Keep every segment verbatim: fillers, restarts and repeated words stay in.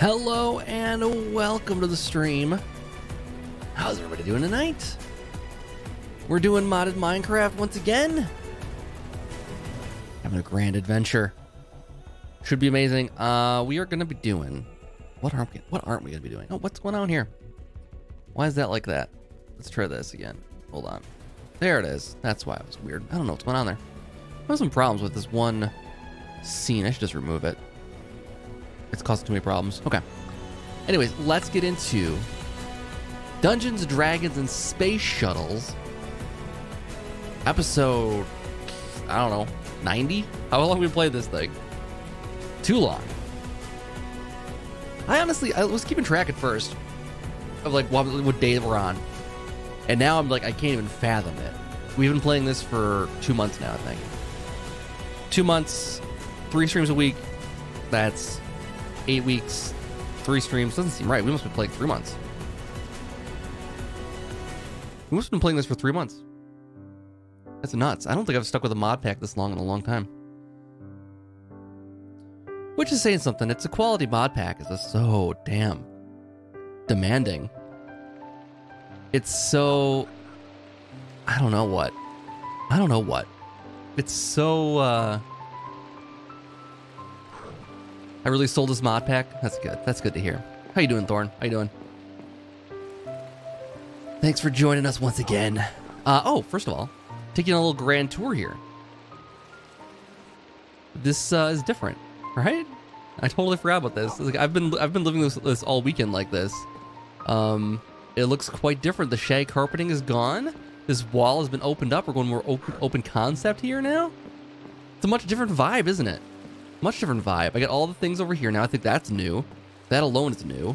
Hello and welcome to the stream. How's everybody doing tonight? We're doing modded Minecraft once again. Having a grand adventure. Should be amazing. Uh, we are going to be doing... What, are we, what aren't we going to be doing? Oh, what's going on here? Why is that like that? Let's try this again. Hold on. There it is. That's why it was weird. I don't know what's going on there. I have some problems with this one scene. I should just remove it. It's causing too many problems. Okay. Anyways, let's get into Dungeons, Dragons, and Space Shuttles. Episode, I don't know, ninety? How long have we played this thing? Too long. I honestly, I was keeping track at first of like what, what day we're on. And now I'm like, I can't even fathom it. We've been playing this for two months now, I think. Two months, three streams a week. That's eight weeks, three streams. Doesn't seem right. We must have been playing three months. We must have been playing this for three months. That's nuts. I don't think I've stuck with a mod pack this long in a long time. Which is saying something. It's a quality mod pack. It's just so damn demanding. It's so... I don't know what. I don't know what. It's so... Uh, I really sold this mod pack. That's good. That's good to hear. How you doing, Thorne? How you doing? Thanks for joining us once again. Uh, oh, first of all, taking a little grand tour here. This uh, is different, right? I totally forgot about this. Like, I've been I've been living this, this all weekend like this. Um, it looks quite different. The shag carpeting is gone. This wall has been opened up. We're going more open open concept here now. It's a much different vibe, isn't it? Much different vibe. I got all the things over here now. I think that's new. That alone is new.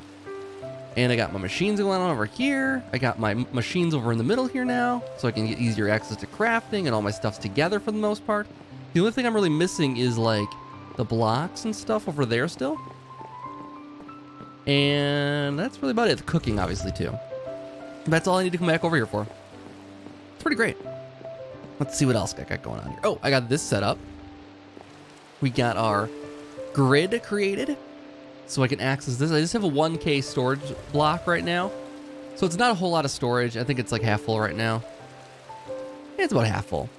And I got my machines going on over here. I got my machines over in the middle here now, so I can get easier access to crafting, and all my stuff's together for the most part. The only thing I'm really missing is like the blocks and stuff over there still. And that's really about it. The cooking, obviously, too. That's all I need to come back over here for. It's pretty great. Let's see what else I got going on here. Oh, I got this set up. We got our grid created so I can access this. I just have a one K storage block right now. So it's not a whole lot of storage. I think it's like half full right now. It's about half full.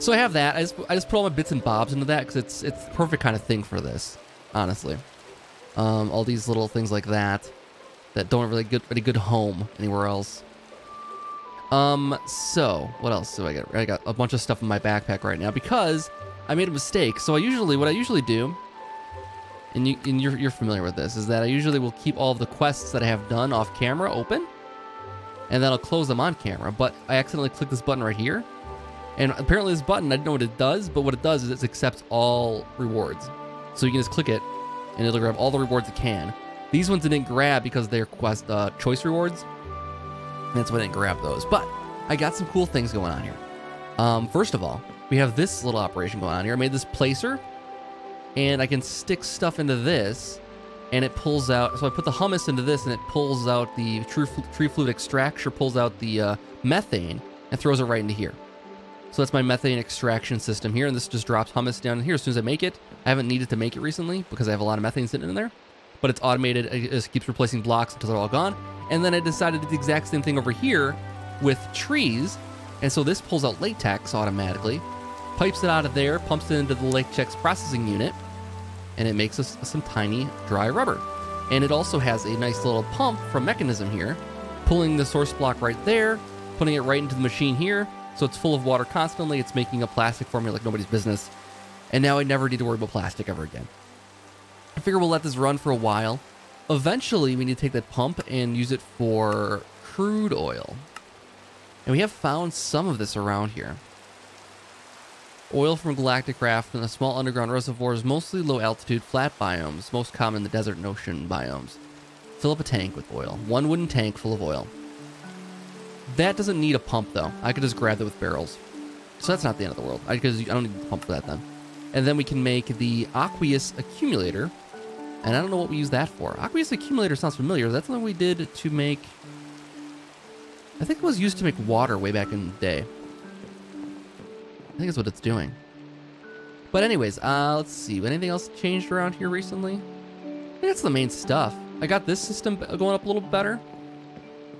So I have that. I just, I just put all my bits and bobs into that because it's, it's the perfect kind of thing for this, honestly. Um, all these little things like that that don't really get a good home anywhere else. Um, so what else do I got? I got a bunch of stuff in my backpack right now because I made a mistake. So I usually, what I usually do, and, you, and you're, you're familiar with this, is that I usually will keep all of the quests that I have done off camera open, and then I'll close them on camera. But I accidentally clicked this button right here, and apparently this button, I don't know what it does, but what it does is it accepts all rewards. So you can just click it, and it'll grab all the rewards it can. These ones I didn't grab because they're quest uh, choice rewards. That's why I didn't grab those. But I got some cool things going on here. Um, first of all, we have this little operation going on here. I made this placer, and I can stick stuff into this, and it pulls out. So I put the hummus into this, and it pulls out the tree, tree fluid extractor, pulls out the uh, methane, and throws it right into here. So that's my methane extraction system here, and this just drops hummus down in here as soon as I make it. I haven't needed to make it recently because I have a lot of methane sitting in there, but it's automated. It just keeps replacing blocks until they're all gone. And then I decided to do the exact same thing over here with trees, and so this pulls out latex automatically. Pipes it out of there, pumps it into the latex processing unit, and it makes us some tiny dry rubber. And it also has a nice little pump from mechanism here, pulling the source block right there, putting it right into the machine here, so it's full of water constantly. It's making a plastic for me like nobody's business. And now I never need to worry about plastic ever again. I figure we'll let this run for a while. Eventually, we need to take that pump and use it for crude oil. And we have found some of this around here. Oil from galactic raft and the small underground reservoirs, mostly low-altitude flat biomes, most common in the desert and ocean biomes. Fill up a tank with oil. One wooden tank full of oil. That doesn't need a pump, though. I could just grab that with barrels. So that's not the end of the world. I, cause I don't need a pump for that, then. And then we can make the aqueous accumulator. And I don't know what we use that for. Aqueous accumulator sounds familiar. That's something we did to make... I think it was used to make water way back in the day. I think that's what it's doing. But anyways, uh, let's see. Anything else changed around here recently? think that's the main stuff. I got this system going up a little better.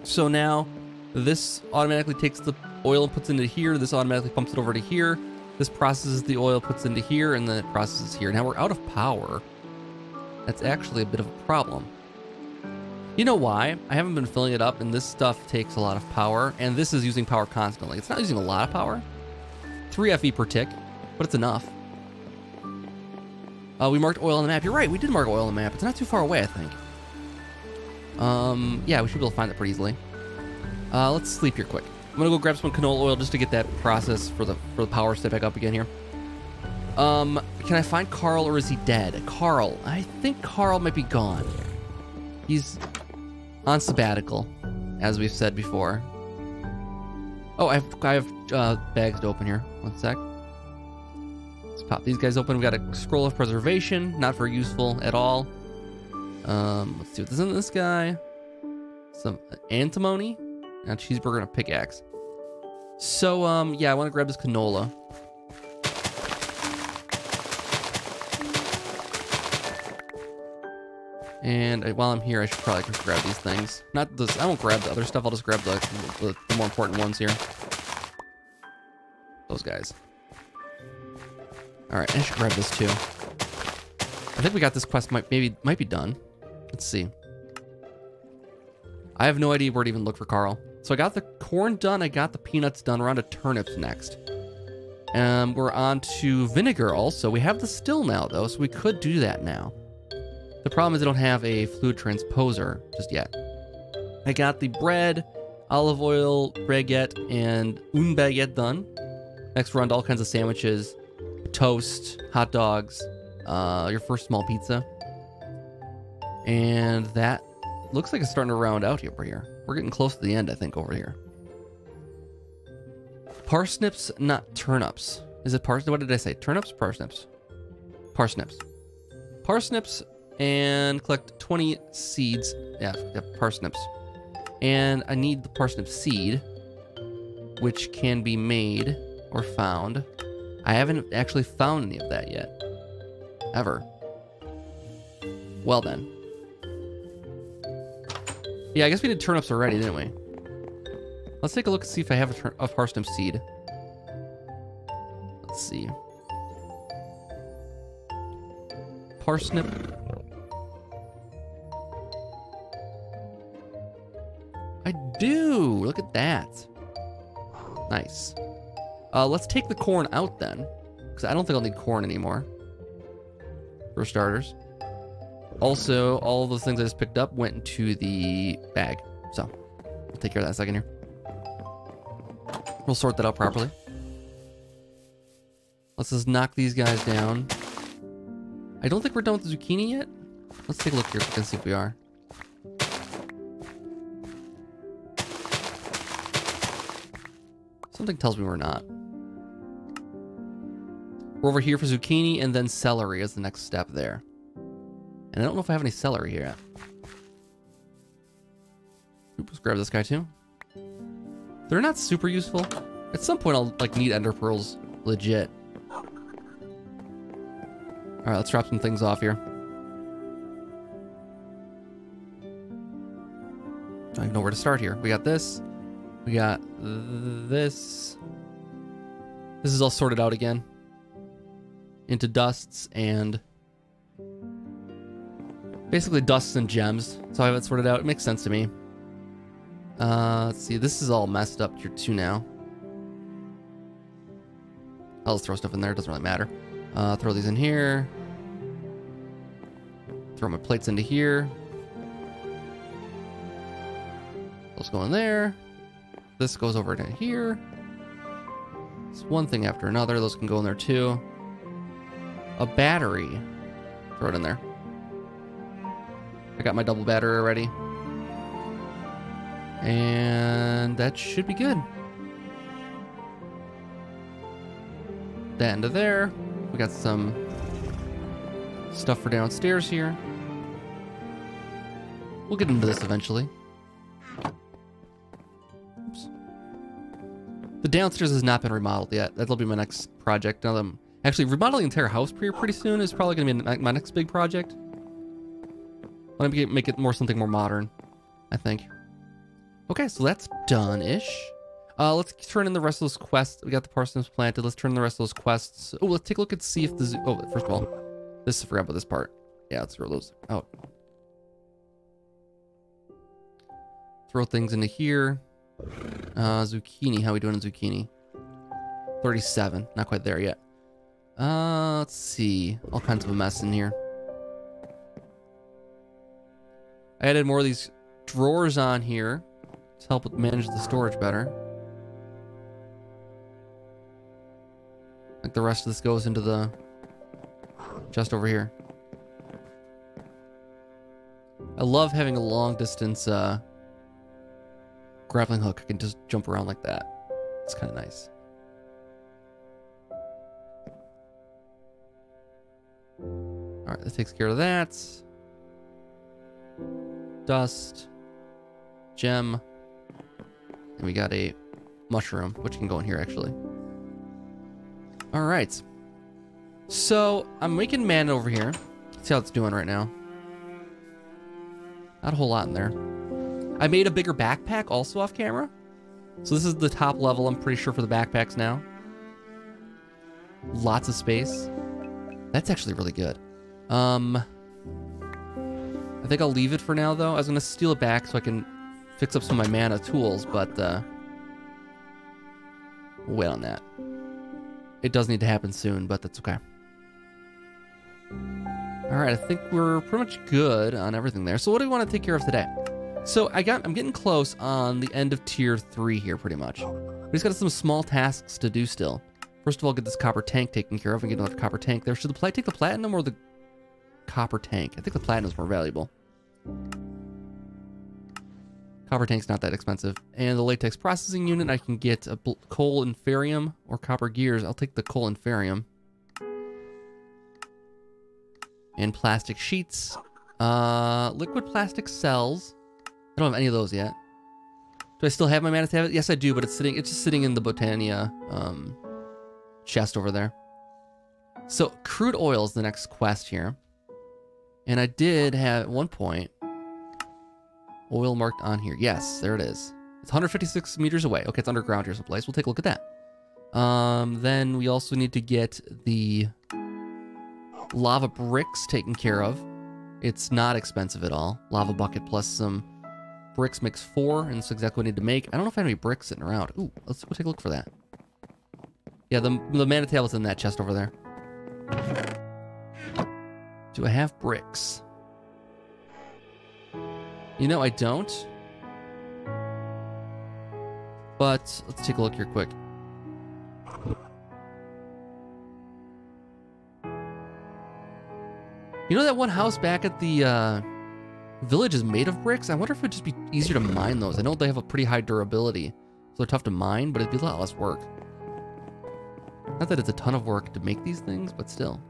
So now this automatically takes the oil and puts into here. This automatically pumps it over to here. This processes the oil, puts into here, and then it processes here. Now we're out of power. That's actually a bit of a problem. You know why? I haven't been filling it up, and this stuff takes a lot of power, and this is using power constantly. It's not using a lot of power. three F E per tick, but it's enough. Uh, we marked oil on the map. You're right, we did mark oil on the map. It's not too far away, I think. Um, yeah, we should be able to find it pretty easily. Uh, let's sleep here quick. I'm gonna go grab some canola oil just to get that process for the for the power set back up again here. Um, can I find Carl or is he dead? Carl, I think Carl might be gone. He's on sabbatical, as we've said before. Oh, I have, I have uh, bags to open here. One sec. Let's pop these guys open. We got a scroll of preservation, not very useful at all. Um, let's see what's in this guy. Some antimony. And cheeseburger and a pickaxe. So, um, yeah, I want to grab this canola. And I, while I'm here, I should probably grab these things. Not this, I won't grab the other stuff. I'll just grab the, the, the more important ones here. Those guys. All right, I should grab this too. I think we got this quest. Might maybe might be done. Let's see. I have no idea where to even look for Carl. So I got the corn done. I got the peanuts done. We're on to turnips next. Um, we're on to vinegar also. We have the still now, though, so we could do that now. The problem is I don't have a fluid transposer just yet. I got the bread, olive oil, baguette, and un baguette done. Next, we're on to all kinds of sandwiches, toast, hot dogs, uh, your first small pizza. And that... looks like it's starting to round out over here. We're getting close to the end, I think, over here. Parsnips, not turnips. Is it parsnips? What did I say? Turnips? Parsnips. Parsnips. Parsnips and collect twenty seeds. Yeah, yeah, parsnips. And I need the parsnip seed, which can be made or found. I haven't actually found any of that yet. Ever. Well then. Yeah, I guess we did turnips already, didn't we? Let's take a look and see if I have a, a parsnip seed. Let's see. Parsnip. I do! Look at that. Nice. Uh, let's take the corn out then, because I don't think I'll need corn anymore. For starters. Also, all those things I just picked up went into the bag. So, we'll take care of that in a second here. We'll sort that out properly. Let's just knock these guys down. I don't think we're done with the zucchini yet. Let's take a look here and see if we are. Something tells me we're not. We're over here for zucchini and then celery is the next step there. And I don't know if I have any celery here yet. Oops, let's grab this guy too. They're not super useful. At some point I'll like need ender pearls legit. All right, let's drop some things off here. I don't know where to start here. We got this. We got this. This is all sorted out again. Into dusts and... basically dusts and gems, so I have it sorted out. It makes sense to me. Uh, let's see, this is all messed up here too now. I'll just throw stuff in there, it doesn't really matter. Uh, throw these in here. Throw my plates into here. Let's go in there. This goes over to here. It's one thing after another, those can go in there too. A battery. Throw it in there. I got my double battery already. And that should be good. That into there. We got some stuff for downstairs here. We'll get into this eventually. Oops. The downstairs has not been remodeled yet. That'll be my next project. Now that I'm actually remodeling the entire house pretty, pretty soon is probably going to be my next big project. Let me make it more something more modern, I think. Okay, so that's done-ish. Uh, let's turn in the rest of those quests. We got the parsnips planted. Let's turn in the rest of those quests. Oh, let's take a look and see if the zoo... Oh, first of all, this I forgot about this part. Yeah, let's throw those out. Throw things into here. Uh, zucchini. How are we doing in zucchini? thirty-seven. Not quite there yet. Uh, let's see. All kinds of a mess in here. I added more of these drawers on here to help manage the storage better. Like the rest of this goes into the chest over here. I love having a long distance uh, grappling hook. I can just jump around like that. It's kind of nice. All right, that takes care of that. Dust, gem, and we got a mushroom, which can go in here actually. All right. So I'm making man over here. Let's see how it's doing right now. Not a whole lot in there. I made a bigger backpack also off camera. So this is the top level, I'm pretty sure, for the backpacks now. Lots of space. That's actually really good. Um, I think I'll leave it for now, though. I was going to steal it back so I can fix up some of my mana tools, but uh, we'll wait on that. It does need to happen soon, but that's okay. All right, I think we're pretty much good on everything there. So what do we want to take care of today? So I got, I'm getting close on the end of tier three here, pretty much. We just got some small tasks to do still. First of all, get this copper tank taken care of and get another copper tank there. Should the play take the platinum or the copper tank? I think the platinum is more valuable. Copper tank's not that expensive. And the latex processing unit, I can get a coal and ferrium or copper gears. I'll take the coal and ferrium. And plastic sheets. Uh, liquid plastic cells. I don't have any of those yet. Do I still have my mana to have it? Yes, I do, but it's sitting, it's just sitting in the Botania um, chest over there. So crude oil is the next quest here. And I did have, at one point, oil marked on here. Yes, there it is. It's one hundred fifty-six meters away. Okay, it's underground here someplace. We'll take a look at that. Um, then we also need to get the lava bricks taken care of. It's not expensive at all. Lava bucket plus some bricks makes four, and that's exactly what I need to make. I don't know if I have any bricks sitting around. Ooh, let's we'll take a look for that. Yeah, the, the mana tablet's in that chest over there. Do I have bricks? You know, I don't. But let's take a look here quick. You know that one house back at the uh, village is made of bricks? I wonder if it'd just be easier to mine those. I know they have a pretty high durability, so they're tough to mine, but it'd be a lot less work. Not that it's a ton of work to make these things, but still.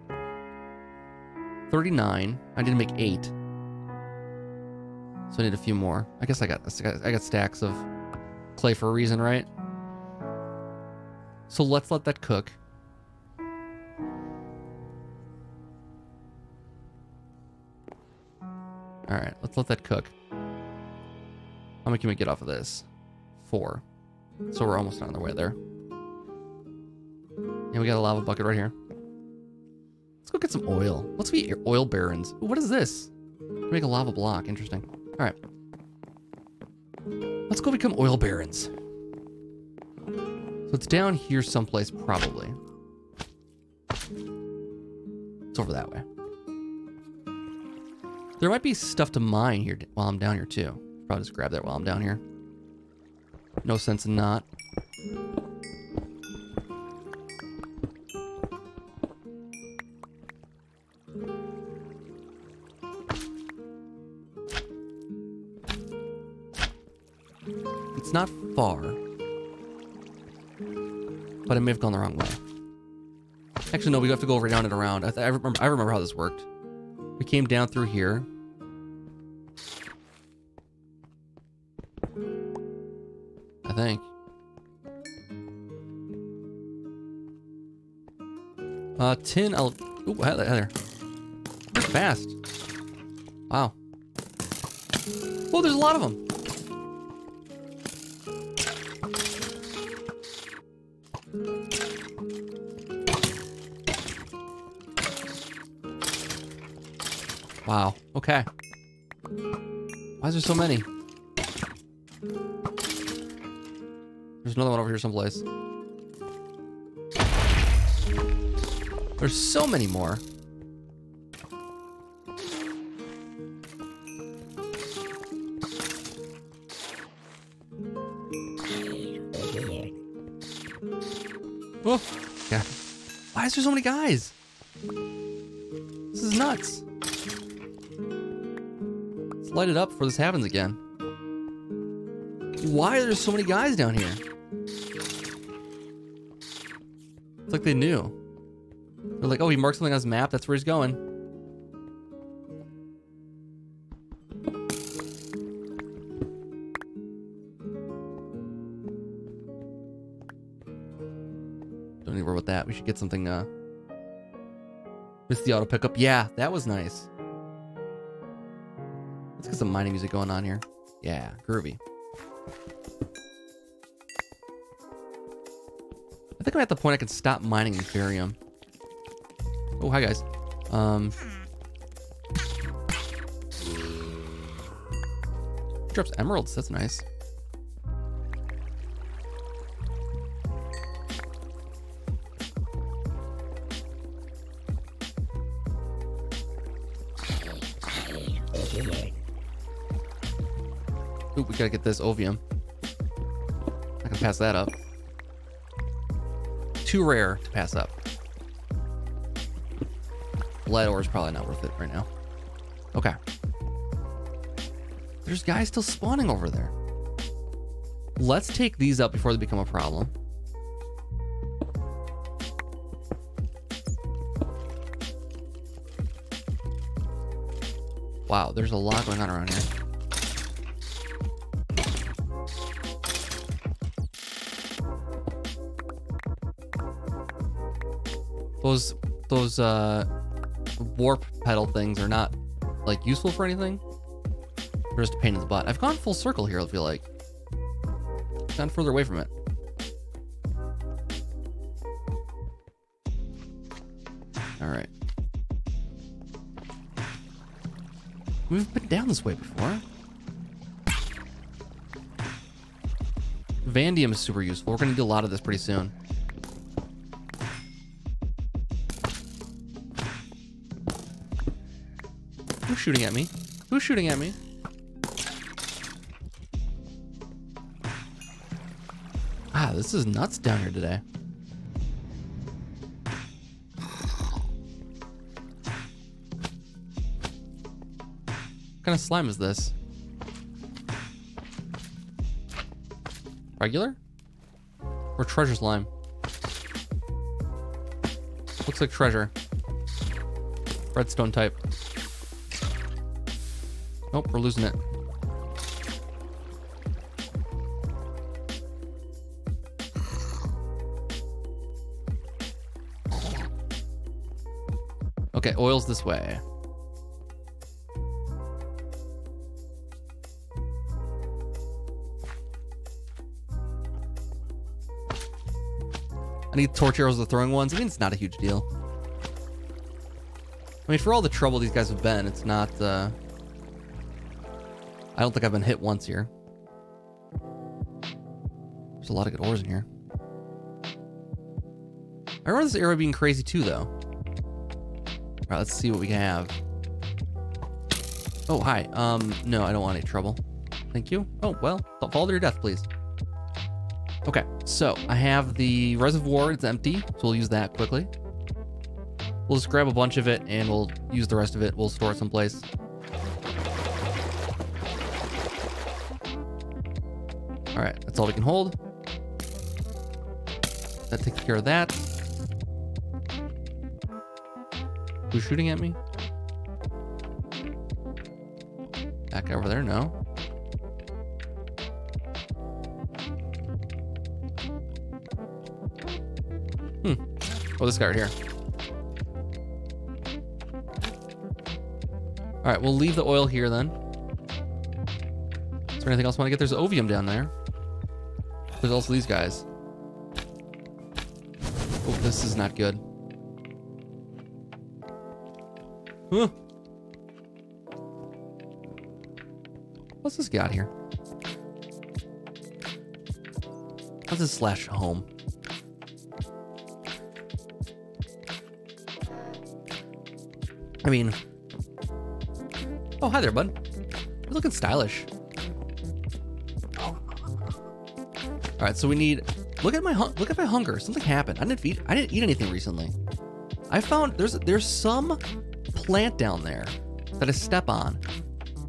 thirty-nine. I need to make eight. So I need a few more. I guess I got I got stacks of clay for a reason, right? So let's let that cook. All right, let's let that cook. How much can we get off of this? Four. So we're almost on the way there. And we got a lava bucket right here. Let's go get some oil. Let's be oil barons. Ooh, what is this? Make a lava block. Interesting. All right. Let's go become oil barons. So it's down here someplace, probably. It's over that way. There might be stuff to mine here while I'm down here too. Probably just grab that while I'm down here. No sense in not. It's not far. But I may have gone the wrong way. Actually, no, we have to go around and around. I, th I, remember, I remember how this worked. We came down through here. I think. Uh, tin, I'll... Ooh, hi there. Fast. Wow. Whoa, there's a lot of them. Wow. Okay. Why is there so many? There's another one over here someplace. There's so many more. Oh, yeah. Why is there so many guys? This is nuts. Let's light it up before this happens again. Why are there so many guys down here? It's like they knew. They're like, oh, he marked something on his map. That's where he's going. That we should get something. Uh, missed the auto pickup. Yeah, that was nice. Let's get some mining music going on here. Yeah, groovy. I think I'm at the point I can stop mining and bury them. Oh, hi guys. Um, drops emeralds. That's nice. We gotta get this ovium. I can pass that up. Too rare to pass up. Lead ore is probably not worth it right now. Okay. There's guys still spawning over there. Let's take these up before they become a problem. Wow, there's a lot going on around here. Those those uh, warp pedal things are not like useful for anything. They're just a pain in the butt. I've gone full circle here. I feel like I've gone further away from it. All right, we've been down this way before. Vanadium is super useful. We're gonna do a lot of this pretty soon. Who's shooting at me? Who's shooting at me? Ah, this is nuts down here today. What kind of slime is this? Regular? Or treasure slime? Looks like treasure. Redstone type. Nope, we're losing it. Okay, oil's this way. I need torch arrows of the throwing ones. I mean, it's not a huge deal. I mean, for all the trouble these guys have been, it's not... Uh, I don't think I've been hit once here. There's a lot of good ores in here. I remember this area being crazy too, though. All right, let's see what we can have. Oh, hi. Um, no, I don't want any trouble. Thank you. Oh, well, don't fall to your death, please. Okay, so I have the reservoir. It's empty, so we'll use that quickly. We'll just grab a bunch of it, and we'll use the rest of it. We'll store it someplace. All right, that's all we can hold. That takes care of that. Who's shooting at me? Back over there, no. Hmm. Oh, this guy right here. All right, we'll leave the oil here then. Is there anything else I want to get? There's ovium down there. There's also these guys. Oh, this is not good. Huh. What's this got here? How's this slash home? I mean, oh, hi there, bud. You're looking stylish. All right, so we need. Look at my look at my hunger. Something happened. I didn't eat. I didn't eat anything recently. I found there's there's some plant down there that I step on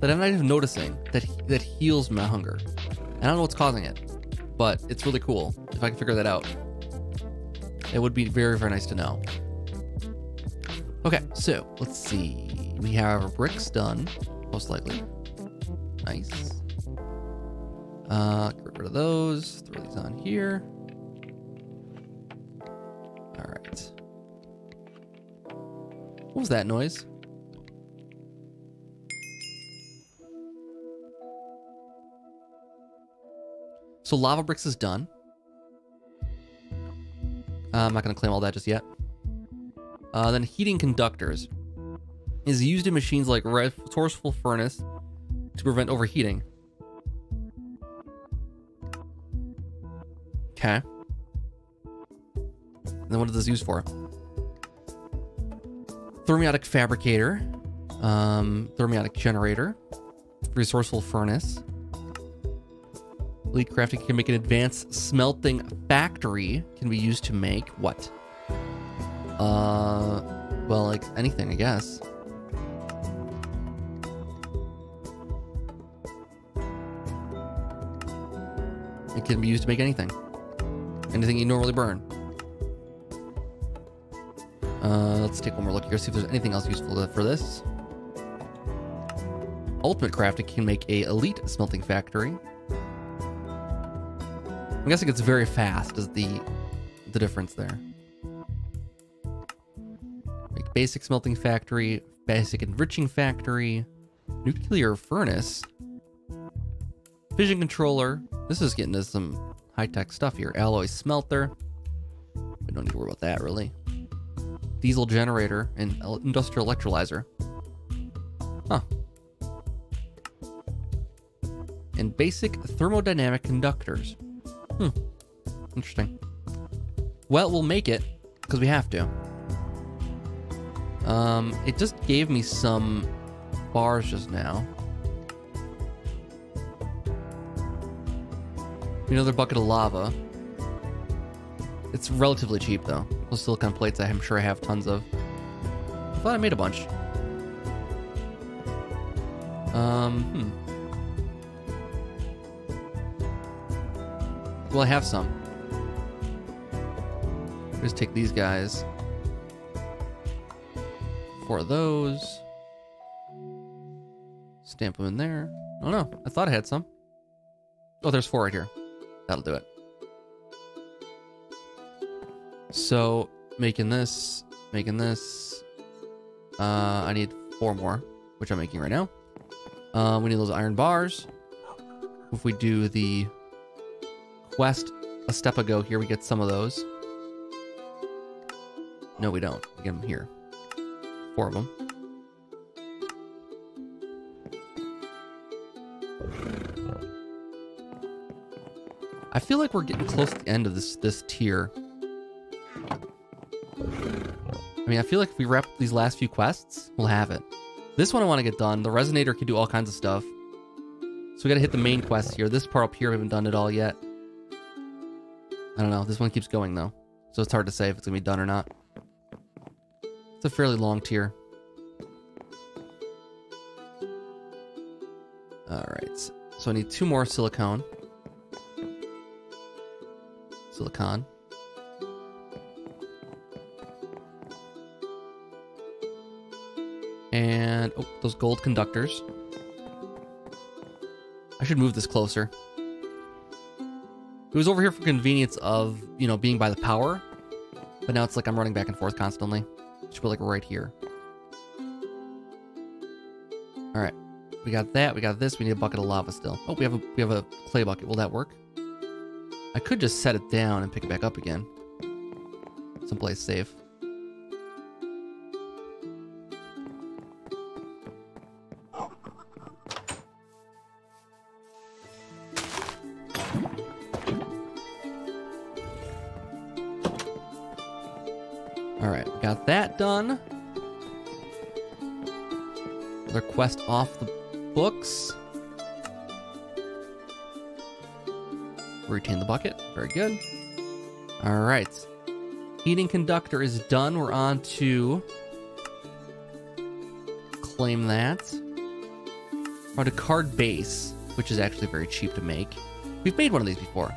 that I'm not even noticing that that heals my hunger. And I don't know what's causing it, but it's really cool. If I can figure that out, it would be very very nice to know. Okay, so let's see. We have our bricks done, most likely. Nice. Uh, get rid of those. Throw these on here. All right. What was that noise? So lava bricks is done. Uh, I'm not gonna claim all that just yet. Uh, then heating conductors is used in machines like resourceful furnace to prevent overheating. Okay. Then what is this used for? Thermiotic fabricator, um, thermiotic generator, resourceful furnace. Lead crafting can make an advanced smelting factory. Can be used to make what? Uh, well, like anything, I guess. It can be used to make anything. Anything you normally burn. Uh, let's take one more look here, see if there's anything else useful for this. Ultimate crafting can make a elite smelting factory. I'm guessing it's very fast is the the difference there. Basic smelting factory, basic enriching factory, nuclear furnace, fission controller. This is getting us some high-tech stuff here. Alloy smelter. We don't need to worry about that, really. Diesel generator and industrial electrolyzer. Huh. And basic thermodynamic conductors. Hmm. Interesting. Well, we'll make it because we have to. Um, it just gave me some bars just now. Another bucket of lava. It's relatively cheap though. Those silicon plates I'm sure I have tons of. I thought I made a bunch. Um, hmm. Well, I have some. Just take these guys. Four of those. Stamp them in there. Oh no, I thought I had some. Oh, there's four right here. That'll do it. So, making this, making this. Uh, I need four more, which I'm making right now. Uh, we need those iron bars. If we do the quest a step ago here, we get some of those. No, we don't. We get them here. Four of them. I feel like we're getting close to the end of this this tier. I mean, I feel like if we wrap these last few quests, we'll have it. This one I want to get done. The resonator can do all kinds of stuff. So we got to hit the main quest here. This part up here, we haven't done it all yet. I don't know. This one keeps going though. So it's hard to say if it's going to be done or not. It's a fairly long tier. All right, so I need two more silicone. Silicon. And, oh, those gold conductors. I should move this closer. It was over here for convenience of, you know, being by the power, but now it's like I'm running back and forth constantly. Should be like right here. All right, We got that. We got this. We need a bucket of lava still. Oh, we have a we have a clay bucket. Will that work? I could just set it down and pick it back up again. Someplace safe. Alright, got that done. Another quest off the books. Retain the bucket. Very good. Alright. Heating conductor is done. We're on to claim that. We're on to card base, which is actually very cheap to make. We've made one of these before.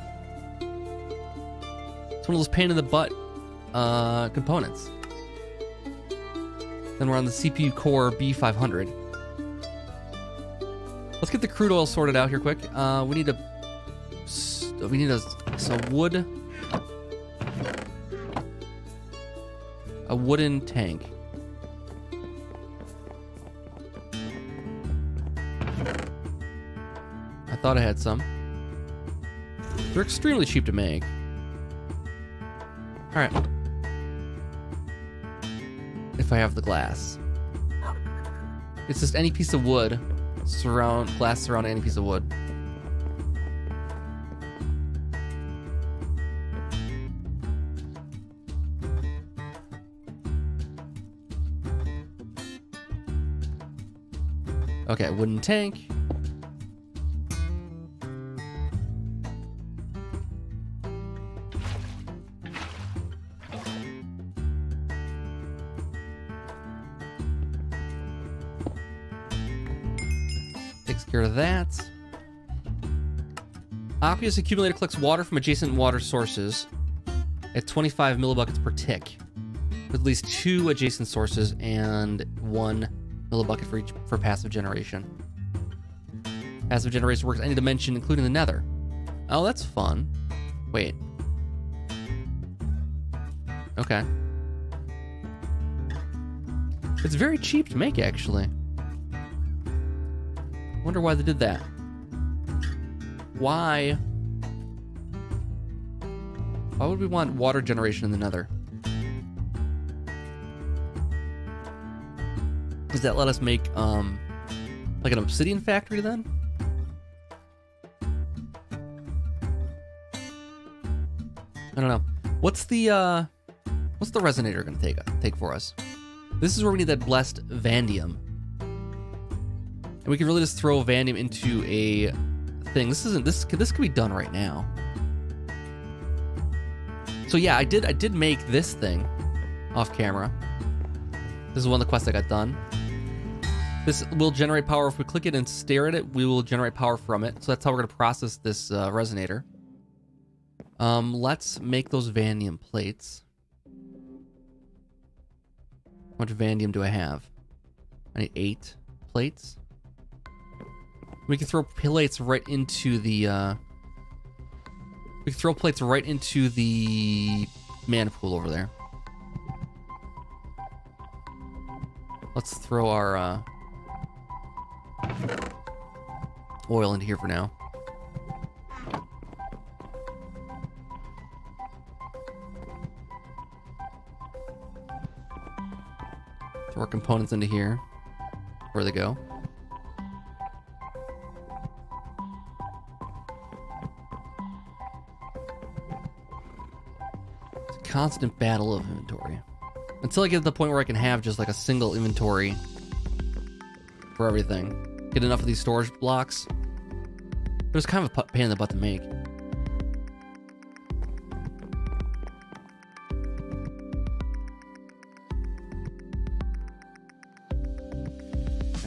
It's one of those pain in the butt uh, components. Then we're on the C P U core B five hundred. Let's get the crude oil sorted out here quick. Uh, we need a we need a so wood a wooden tank. I thought I had some. They're extremely cheap to make. All right. If I have the glass. It's just any piece of wood surround glass surround any piece of wood. Okay, wooden tank. Takes care of that. Aqueous accumulator collects water from adjacent water sources at twenty-five millibuckets per tick, with at least two adjacent sources and one millibucket for each for passive generation. Passive generation works any dimension, including the nether. Oh, that's fun. Wait. Okay. It's very cheap to make, actually. Wonder why they did that. Why? Why would we want water generation in the nether? Does that let us make, um, like an obsidian factory then? I don't know. What's the, uh, what's the resonator gonna take, take for us? This is where we need that blessed vanadium. And we can really just throw vanadium into a thing. This isn't, this, this can be done right now. So yeah, I did, I did make this thing off camera. This is one of the quests I got done. This will generate power. If we click it and stare at it, we will generate power from it. So that's how we're going to process this uh, resonator. Um, let's make those vanadium plates. How much vanadium do I have? I need eight plates. We can throw plates right into the... Uh, we can throw plates right into the mana pool over there. Let's throw our uh, oil into here for now. Throw our components into here. Where they go. It's a constant battle of inventory. Until I get to the point where I can have just like a single inventory for everything. Get enough of these storage blocks. It was kind of a pain in the butt to make.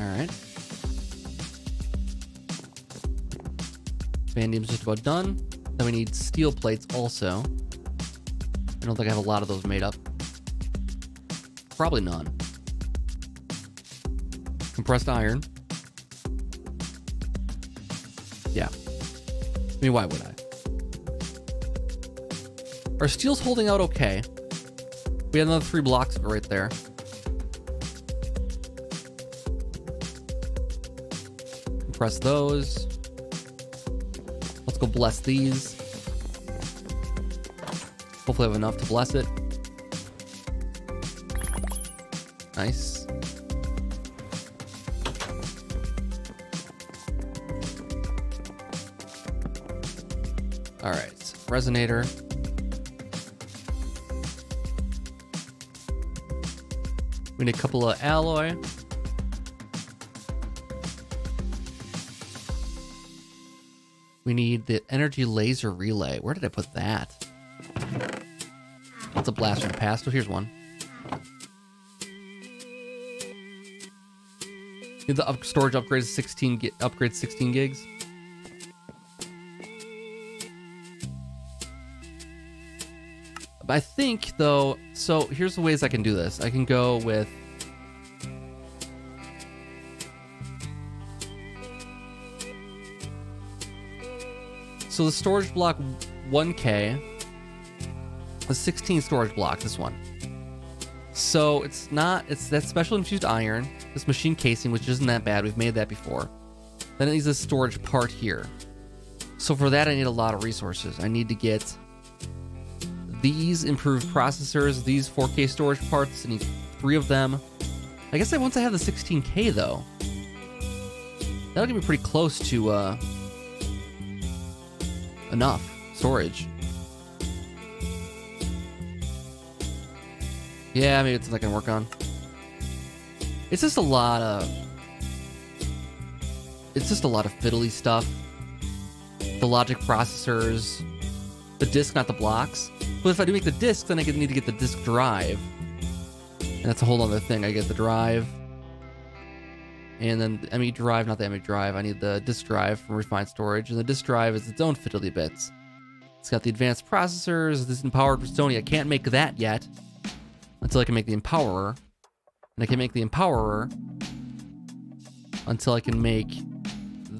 Alright. Vanadium's just about done. Then we need steel plates also. I don't think I have a lot of those made up. Probably none. Compressed iron. Yeah. I mean, why would I? Our steel's holding out okay. We had another three blocks of it right there. press those. Let's go bless these. Hopefully I have enough to bless it. Nice. All right, resonator. We need a couple of alloy. We need the energy laser relay. Where did I put that? That's a blast from the past. Oh, here's one. Need the up storage upgrade sixteen gi- upgrade sixteen gigs. I think though, so here's the ways I can do this. I can go with so the storage block one K, the sixteen storage block, this one. So it's not, it's that special infused iron, this machine casing, which isn't that bad. We've made that before. Then it needs a storage part here. So for that, I need a lot of resources. I need to get these improved processors, these four K storage parts, I need three of them. I guess I once I have the sixteen K though, that'll get me pretty close to uh, enough storage. Yeah, maybe it's something I can work on. It's just a lot of, it's just a lot of fiddly stuff. The logic processors, the disk, not the blocks. But if I do make the disc, then I need to get the disc drive. And that's a whole other thing. I get the drive. And then the M E drive, not the M E drive. I need the disc drive from Refined Storage. And the disc drive is its own fiddly bits. It's got the advanced processors. This empowered Botania. I can't make that yet until I can make the Empowerer. And I can make the Empowerer until I can make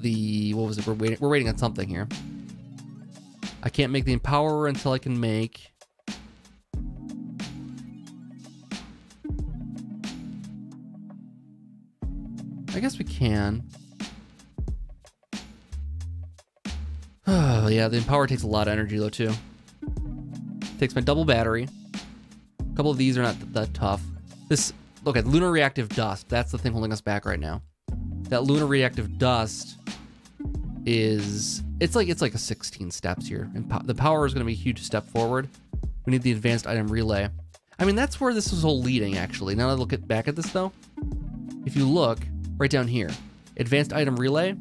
the... What was it? We're waiting, we're waiting on something here. I can't make the Empowerer until I can make... I guess we can. Oh, yeah, the Empower takes a lot of energy though too. It takes my double battery. A couple of these are not th that tough. This, look at lunar reactive dust. That's the thing holding us back right now. That lunar reactive dust is, it's like, it's like a sixteen steps here. And po the power is gonna be a huge step forward. We need the advanced item relay. I mean, that's where this was all leading actually. Now that I look at, back at this though, if you look, right down here, advanced item relay.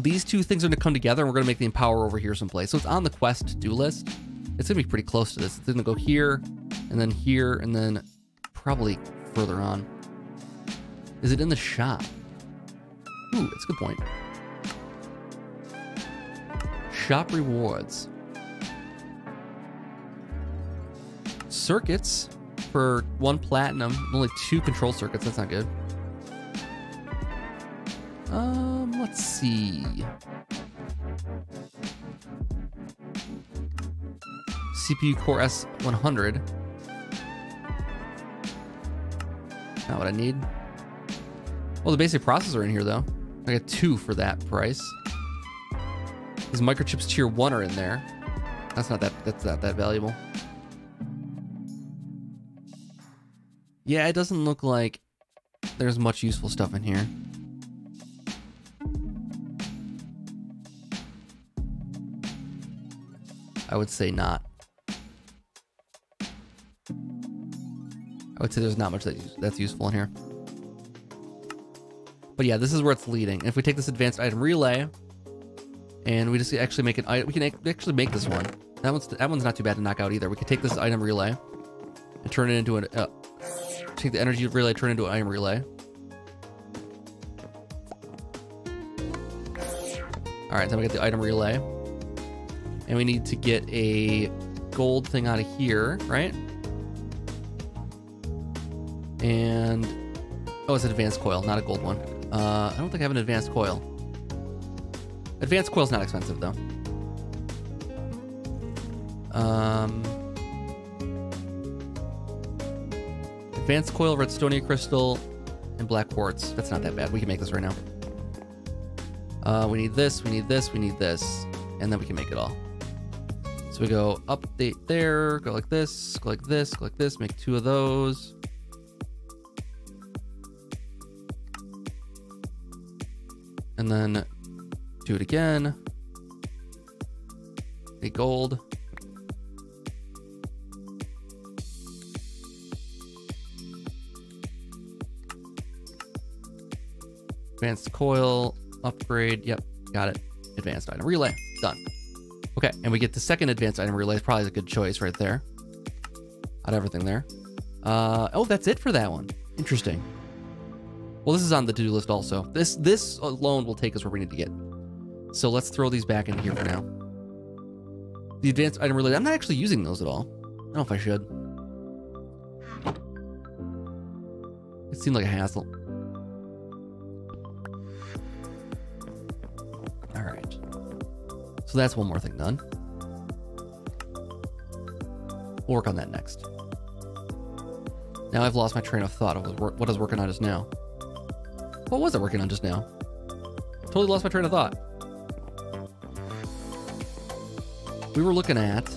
These two things are gonna come together and we're gonna make the Empower over here someplace. So it's on the quest to do list. It's gonna be pretty close to this. It's gonna go here and then here and then probably further on. Is it in the shop? Ooh, that's a good point. Shop rewards. Circuits for one platinum, only two control circuits, that's not good. Um, let's see. C P U Core S one hundred. Not what I need. Well, the basic processor in here though. I got two for that price. These microchips tier one are in there. That's not that, that's not that valuable. Yeah, it doesn't look like there's much useful stuff in here. I would say not. I would say there's not much that that's useful in here. But yeah, this is where it's leading. And if we take this advanced item relay, and we just actually make an item, we can actually make this one. That one's that one's not too bad to knock out either. We can take this item relay and turn it into an uh, take the energy relay, turn it into an item relay. All right, then we get the item relay. And we need to get a gold thing out of here, right? And, oh, it's an advanced coil, not a gold one. Uh, I don't think I have an advanced coil. Advanced coil's not expensive though. Um, advanced coil, redstonia crystal, and black quartz. That's not that bad, we can make this right now. Uh, we need this, we need this, we need this, and then we can make it all. So we go update there, go like this, go like this, go like this, make two of those. And then do it again. Make gold. Advanced coil, upgrade, yep, got it. Advanced item relay, done. Okay, and we get the second advanced item relay, probably a good choice right there. Got everything there. Uh, oh, that's it for that one. Interesting. Well, this is on the to-do list also. This, this alone will take us where we need to get. So let's throw these back in here for now. The advanced item relay, I'm not actually using those at all. I don't know if I should. It seemed like a hassle. So that's one more thing done. We'll work on that next. Now I've lost my train of thought of what I was working on just now. What was I working on just now? Totally lost my train of thought. We were looking at...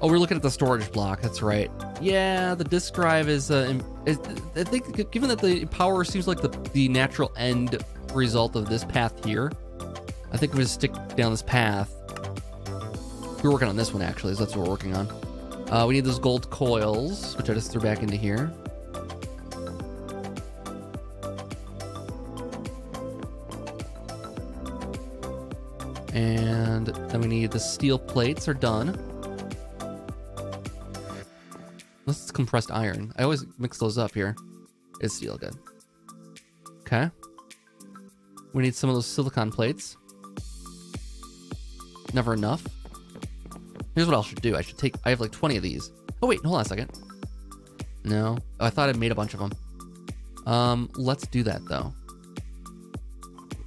Oh, we were looking at the storage block. That's right. Yeah, the disk drive is... Uh, is I think given that the power seems like the, the natural end result of this path here, I think we just stick down this path. We're working on this one, actually, so that's what we're working on. Uh, we need those gold coils, which I just threw back into here. And then we need the steel plates are done. Unless it's compressed iron. I always mix those up here. Is steel good? Okay. We need some of those silicon plates. Never enough. Here's what I should do. I should take, I have like twenty of these. Oh wait, hold on a second. No, oh, I thought I made a bunch of them. Um, let's do that though.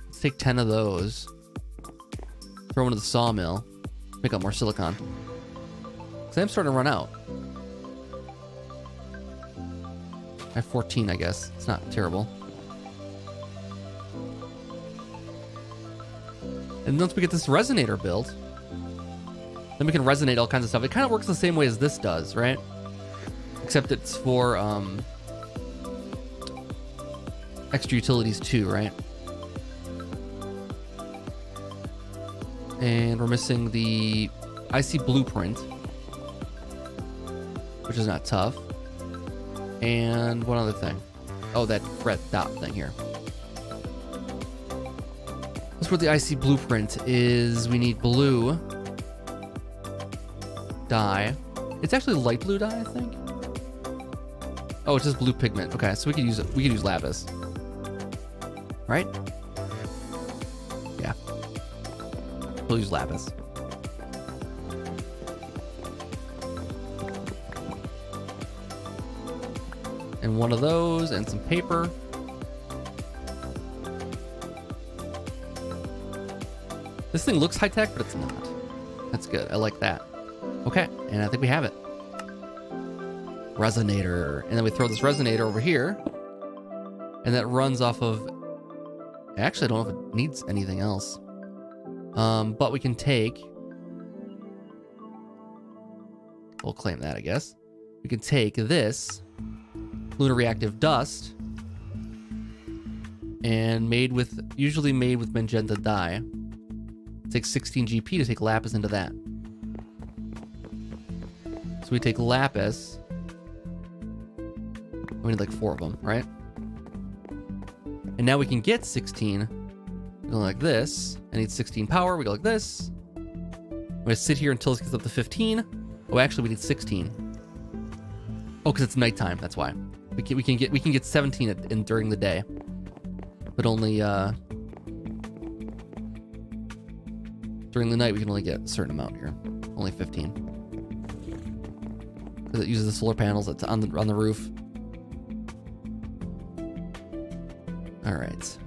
Let's take ten of those. Throw one to the sawmill. Make up more silicon. Cause I'm starting to run out. I have fourteen, I guess. It's not terrible. And once we get this resonator built, then we can resonate all kinds of stuff. It kind of works the same way as this does, right? Except it's for um, extra utilities too, right? And we're missing the icy blueprint, which is not tough. And one other thing. Oh, that red dot thing here. That's where the I C blueprint is. We need blue dye. It's actually light blue dye, I think. Oh, it's just blue pigment. Okay, so we could use it. We could use lapis, right? Yeah, we'll use lapis. And one of those, and some paper. This thing looks high-tech, but it's not. That's good. I like that. Okay, and I think we have it. Resonator. And then we throw this resonator over here. And that runs off of... Actually, I don't know if it needs anything else. Um, but we can take... We'll claim that, I guess. We can take this lunar reactive dust and made with... Usually made with magenta dye. Take sixteen G P to take lapis into that. So we take lapis. We need like four of them, right? And now we can get sixteen. We go like this. I need sixteen power. We go like this. I'm gonna sit here until it gets up to fifteen. Oh, actually, we need sixteen. Oh, because it's nighttime. That's why. We can we can get we can get seventeen at, in during the day, but only. Uh, During the night, we can only get a certain amount here. Only fifteen. Because it uses the solar panels that's on the, on the roof. All right.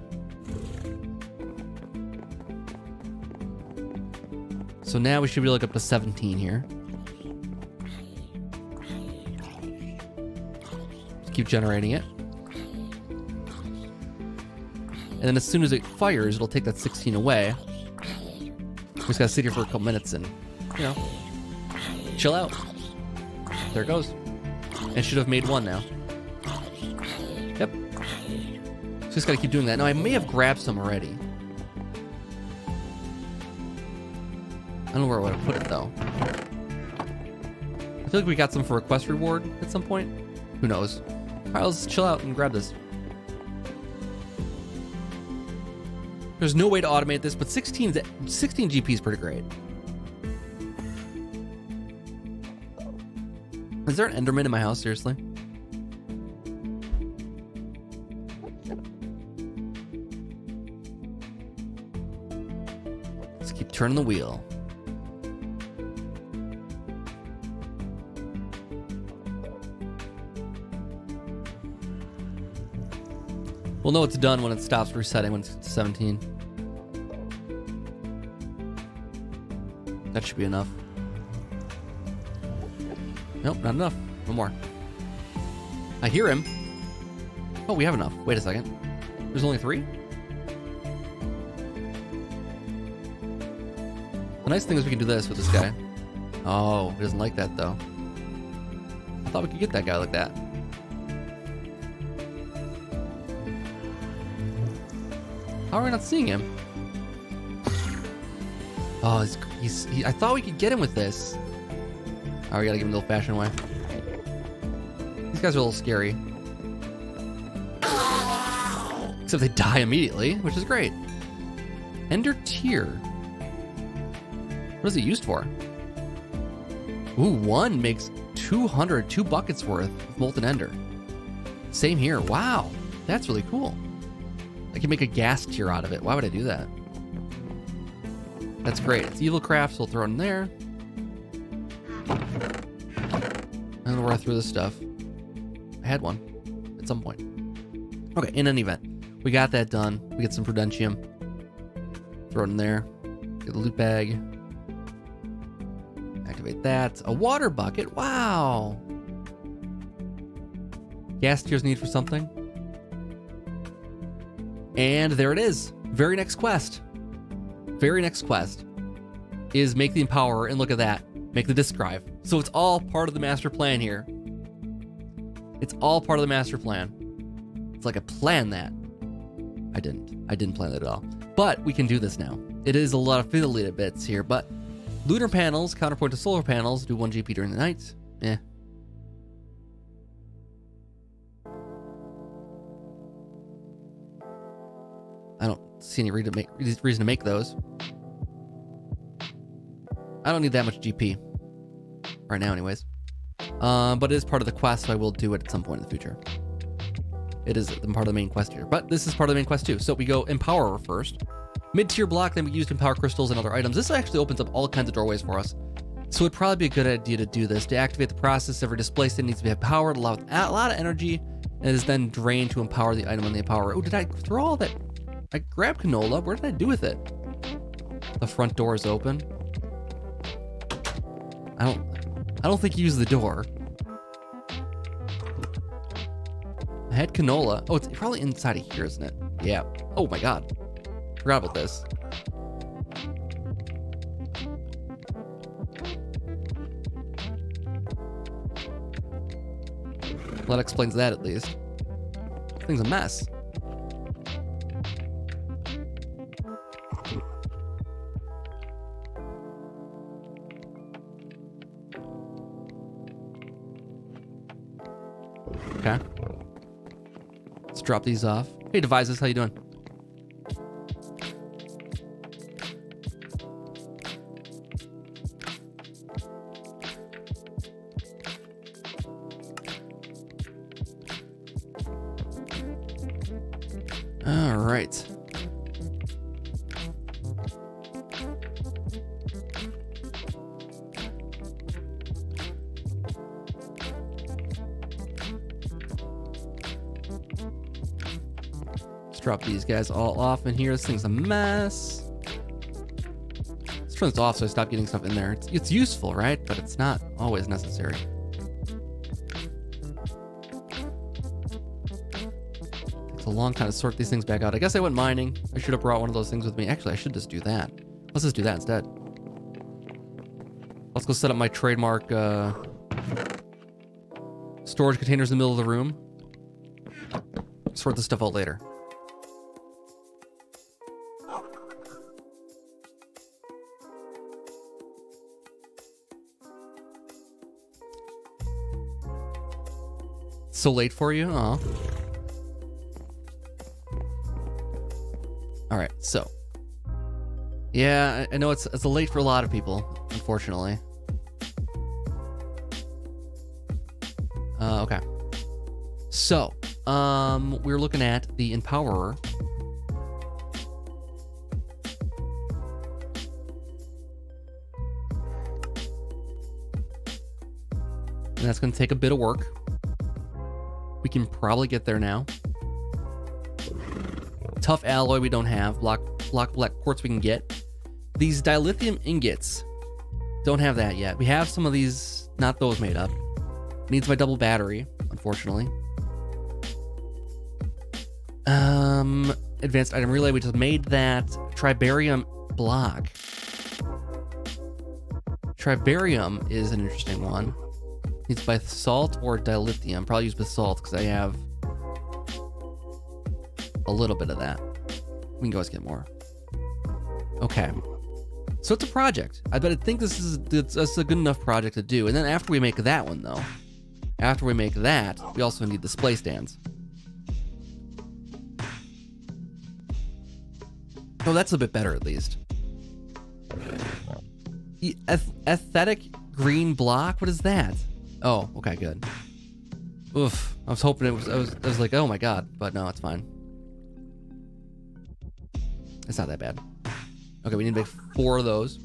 So now we should be like up to seventeen here. Just keep generating it. And then as soon as it fires, it'll take that sixteen away. We just gotta sit here for a couple minutes and, you know, chill out. There it goes. And should have made one now. Yep. So just gotta keep doing that. Now I may have grabbed some already. I don't know where I would have put it though. I feel like we got some for request reward at some point. Who knows? Alright, let's chill out and grab this. There's no way to automate this, but sixteen, sixteen G P is pretty great. Is there an Enderman in my house, seriously? Let's keep turning the wheel. We'll know it's done when it stops resetting when it's seventeen. That should be enough. Nope, not enough. No more. I hear him. Oh, we have enough. Wait a second. There's only three? The nice thing is we can do this with this guy. Oh, he doesn't like that though. I thought we could get that guy like that. How are we not seeing him? Oh, he's, he's, he, I thought we could get him with this. Oh, we gotta give him the old-fashioned way. These guys are a little scary. Except they die immediately, which is great. Ender tear. What is it used for? Ooh, one makes two hundred, two buckets worth of molten ender. Same here. Wow, that's really cool. I can make a gas tier out of it. Why would I do that? That's great. It's evil crafts, so we'll throw it in there. I don't know where I threw this stuff. I had one at some point. Okay, in any event, we got that done. We get some prudentium. Throw it in there. Get the loot bag. Activate that. A water bucket. Wow. Gas tiers need for something. And there it is. Very next quest. Very next quest is make the Empowerer, and look at that. Make the disk drive. So it's all part of the master plan here. It's all part of the master plan. It's like I planned that. I didn't. I didn't plan that at all. But we can do this now. It is a lot of fiddly bits here, but lunar panels, counterpoint to solar panels, do one G P during the night. Eh. I don't see any reason to, make, reason to make those. I don't need that much G P right now anyways. Um, but it is part of the quest, so I will do it at some point in the future. It is part of the main quest here, but this is part of the main quest too. So we go Empowerer first. Mid-tier block, then we use Empower Crystals and other items. This actually opens up all kinds of doorways for us. So it'd probably be a good idea to do this. To activate the process, every displacement needs to be empowered, a lot, a lot of energy, and it is then drained to empower the item on the Empowerer. Oh, did I throw all that? I grabbed canola. What did I do with it? The front door is open. I don't I don't think you use the door. I had canola. Oh, it's probably inside of here, isn't it? Yeah. Oh my god. Forgot about this. Well, that explains that at least. This thing's a mess. Okay. Let's drop these off. Hey, Devizes, how you doing? All right. Drop these guys all off in here. This thing's a mess. Let's turn this off so I stop getting stuff in there. It's, it's useful, right? But it's not always necessary. Take It's a long time to sort these things back out. I guess I went mining. I should have brought one of those things with me. Actually, I should just do that. Let's just do that instead. Let's go set up my trademark uh, storage containers in the middle of the room. Sort this stuff out later. So late for you? Aw. Alright, so. Yeah, I know it's, it's late for a lot of people, unfortunately. Uh, okay. So, um, we're looking at the Empowerer. And that's going to take a bit of work. We can probably get there now. Tough alloy we don't have. Block, block, black quartz we can get. These dilithium ingots, don't have that yet. We have some of these, not those made up. Needs my double battery, unfortunately. Um, advanced item relay, we just made that. Tribarium block. Tribarium is an interesting one. It's basalt or dilithium. Probably use basalt because I have a little bit of that. We can go get more. Okay. So it's a project. I bet I think this is it's, it's a good enough project to do. And then after we make that one though, after we make that, we also need display stands. Oh, that's a bit better at least. E aesthetic green block? What is that? Oh, okay, good. Oof, I was hoping it was, I was, I was like, oh my God, but no, it's fine. It's not that bad. Okay, we need to make four of those.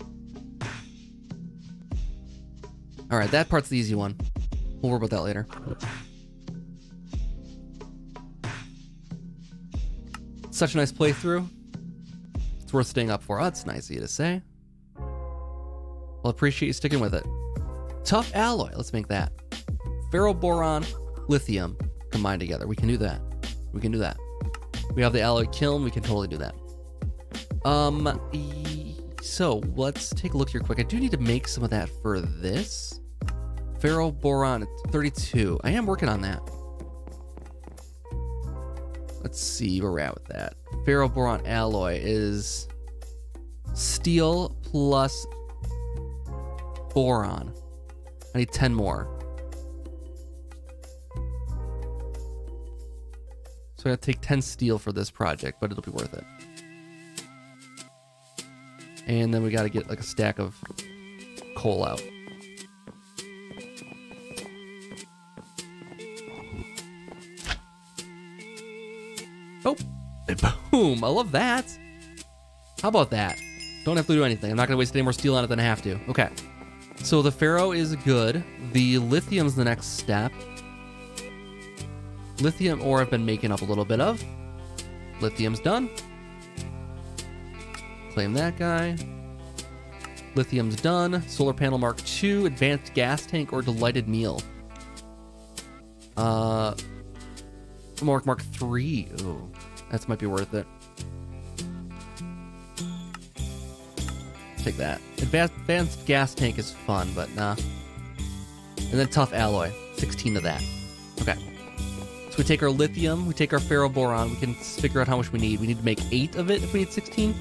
All right, that part's the easy one. We'll worry about that later. Such a nice playthrough. It's worth staying up for. Oh, that's nice of you to say. I'll appreciate you sticking with it. Tough alloy, let's make that. Ferroboron, lithium combined together. We can do that. We can do that. We have the alloy kiln, we can totally do that. Um, so let's take a look here quick. I do need to make some of that for this. Ferroboron, thirty-two. I am working on that. Let's see where we're at with that. Ferroboron alloy is steel plus boron. I need ten more. So I gotta take ten steel for this project, but it'll be worth it. And then we gotta get like a stack of coal out. Oh, boom, I love that. How about that? Don't have to do anything. I'm not gonna waste any more steel on it than I have to. Okay. So the ferro is good. The lithium's the next step. Lithium ore I've been making up a little bit of. Lithium's done. Claim that guy. Lithium's done. Solar panel mark two, advanced gas tank or delighted meal. Uh, mark mark three. Ooh, that might be worth it. Take that. Advanced, advanced gas tank is fun, but nah. And then tough alloy, sixteen of that. Okay. So we take our lithium, we take our ferroboron, we can figure out how much we need. We need to make eight of it if we need sixteen.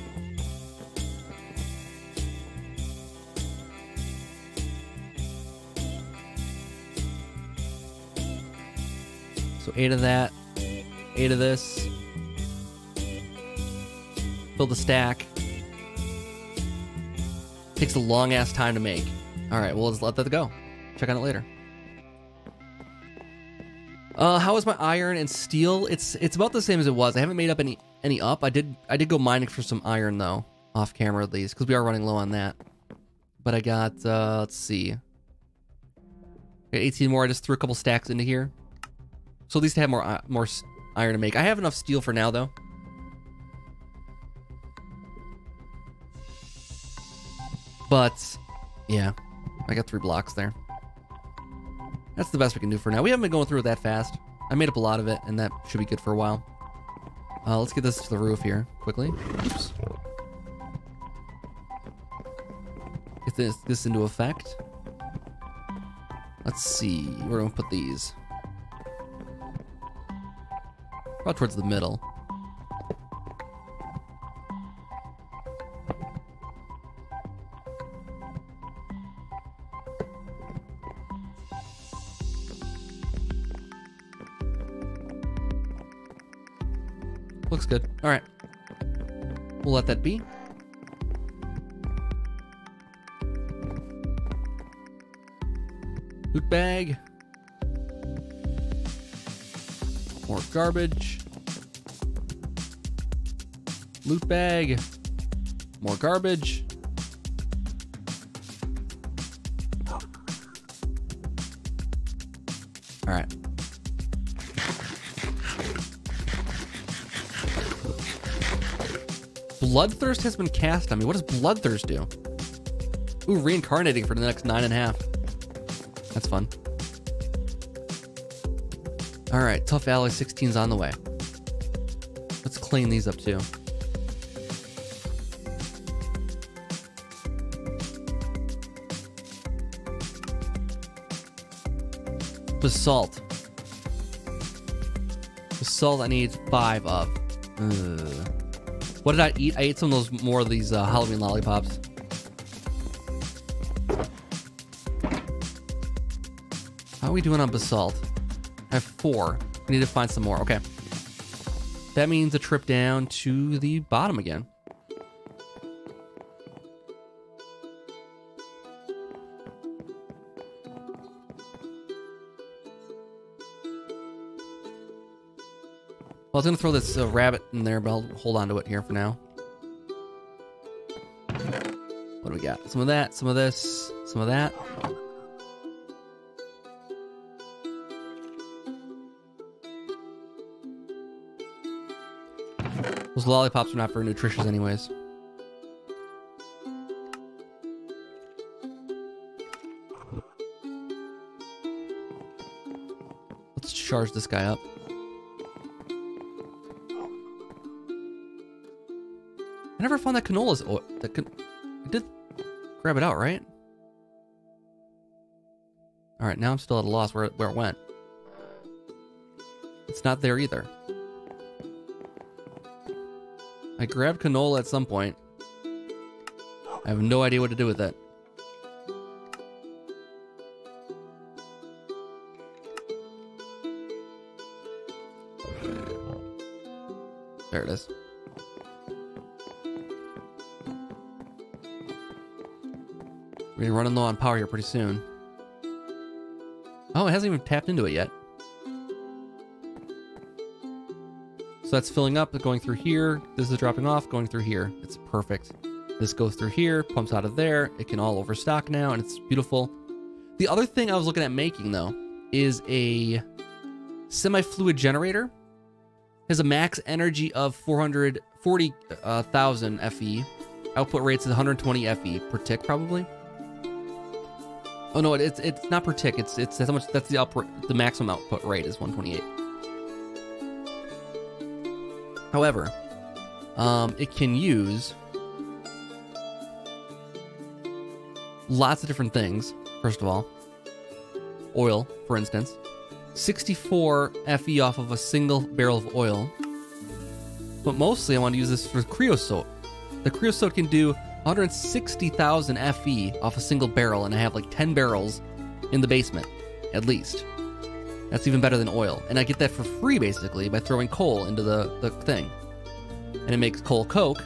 So eight of that, eight of this. Fill the stack. Takes a long ass time to make. All right, well, let's let that go. Check on it later. Uh, how is my iron and steel? It's it's about the same as it was. I haven't made up any any up. I did I did go mining for some iron though, off camera at least, because we are running low on that. But I got uh, let's see, I got eighteen more. I just threw a couple stacks into here, so at least I have more more iron to make. I have enough steel for now though. But, yeah, I got three blocks there. That's the best we can do for now. We haven't been going through it that fast. I made up a lot of it, and that should be good for a while. Uh, let's get this to the roof here quickly. Oops. Get this this into effect. Let's see. We're gonna put these about towards the middle. Looks good. All right. We'll let that be. Loot bag. More garbage. Loot bag. More garbage. All right. Bloodthirst has been cast on me. What does Bloodthirst do? Ooh, reincarnating for the next nine and a half. That's fun. All right, Tough Ally sixteen's on the way. Let's clean these up too. Basalt. Basalt I need five of. Ugh. What did I eat? I ate some of those more of these uh, Halloween lollipops. How are we doing on basalt? I have four. We need to find some more. Okay. That means a trip down to the bottom again. Well, I was going to throw this uh, rabbit in there, but I'll hold on to it here for now. What do we got? Some of that, some of this, some of that. Those lollipops are not very nutritious anyways. Let's charge this guy up. I never found that canola's oil. That can I did grab it out, right? All right, now I'm still at a loss where it, where it went. It's not there either. I grabbed canola at some point. I have no idea what to do with it. There it is. We're running low on power here pretty soon. Oh, it hasn't even tapped into it yet. So that's filling up, going through here. This is dropping off, going through here. It's perfect. This goes through here, pumps out of there. It can all overstock now, and it's beautiful. The other thing I was looking at making, though, is a semi-fluid generator. It has a max energy of four hundred forty thousand uh, F E. Output rates is one hundred twenty F E per tick, probably. Oh no, it's it's not per tick. It's it's that's how much. That's the up the maximum output rate is one twenty-eight. However, um, it can use lots of different things. First of all, oil, for instance, sixty-four F E off of a single barrel of oil. But mostly, I want to use this for creosote. The creosote can do one hundred sixty thousand F E off a single barrel, and I have like ten barrels in the basement, at least. That's even better than oil. And I get that for free, basically, by throwing coal into the, the thing. And it makes coal coke,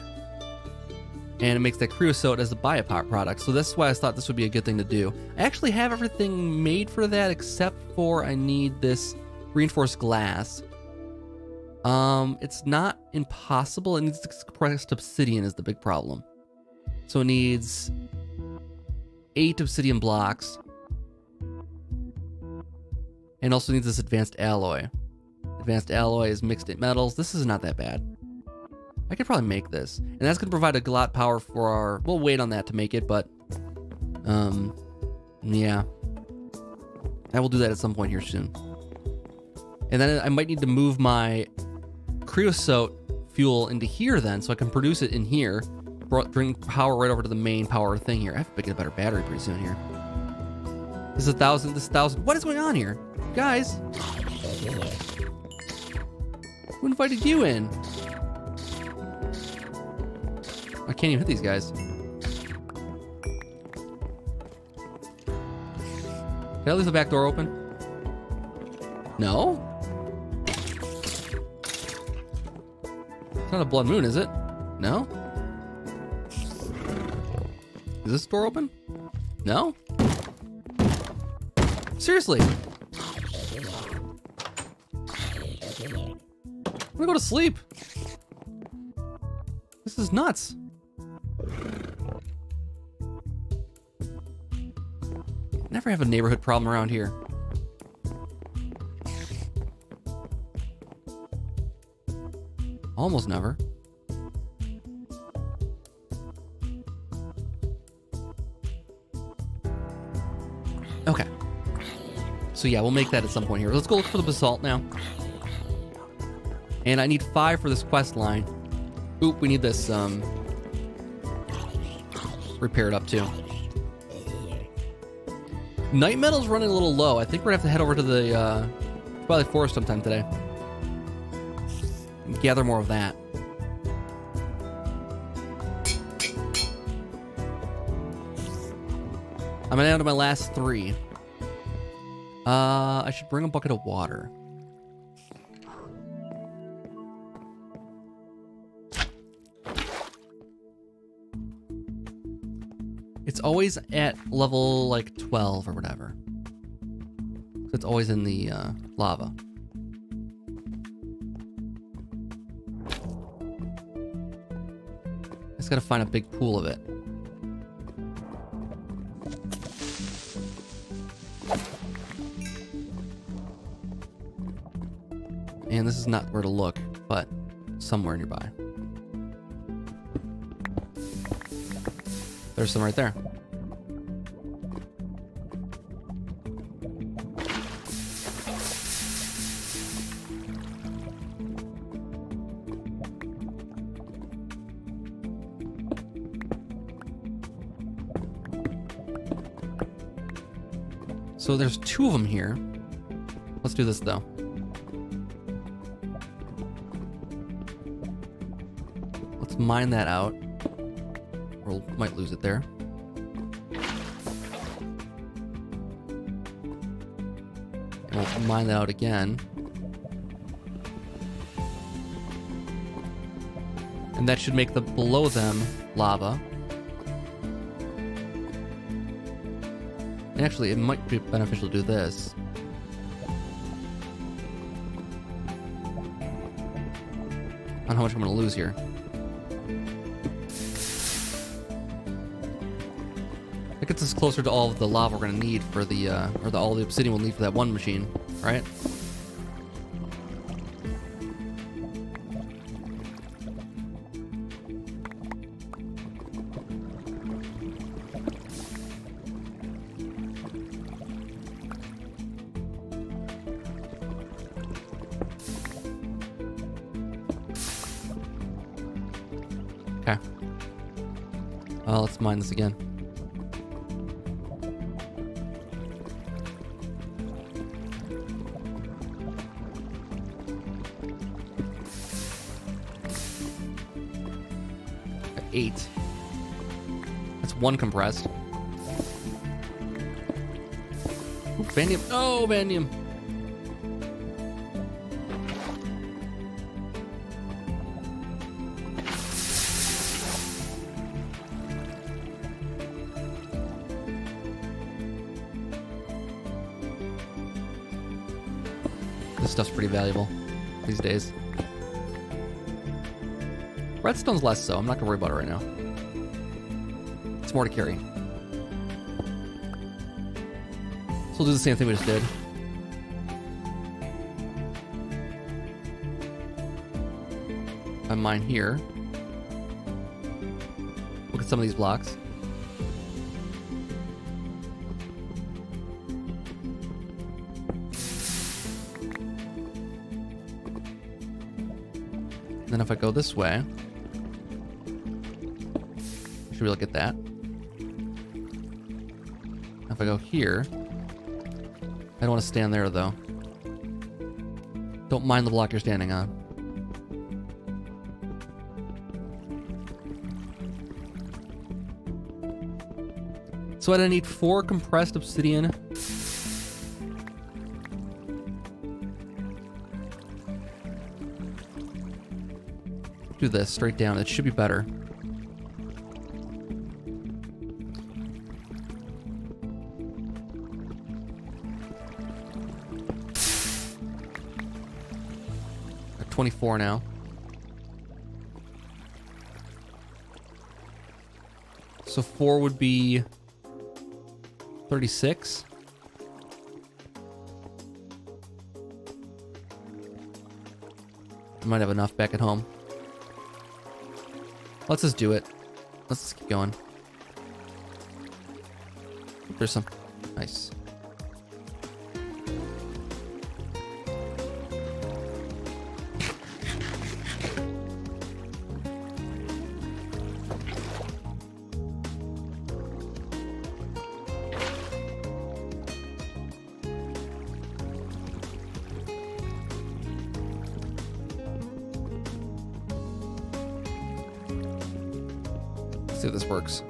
and it makes that creosote as a byproduct. So that's why I thought this would be a good thing to do. I actually have everything made for that, except for I need this reinforced glass. Um, it's not impossible. It needs compressed obsidian is the big problem. So it needs eight obsidian blocks. And also needs this advanced alloy. Advanced alloy is mixed in metals. This is not that bad. I could probably make this. And that's going to provide a lot of power for our... We'll wait on that to make it, but... Um, yeah. I will do that at some point here soon. And then I might need to move my... creosote fuel into here then, so I can produce it in here. Bring power right over to the main power thing here. I have to get a better battery pretty soon here. This is a thousand, this is a thousand. What is going on here? Guys. Who invited you in? I can't even hit these guys. Did I leave the back door open? No? It's not a blood moon, is it? No? Is this door open? No? Seriously? I'm gonna go to sleep. This is nuts. Never have a neighborhood problem around here. Almost never. Okay. So yeah, we'll make that at some point here. Let's go look for the basalt now. And I need five for this quest line. Oop, we need this um, repaired up too. Night metal's running a little low. I think we're gonna have to head over to the uh, Twilight Forest sometime today. Gather more of that. I'm gonna down to my last three. Uh, I should bring a bucket of water. It's always at level like twelve or whatever. It's always in the uh, lava. I just gotta find a big pool of it. And this is not where to look, but somewhere nearby. There's some right there. So there's two of them here. Let's do this though. Let's mine that out. Or might lose it there. And we'll mine that out again. And that should make the below them lava. And actually, it might be beneficial to do this. I don't know how much I'm going to lose here. Gets us closer to all of the lava we're gonna need for the, uh, or the, all the obsidian we'll need for that one machine, right? Okay. Uh, let's mine this again. Eight. That's one compressed. Ooh, vanadium. Oh, vanadium. This stuff's pretty valuable these days. Redstone's less so. I'm not gonna worry about it right now. It's more to carry. So we'll do the same thing we just did. I mine here. Look at some of these blocks. And then if I go this way, should we look at that? If I go here, I don't want to stand there though. Don't mind the block you're standing on. So I need four compressed obsidian. Do this straight down. It should be better. twenty-four now. So four would be thirty-six. I might have enough back at home. Let's just do it. Let's just keep going. There's some nice. See if this works.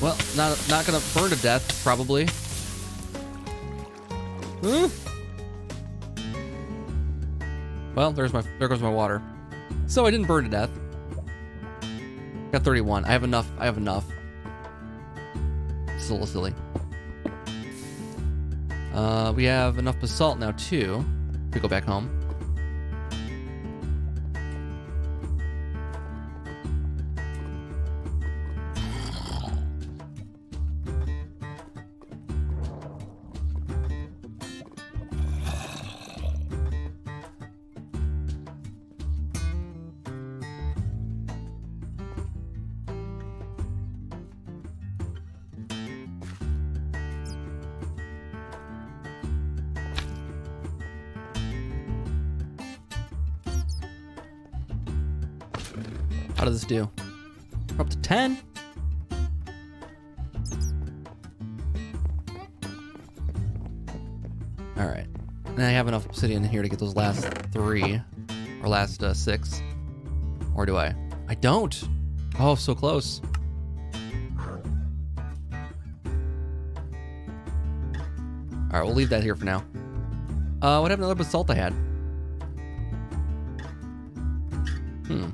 Well, not not gonna burn to death, probably. Ooh. Well, there's my there goes my water. So I didn't burn to death. Got thirty-one. I have enough. I have enough. It's a little silly. Uh, we have enough basalt now too to go back home. How does this do? We're up to ten. All right. And I have enough obsidian here to get those last three or last uh, six. Or do I? I don't. Oh, so close. All right, we'll leave that here for now. Uh, what happened to the basalt I had? Hmm.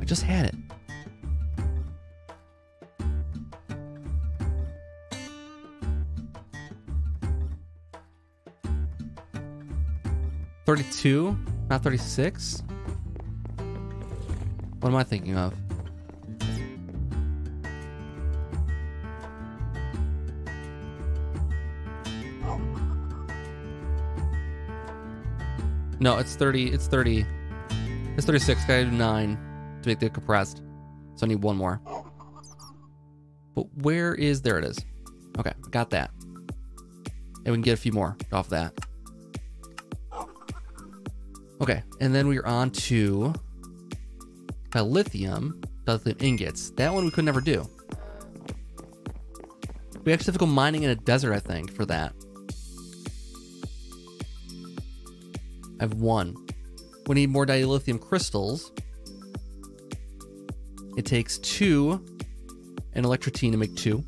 I just had it. thirty-two, not thirty-six. What am I thinking of? No, it's thirty. It's thirty. It's thirty-six. I have nine to make the compressed. So I need one more. But where is? There it is. Okay, got that. And we can get a few more off that. Okay, and then we are on to uh, lithium, lithium ingots. That one we could never do. We actually have to go mining in a desert, I think, for that. I have one. We need more dilithium crystals. It takes two and electrotine to make two.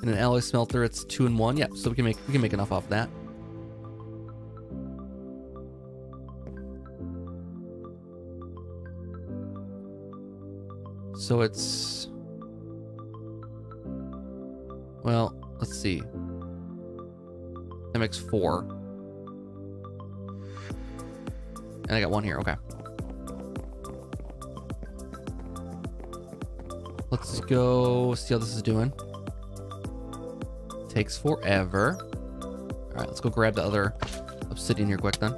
And an alloy smelter, it's two and one. Yep, yeah, so we can make we can make enough off of that. So it's well, let's see. That makes four. And I got one here, okay. Let's go see how this is doing. Takes forever. All right, let's go grab the other obsidian here quick then.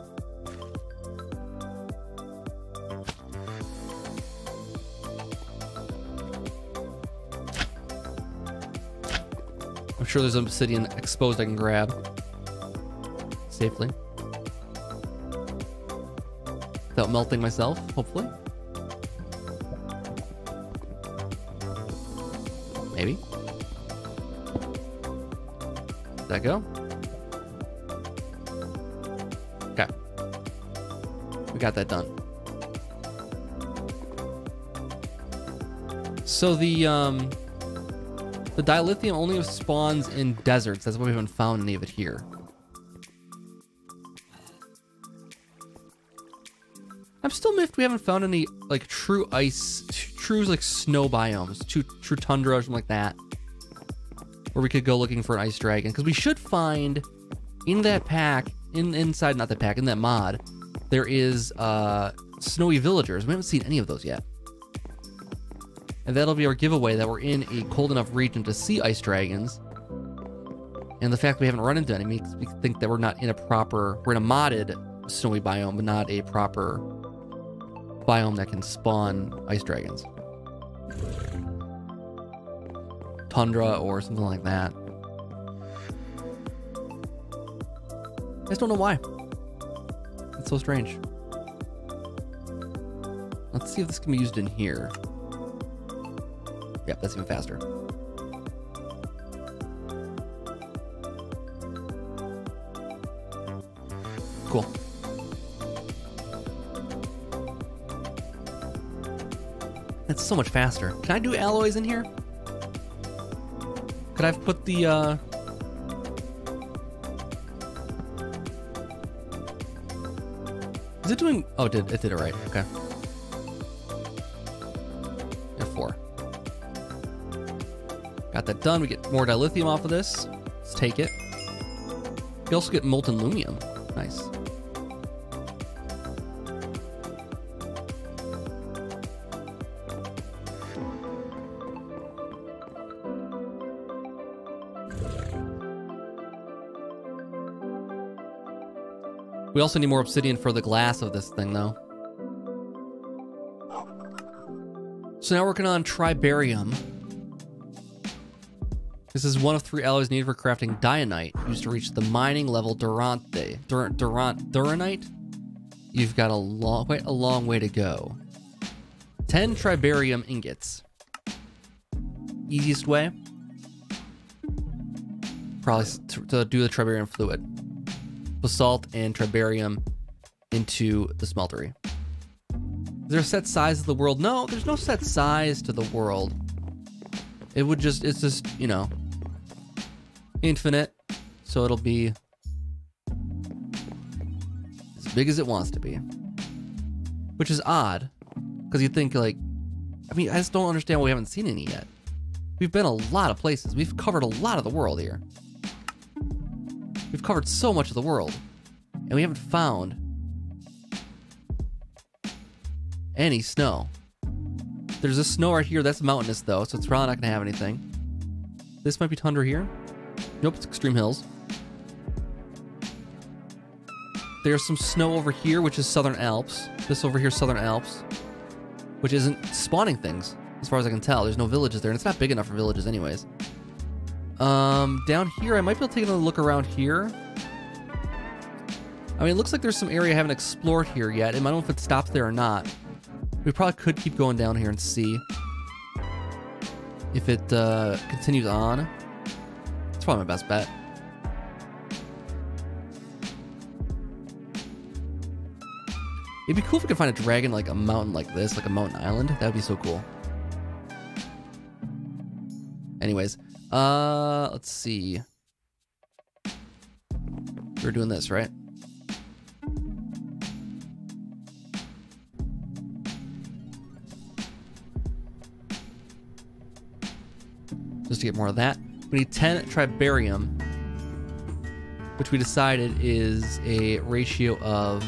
sure there's obsidian exposed I can grab safely without melting myself, hopefully. Maybe. Did that go? Okay. We got that done. So the um, the dilithium only spawns in deserts. That's why we haven't found any of it here. I'm still miffed we haven't found any like true ice, true like snow biomes, true, true tundra or something like that, where we could go looking for an ice dragon. Because we should find in that pack, in inside not the pack, in that mod, there is uh, snowy villagers. We haven't seen any of those yet, and that'll be our giveaway that we're in a cold enough region to see ice dragons. And the fact we haven't run into any makes me think that we're not in a proper, we're in a modded snowy biome, but not a proper biome that can spawn ice dragons. Tundra or something like that. I just don't know why. It's so strange. Let's see if this can be used in here. Yep, that's even faster. Cool. That's so much faster. Can I do alloys in here? Could I have put the, uh... is it doing... oh, it did. It did it right. Okay. F four. Got that done. We get more dilithium off of this. Let's take it. We also get molten lumium. Nice. We also need more obsidian for the glass of this thing, though. So now we're working on tribarium. This is one of three alloys needed for crafting dianite, used to reach the mining level durante. Durant, durant, duranite? You've got a long, quite a long way to go. ten tribarium ingots. Easiest way? Probably to, to do the tribarium fluid. Basalt and tribarium into the smeltery. Is there a set size of the world? No, there's no set size to the world. It would just, it's just, you know, infinite. So it'll be as big as it wants to be, which is odd. Cause you think like, I mean, I just don't understand why we haven't seen any yet. We've been a lot of places. We've covered a lot of the world here. We've covered so much of the world, and we haven't found any snow. There's a snow right here. That's mountainous, though, so it's probably not going to have anything. This might be tundra here. Nope, it's extreme hills. There's some snow over here, which is Southern Alps. This over here is Southern Alps, which isn't spawning things, as far as I can tell. There's no villages there, and it's not big enough for villages anyways. Um, down here, I might be able to take another look around here. I mean, it looks like there's some area I haven't explored here yet, and I don't know if it stops there or not. We probably could keep going down here and see if it uh, continues on. That's probably my best bet. It'd be cool if we could find a dragon like a mountain like this, like a mountain island. That'd be so cool. Anyways. Uh, let's see. We're doing this, right? Just to get more of that. We need ten tribarium, which we decided is a ratio of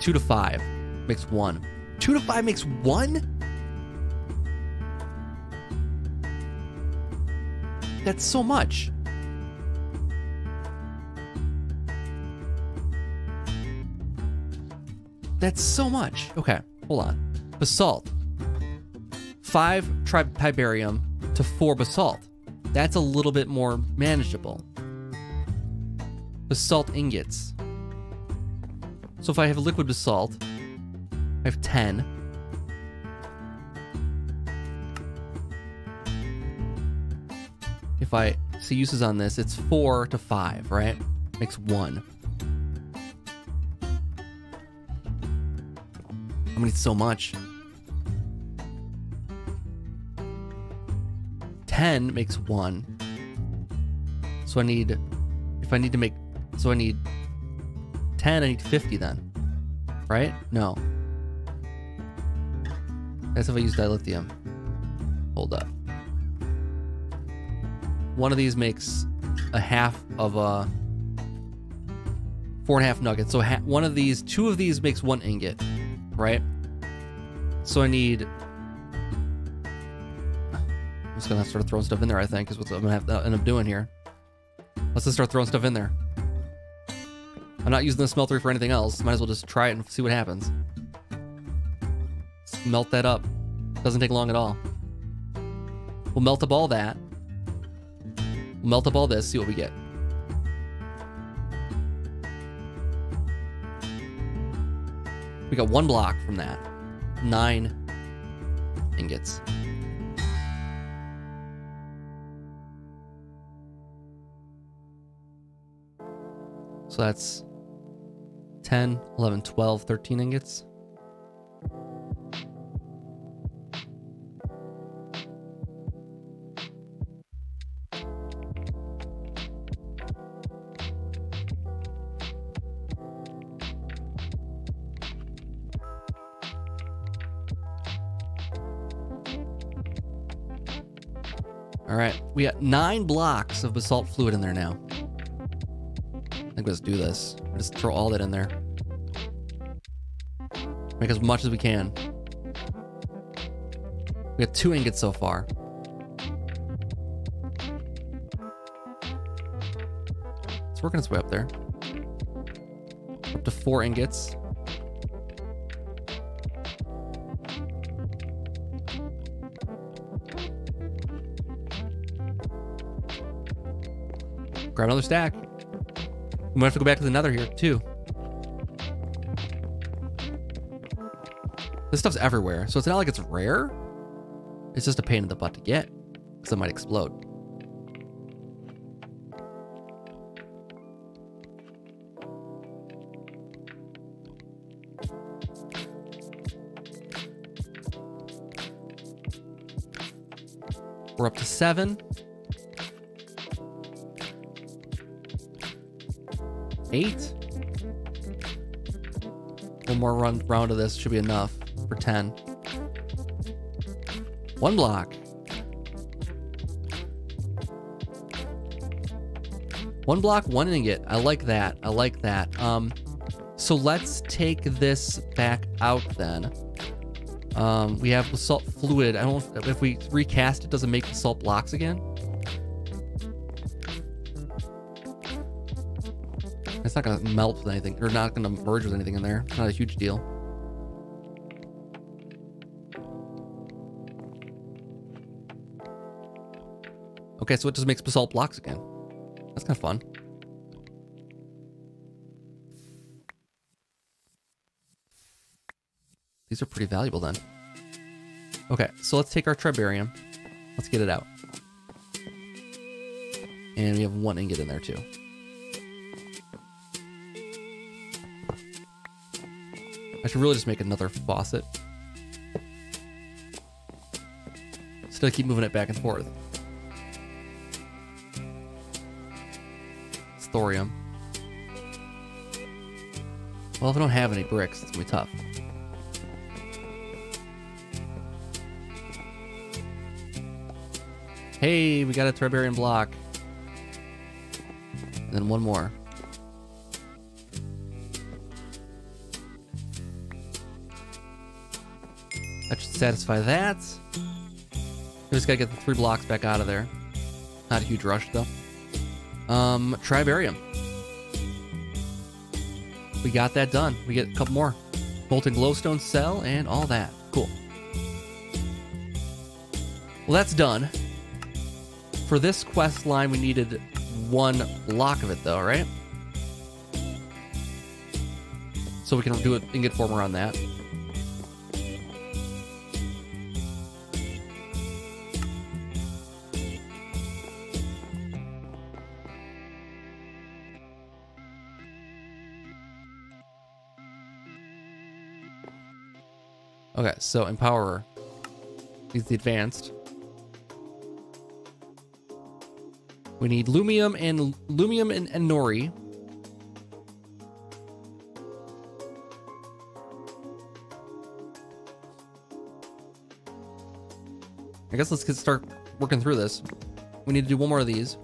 two to five makes one. Two to five makes one? That's so much. That's so much. Okay, hold on. Basalt. Five tri- Tiberium to four basalt. That's a little bit more manageable. Basalt ingots. So if I have liquid basalt, I have ten. If I see uses on this, it's four to five, right? Makes one. I'm gonna need so much. ten makes one. So I need, if I need to make, so I need ten, I need fifty then, right? No. That's if I use dilithium. Hold up. One of these makes a half of a, four and a half nuggets. So ha one of these, two of these makes one ingot, right? So I need, I'm just gonna start throwing stuff in there, I think, is what I'm gonna have to end up doing here. Let's just start throwing stuff in there. I'm not using the smeltery for anything else. Might as well just try it and see what happens. Melt that up. Doesn't take long at all. We'll melt up all that. We'll melt up all this, see what we get. We got one block from that. Nine ingots. So that's ten, eleven, twelve, thirteen ingots. All right, we got nine blocks of basalt fluid in there now. I think let's do this. Just throw all that in there. Make as much as we can. We got two ingots so far. It's working its way up there. Up to four ingots. Grab another stack. We might have to go back to the nether here too. This stuff's everywhere, so it's not like it's rare. It's just a pain in the butt to get, because it might explode. We're up to seven. Eight. One more run round of this should be enough for ten. One block. One block, one ingot. I like that. I like that. Um, so let's take this back out then. Um, we have basalt fluid. I don't. If we recast it, does it make basalt blocks again? It's not gonna melt with anything, or not gonna merge with anything in there. Not a huge deal. Okay, so it just makes basalt blocks again. That's kind of fun. These are pretty valuable then. Okay, so let's take our tribarium. Let's get it out. And we have one ingot in there too. I should really just make another faucet. Still keep moving it back and forth. It's thorium. Well, if I don't have any bricks, it's gonna be tough. Hey, we got a Tribarium block. And then one more. That should satisfy that. We just gotta get the three blocks back out of there. Not a huge rush though. Um, Tribarium. We got that done. We get a couple more. Molten glowstone cell and all that. Cool. Well, that's done. For this quest line, we needed one block of it though, right? So we can do an ingot former on that. Okay, so Empowerer needs the advanced. We need Lumium and Lumium and, and Nori. I guess let's get start working through this. We need to do one more of these.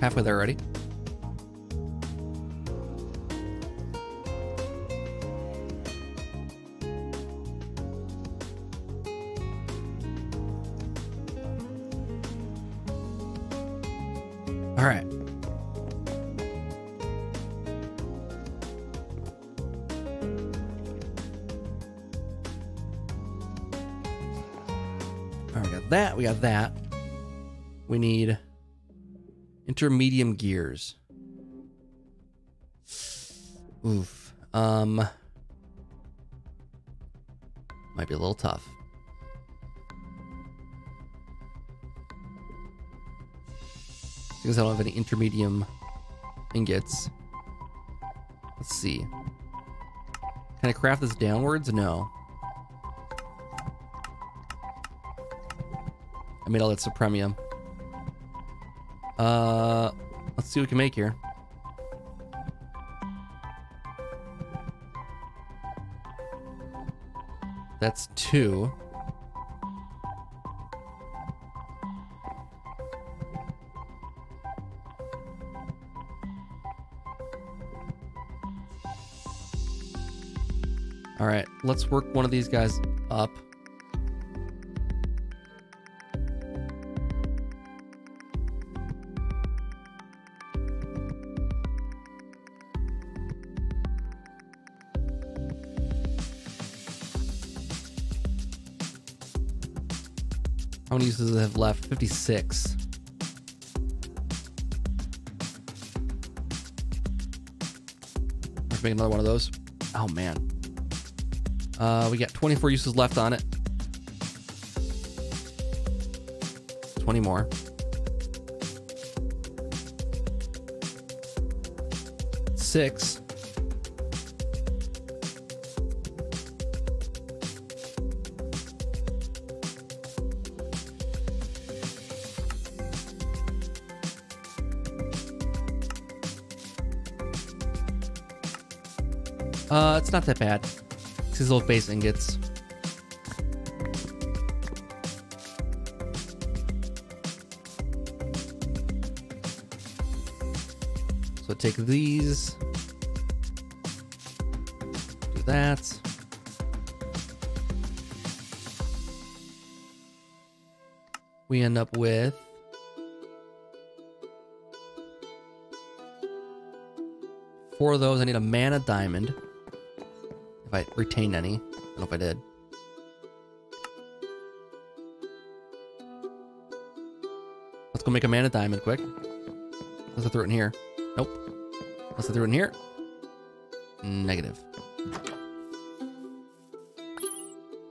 Halfway there already. All right. All right, we got that, we got that. We need intermedium gears. Oof. Um, might be a little tough. Because I don't have any intermedium ingots. Let's see. Can I craft this downwards? No. I made all that supremium. Uh, let's see what we can make here. That's two. All right, let's work one of these guys up. How many uses have left? fifty-six. Let's make another one of those. Oh man. Uh, we got twenty-four uses left on it. twenty more. Six. Uh, it's not that bad. These little base ingots. So take these. Do that. We end up with four of those. I need a mana diamond. If I retained any. I don't know if I did. Let's go make a mana diamond quick. Unless I throw it in here. Nope. Unless I throw it in here. Negative.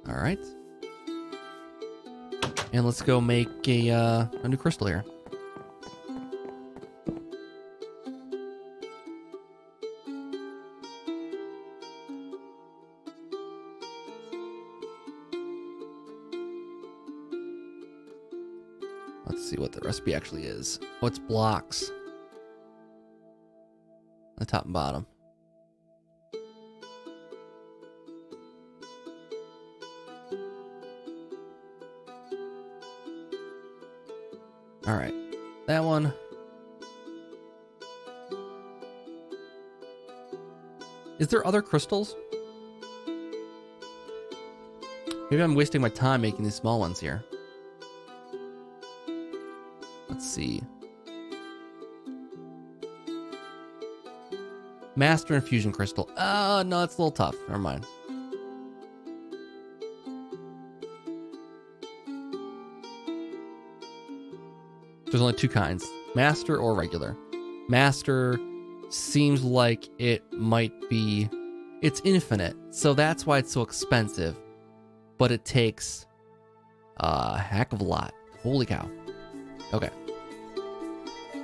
Alright. And let's go make a, uh, a new crystal here. Recipe actually is. Oh, it's blocks. The top and bottom. All right, that one. Is there other crystals? Maybe I'm wasting my time making these small ones here. Let's see. Master Infusion Crystal. Oh, no, it's a little tough. Never mind. There's only two kinds, master or regular. Master seems like it might be, it's infinite, so that's why it's so expensive, but it takes a heck of a lot. Holy cow. Okay,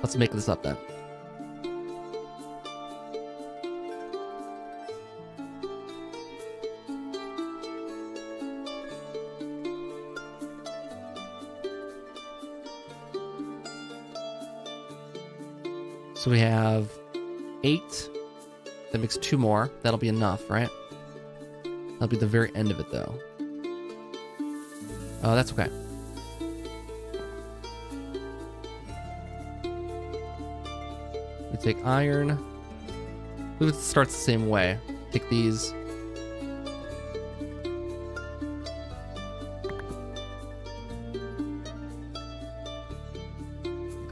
let's make this up then. So we have eight. That makes two more. That'll be enough, right? That'll be the very end of it, though. Oh, that's okay. We take iron. I believe it starts the same way. Take these.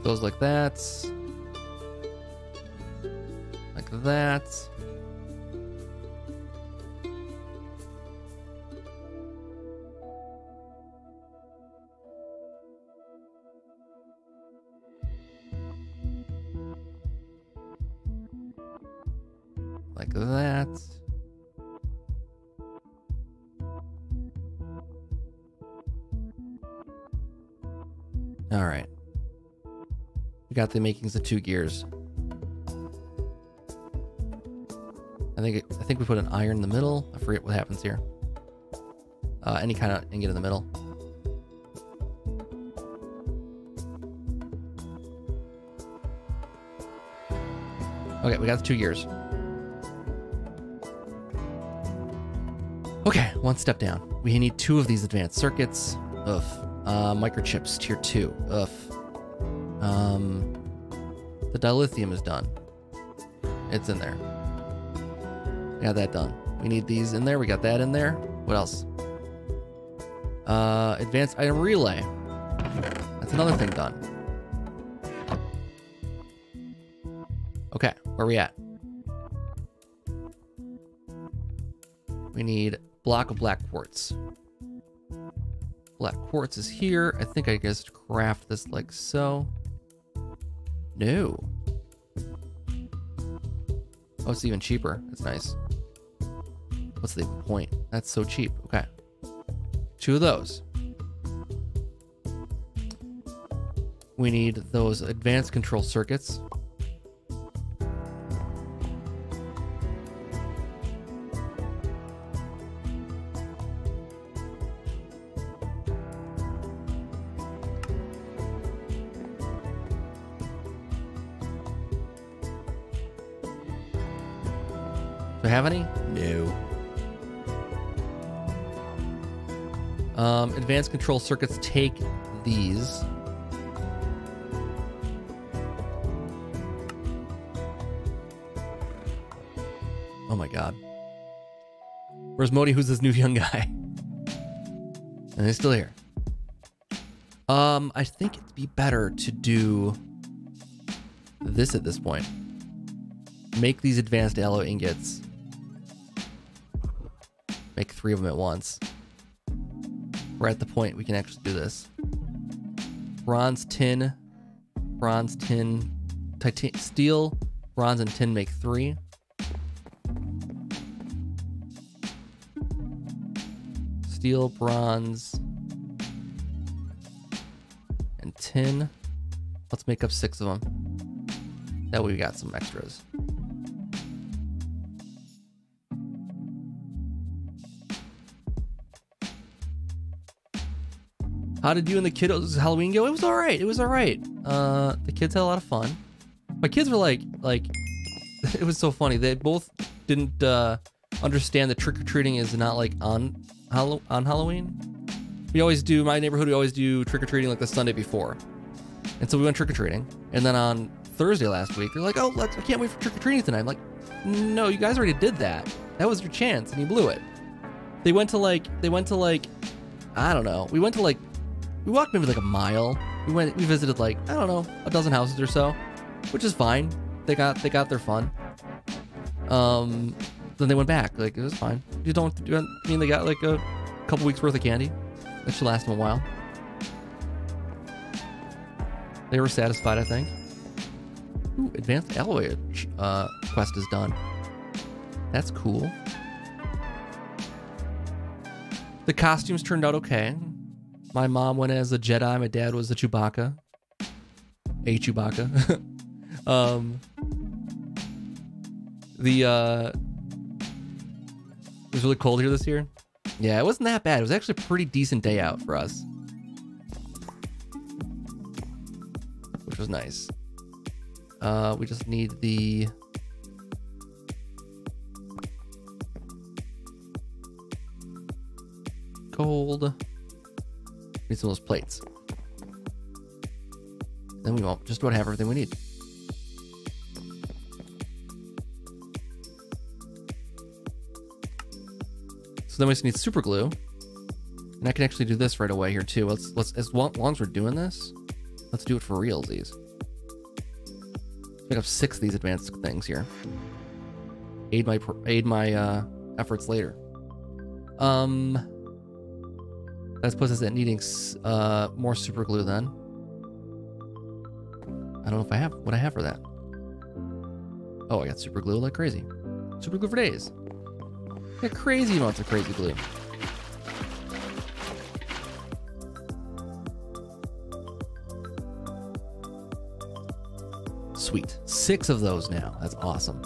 Those like that. that. Like that. All right. We got the makings of two gears. I think, I think we put an iron in the middle. I forget what happens here. Uh, any kind of ingot in the middle. Okay, we got the two gears. Okay, one step down. We need two of these advanced circuits. Ugh. Uh, microchips, tier two. Ugh. Um, the dilithium is done. It's in there. Got that done. We need these in there. We got that in there. What else? Uh, advanced item relay. That's another thing done. Okay, where are we at? We need block of black quartz. Black quartz is here. I think I guess craft this like so. No. Oh, it's even cheaper. That's nice. What's the point? That's so cheap. Okay. Two of those. We need those advanced control circuits. Do I have any? No. Um, advanced control circuits take these. Oh my god. Where's Modi? Who's this new young guy? And he's still here. Um, I think it'd be better to do this at this point. Make these advanced aloe ingots. Make three of them at once. We're at the point we can actually do this. Bronze, tin, bronze, tin, titanium, steel, bronze, and tin make three. Steel, bronze, and tin. Let's make up six of them. That way we got some extras. How did you and the kiddos Halloween go? It was all right. It was all right. Uh, the kids had a lot of fun. My kids were like, like, it was so funny. They both didn't uh, understand that trick or treating is not like on Hall on Halloween. We always do my neighborhood. We always do trick or treating like the Sunday before, and so we went trick or treating. And then on Thursday last week, they're like, oh, let's, I can't wait for trick or treating tonight. I'm like, no, you guys already did that. That was your chance, and you blew it. They went to like, they went to like, I don't know. We went to like. We walked maybe like a mile. We went, we visited like, I don't know, a dozen houses or so, which is fine. They got, they got their fun. Um, then they went back. Like, it was fine. You don't, you don't mean they got like a couple weeks worth of candy. That should last them a while. They were satisfied, I think. Ooh, advanced alloy uh, quest is done. That's cool. The costumes turned out okay. My mom went as a Jedi. My dad was a Chewbacca. A Chewbacca. um, the uh, it was really cold here this year. Yeah, it wasn't that bad. It was actually a pretty decent day out for us, which was nice. Uh, we just need the... gold. Need some of those plates. Then we won't just about have everything we need. So then we just need super glue. And I can actually do this right away here too. Let's, let's, as long, as long as we're doing this, let's do it for realsies. Pick up six of these advanced things here. Aid my aid my uh, efforts later. Um, that puts us at needing uh, more super glue. Then I don't know if I have what I have for that. Oh, I got super glue like crazy. Super glue for days. I got crazy amounts of crazy glue. Sweet. Six of those now. That's awesome.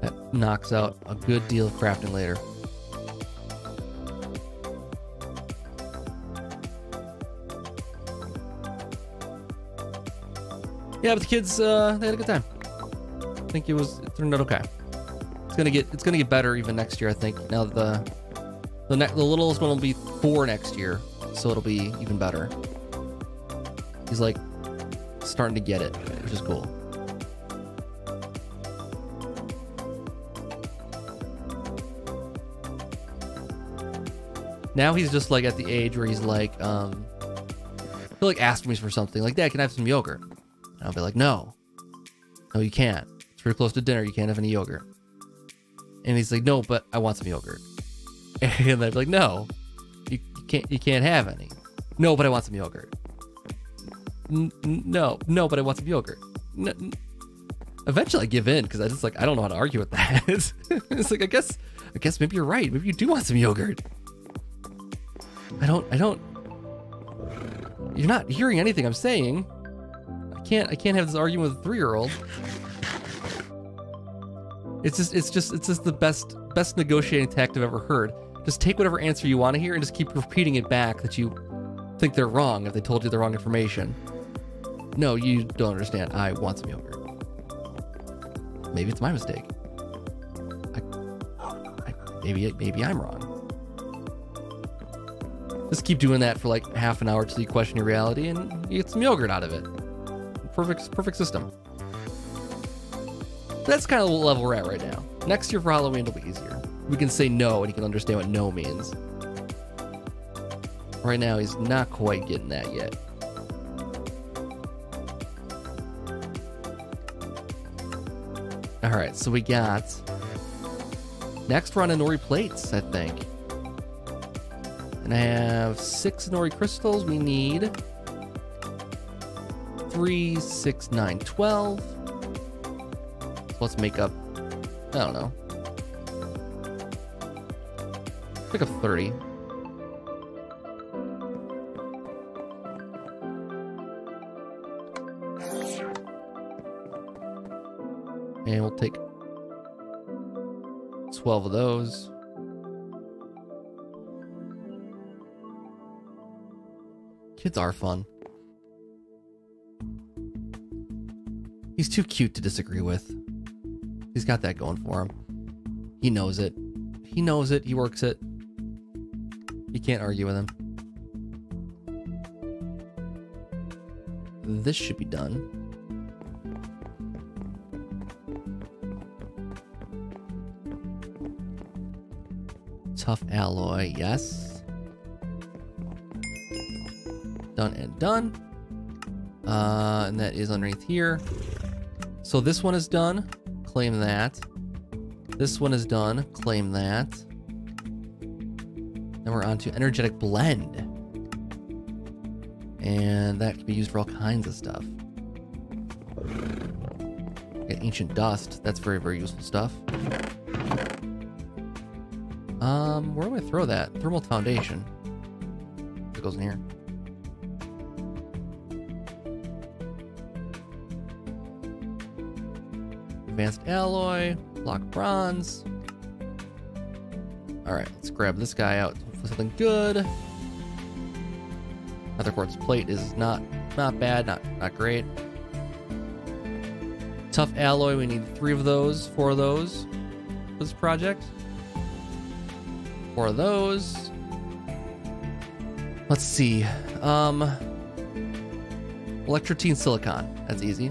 That knocks out a good deal of crafting later. Yeah, but the kids, uh, they had a good time. I think it was it turned out okay. It's gonna get it's gonna get better even next year, I think. Now the the ne the littlest one will be four next year, so it'll be even better. He's like starting to get it, which is cool. Now he's just like at the age where he's like, um, he'll like ask me for something like, Dad, can I have some yogurt? And I'll be like, no, no, you can't. It's pretty close to dinner. You can't have any yogurt. And he's like, no, but I want some yogurt. And I'd be like, no, you can't, you can't have any. No, but I want some yogurt. No, no, but I want some yogurt. N Eventually I give in because I just like, I don't know how to argue with that. It's, it's like, I guess, I guess maybe you're right. Maybe you do want some yogurt. I don't, I don't, you're not hearing anything I'm saying. I can't, I can't have this argument with a three-year-old. It's just, it's just, it's just the best, best negotiating tactic I've ever heard. Just take whatever answer you want to hear and just keep repeating it back that you think they're wrong if they told you the wrong information. No, you don't understand. I want some yogurt. Maybe it's my mistake. I, I, maybe maybe I'm wrong. Just keep doing that for like half an hour till you question your reality and you get some yogurt out of it. Perfect, perfect system. That's kind of the level we're at right now. Next year for Halloween it'll be easier. We can say no and he can understand what no means. Right now he's not quite getting that yet. Alright, so we got next run of nori plates, I think. And I have six nori crystals. We need three, six, nine, twelve. So let's make up, I don't know. Pick up thirty. And we'll take twelve of those. Kids are fun. He's too cute to disagree with. He's got that going for him. He knows it. He knows it. He works it. You can't argue with him. This should be done. Tough alloy, yes. Done and done. Uh, and that is underneath here. So this one is done. Claim that. This one is done. Claim that. Then we're on to energetic blend, and that can be used for all kinds of stuff. Get ancient dust. That's very, very useful stuff. Um, where do I throw that? Thermal foundation. It goes in here. Advanced alloy, block bronze. All right, let's grab this guy out. Hopefully something good. Another quartz plate is not not bad, not not great. Tough alloy. We need three of those, four of those. For this project. Four of those. Let's see. Um, electrotine silicon. That's easy.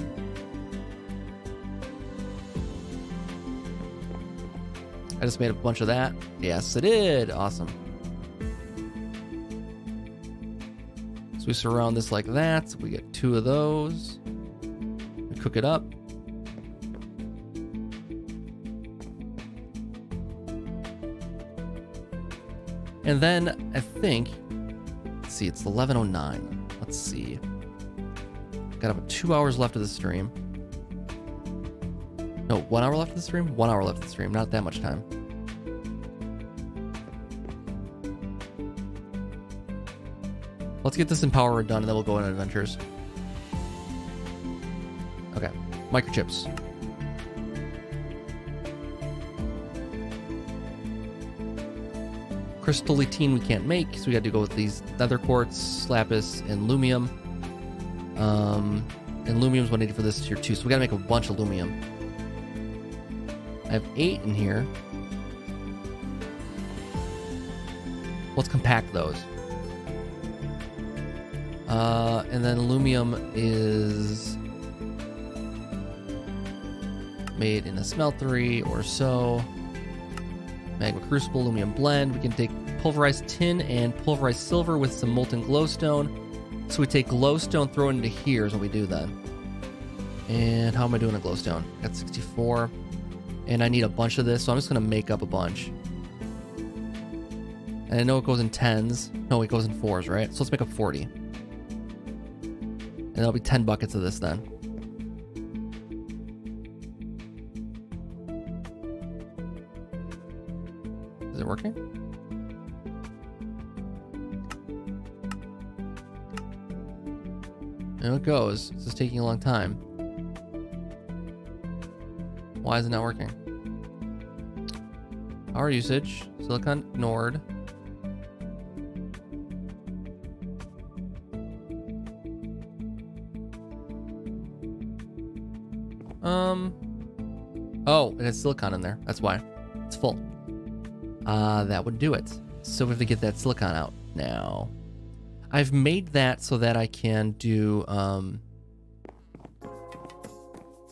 I just made a bunch of that. Yes, it did. Awesome. So we surround this like that. So we get two of those. We cook it up. And then I think, let's see, it's eleven oh nine. Let's see. Got about two hours left of the stream. No, one hour left of the stream? One hour left of the stream. Not that much time. Let's get this Empowerer done, and then we'll go on adventures. Okay. Microchips. Crystalline we can't make, so we got to go with these nether quartz, lapis, and lumium. Um, and lumium is what I need for this tier two, so we got to make a bunch of lumium. I have eight in here. Let's compact those. Uh, and then lumium is made in a smeltery or so. Magma crucible, aluminum blend. We can take pulverized tin and pulverized silver with some molten glowstone. So we take glowstone, throw it into here is what we do then. And how am I doing a glowstone? Got sixty-four. And I need a bunch of this, so I'm just going to make up a bunch. And I know it goes in tens. No, it goes in fours, right? So let's make up forty. And there'll be ten buckets of this then. Is it working? There it goes. This is taking a long time. Why is it not working? Power usage. Silicon ignored. Um. Oh, it has silicon in there. That's why. It's full. Uh, that would do it. So we have to get that silicon out now. I've made that so that I can do um,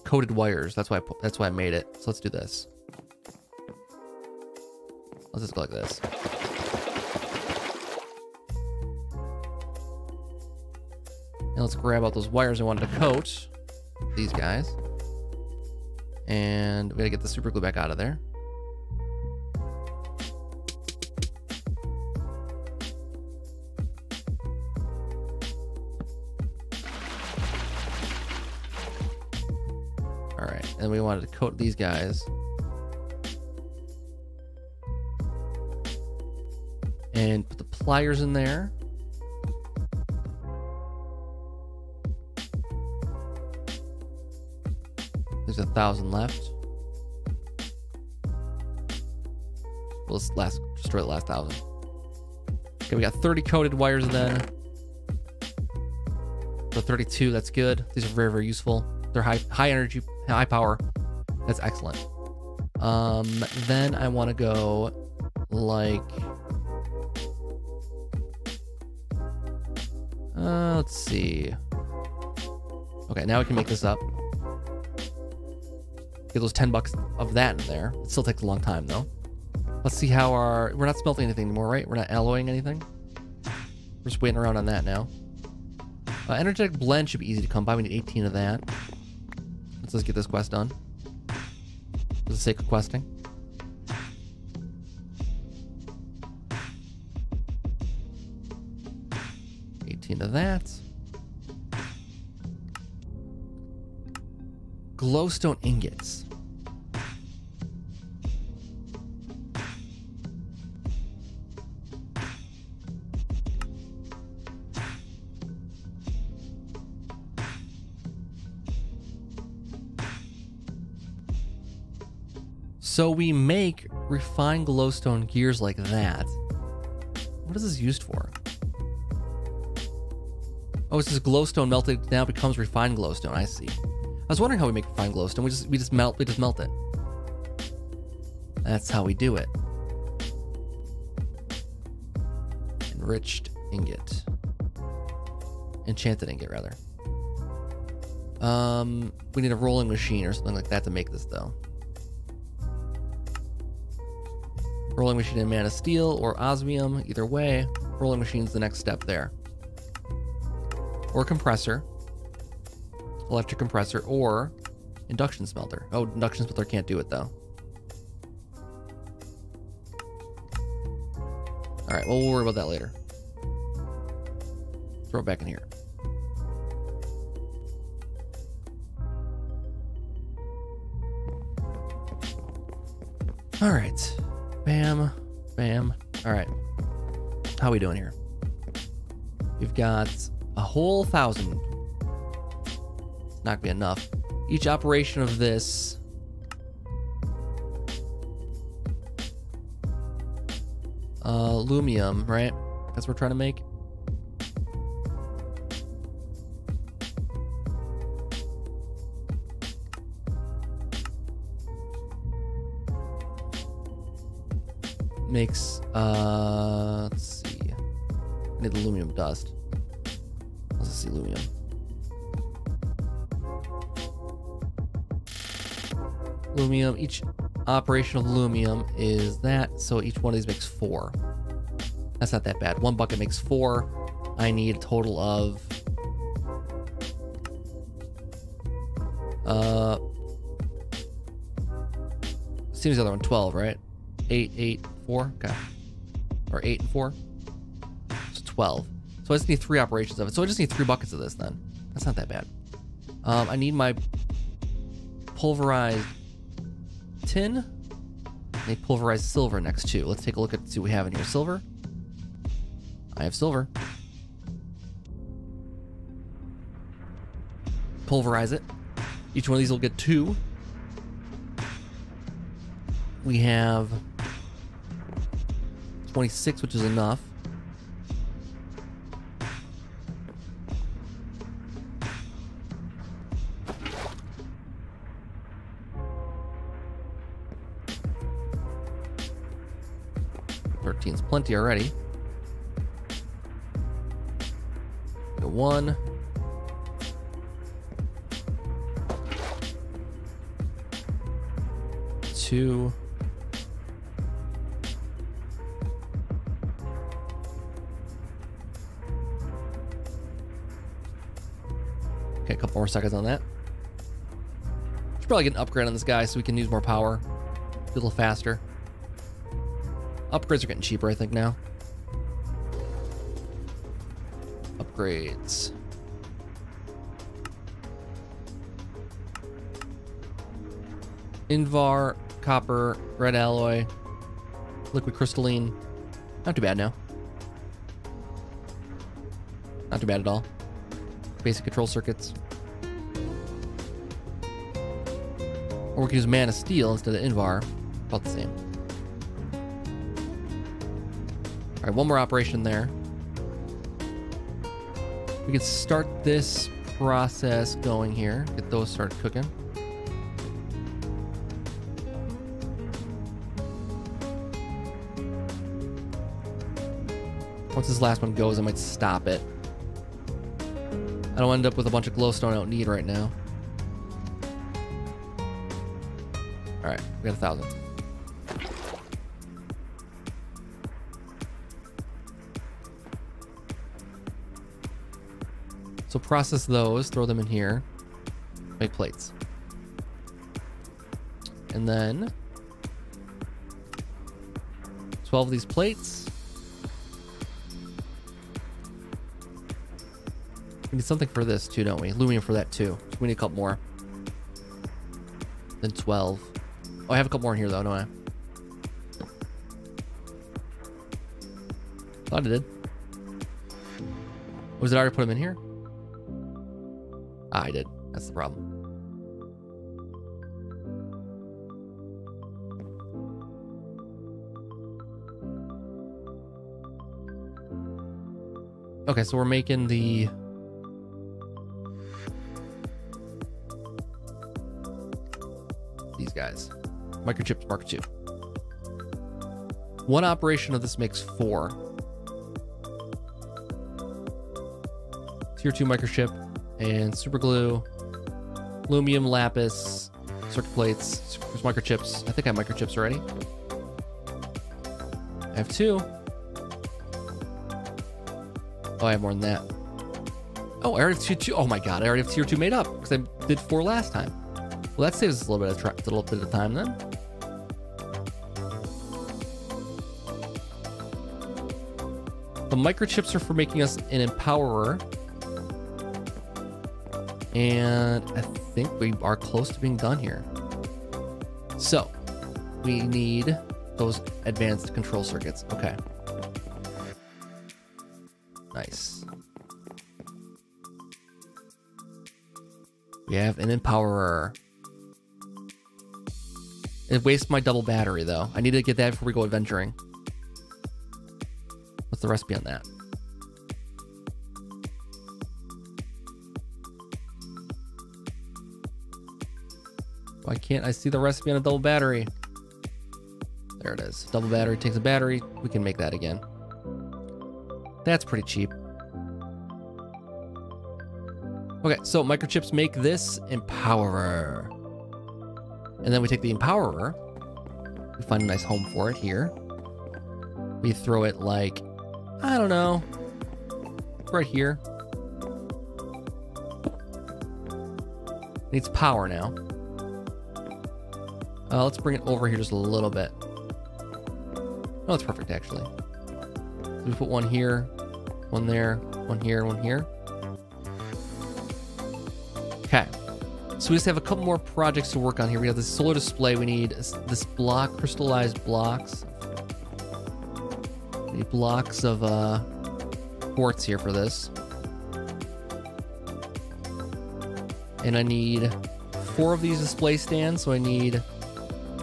coated wires. That's why I, that's why I made it. So let's do this. Let's just go like this. And let's grab out those wires I wanted to coat. These guys. And we gotta get the super glue back out of there. And we wanted to coat these guys. And put the pliers in there. There's a thousand left. Let's last destroy the last thousand. Okay, we got thirty coated wires then. So thirty-two, that's good. These are very, very useful. They're high high energy. High power. That's excellent. Um, then I want to go like, uh, let's see. Okay. Now we can make this up. Get those ten bucks of that in there. It still takes a long time though. Let's see how our, we're not smelting anything anymore, right? We're not alloying anything. We're just waiting around on that now. Uh, energetic blend should be easy to come by. We need eighteen of that. So let's get this quest done for the sake of questing. fifteen of that. Glowstone ingots. So we make refined glowstone gears like that. What is this used for? Oh, it's this glowstone melted now becomes refined glowstone. I see. I was wondering how we make refined glowstone. We just we just melt we just melt it. That's how we do it. Enriched ingot. Enchanted ingot rather. Um, we need a rolling machine or something like that to make this though. Rolling machine and mana steel or osmium, either way. Rolling machine's the next step there. Or compressor. Electric compressor or induction smelter. Oh, induction smelter can't do it though. Alright, well, we'll worry about that later. Throw it back in here. Alright. Bam, bam. All right. How we doing here? We've got a whole thousand. It's not gonna be enough. Each operation of this uh, aluminum, right? That's what we're trying to make. Makes, uh, let's see. I need aluminum dust. Let's see, aluminum. Aluminum, each operation of aluminum is that. So each one of these makes four. That's not that bad. One bucket makes four. I need a total of, uh, seems the other one, twelve, right? Eight, eight, four, okay. Or eight and four. So twelve. So I just need three operations of it. So I just need three buckets of this then. That's not that bad. Um, I need my pulverized tin. I need pulverized silver next to. Let's take a look at see what we have in here. Silver. I have silver. Pulverize it. Each one of these will get two. We have twenty-six, which is enough. thirteen is plenty already. Go one. Two. Okay, a couple more seconds on that. Should probably get an upgrade on this guy so we can use more power. A little faster. Upgrades are getting cheaper, I think, now. Upgrades. Invar, copper, red alloy, liquid crystalline. Not too bad now. Not too bad at all. Basic control circuits. Or we can use mana steel instead of Invar. About the same. Alright, one more operation there. We can start this process going here. Get those started cooking. Once this last one goes, I might stop it. I don't end up with a bunch of glowstone I don't need right now. All right, we got a thousand. So process those, throw them in here, make plates. And then twelve of these plates. We need something for this too, don't we? Lumium for that too. So we need a couple more. Then twelve. Oh, I have a couple more in here though, don't I? Thought I did. Was it already put them in here? Ah, I did. That's the problem. Okay, so we're making the... these guys. Microchips Mark two. One operation of this makes four. Tier two microchip and super glue. Lumium, lapis, circuit plates, microchips. I think I have microchips already. I have two. Oh, I have more than that. Oh, I already have tier two. Oh my god, I already have tier two made up because I did four last time. Well, that saves us a little bit of tra- little bit of time then. The microchips are for making us an empowerer, and I think we are close to being done here. So we need those advanced control circuits. Okay. Nice. We have an empowerer. It wastes my double battery though. I need to get that before we go adventuring. What's the recipe on that? Why can't I see the recipe on a double battery? There it is. Double battery takes a battery. We can make that again. That's pretty cheap. Okay, so microchips make this empowerer. And then we take the empowerer. We find a nice home for it here. We throw it like, I don't know, right here. It needs power now. Uh, let's bring it over here just a little bit. Oh, that's perfect actually. So we put one here, one there, one here, one here. Okay. So we just have a couple more projects to work on here. We have this solar display. We need this block, crystallized blocks. We need blocks of uh, quartz here for this. And I need four of these display stands. So I need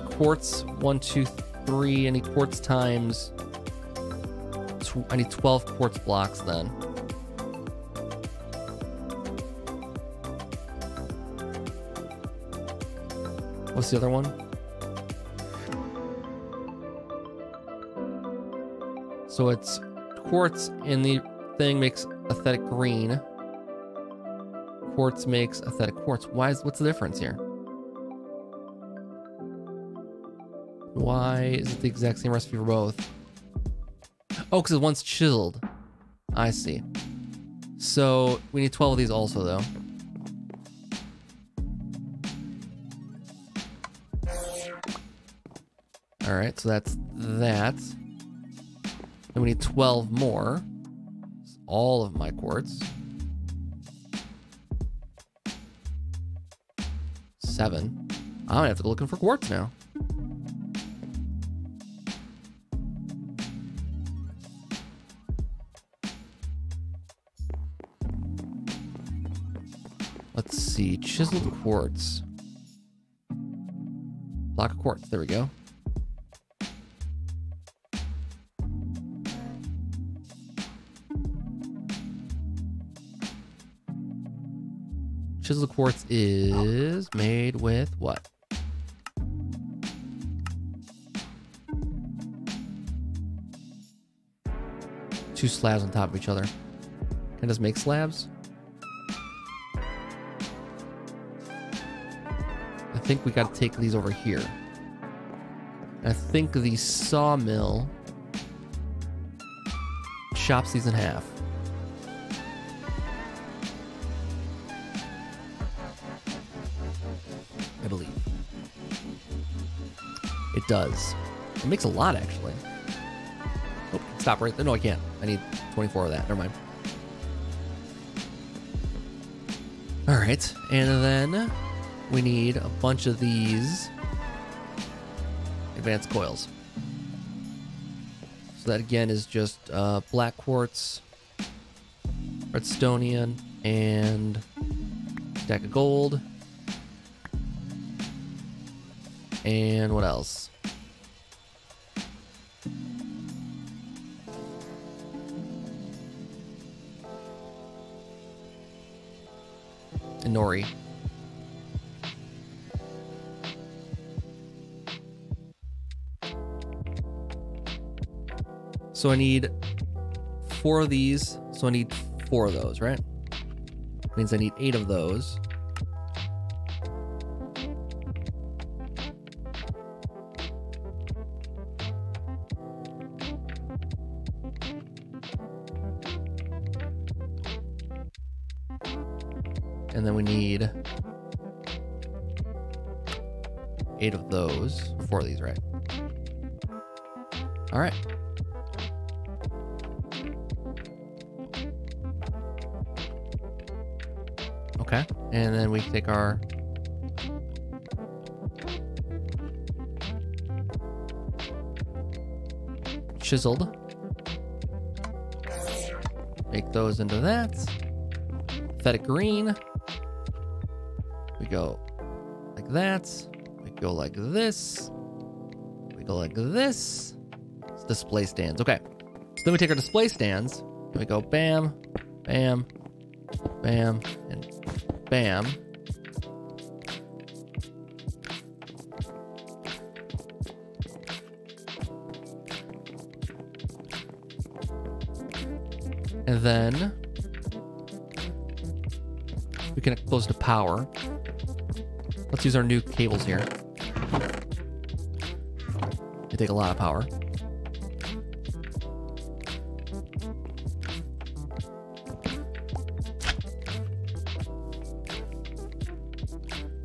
quartz, one, two, three. I need quartz times... I need twelve quartz blocks then. What's the other one? So it's quartz in the thing makes aesthetic green. Quartz makes aesthetic quartz. Why is what's the difference here? Why is it the exact same recipe for both? Oh, because one's chiseled. I see. So we need twelve of these also, though. All right, so that's that. Then we need twelve more. That's all of my quartz. Seven. I'm gonna have to go looking for quartz now. Let's see, chiseled quartz. Block of quartz, there we go. Chiseled quartz is made with what? Two slabs on top of each other. Can I just make slabs? I think we got to take these over here. I think the sawmill chops these in half. I believe. It does. It makes a lot, actually. Oh, stop right there. No, I can't. I need twenty-four of that. Never mind. All right, and then we need a bunch of these advanced coils. So that again is just uh, black quartz, redstonian, and a stack of gold. And what else? And nori. So I need four of these. So I need four of those, right? That means I need eight of those. And then we need eight of those, four of these, right? All right. Okay, and then we take our chiseled, make those into that. Pathetic green. We go like that. We go like this. We go like this. It's display stands. Okay. So then we take our display stands. And we go bam, bam, bam, and bam. And then we connect those to power. Let's use our new cables here. They take a lot of power.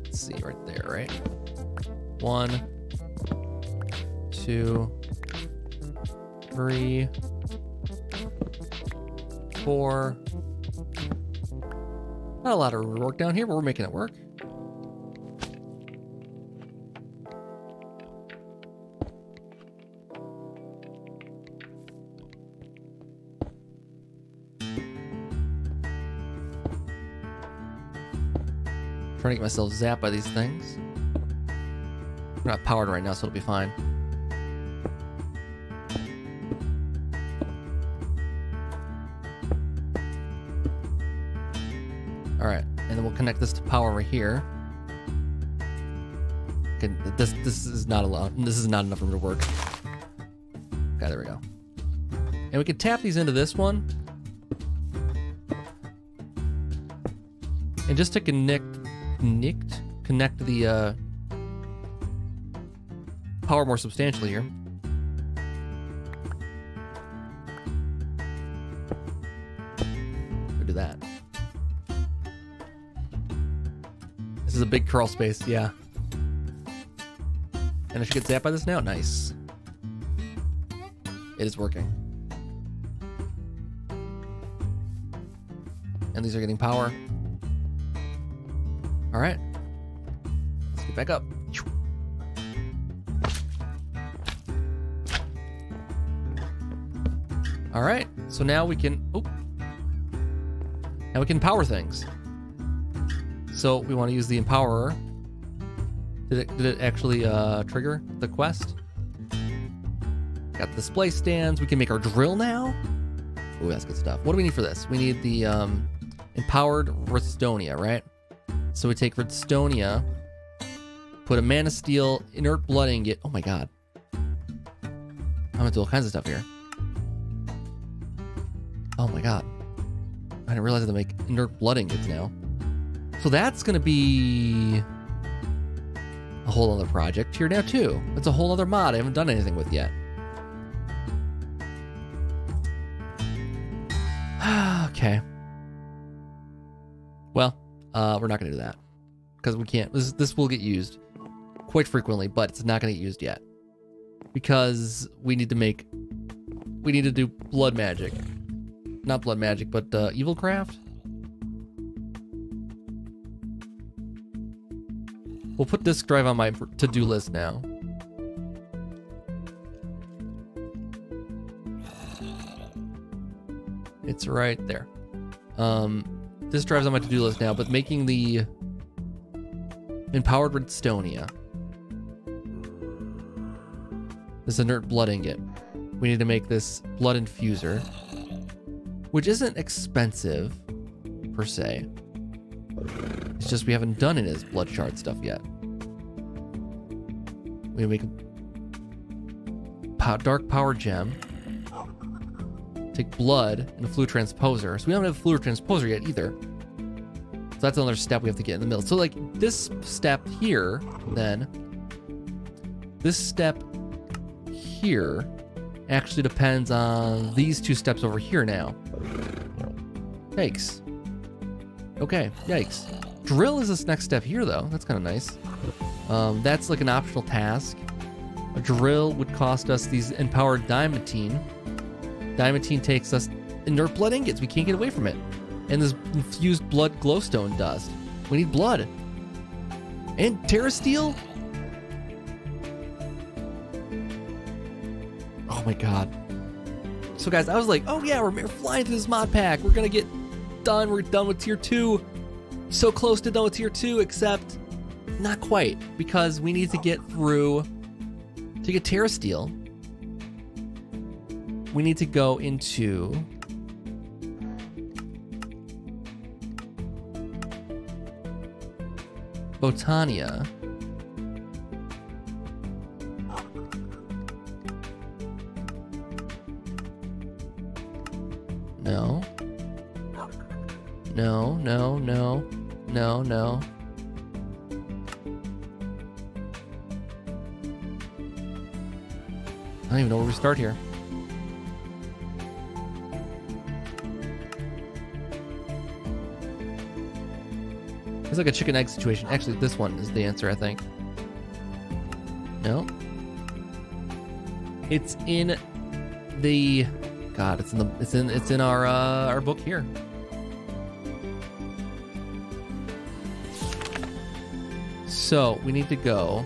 Let's see right there, right? One, two, three, four. Not a lot of work down here, but we're making it work. Trying to get myself zapped by these things. We're not powered right now, so it'll be fine. All right, and then we'll connect this to power over here. Okay, this this is not allowed. This is not enough room to work. Okay, there we go. And we can tap these into this one, and just to connect. Nicked, connect the uh, power more substantially here. We'll do that. This is a big crawl space, yeah. And I should get zapped by this now? Nice. It is working. And these are getting power. All right, let's get back up. All right, so now we can, oh, now we can power things. So we want to use the Empowerer. Did it, did it actually uh, trigger the quest? Got the display stands. We can make our drill now. Ooh, that's good stuff. What do we need for this? We need the um, empowered Redstonia, right? So we take Redstonia, put a Man of Steel, Inert Blood Ingot. Oh my god. I'm gonna do all kinds of stuff here. Oh my god. I didn't realize they make Inert Blood Ingots now. So that's gonna be a whole other project here now too. That's a whole other mod I haven't done anything with yet. Okay. Well. Uh, we're not going to do that because we can't. This, this will get used quite frequently, but it's not going to get used yet because we need to make, we need to do blood magic. Not blood magic, but uh, evil craft. We'll put disk drive on my to-do list now. It's right there. Um, disk drive's on my to-do list now, but making the empowered Redstonia. This inert blood ingot. We need to make this blood infuser, which isn't expensive per se. It's just we haven't done it as blood shard stuff yet. We make a dark power gem. Take blood and a fluid transposer. So we don't have a fluid transposer yet either. So that's another step we have to get in the middle. So like this step here, then this step here actually depends on these two steps over here now. Yikes. Okay, yikes. Drill is this next step here though. That's kind of nice. Um, that's like an optional task. A drill would cost us these empowered diamantine. Diamantine takes us inert blood ingots. We can't get away from it. And this infused blood glowstone dust. We need blood. And terrasteel? Oh my god. So guys, I was like, oh yeah, we're flying through this mod pack. We're gonna get done. We're done with tier two. So close to done with tier two, except not quite, because we need to get through to get terrasteel. We need to go into Botania. No. No, no, no, no, no. I don't even know where we start here. It's like a chicken egg situation. Actually, this one is the answer, I think. No. It's in the God, it's in the it's in it's in our uh, our book here. So we need to go.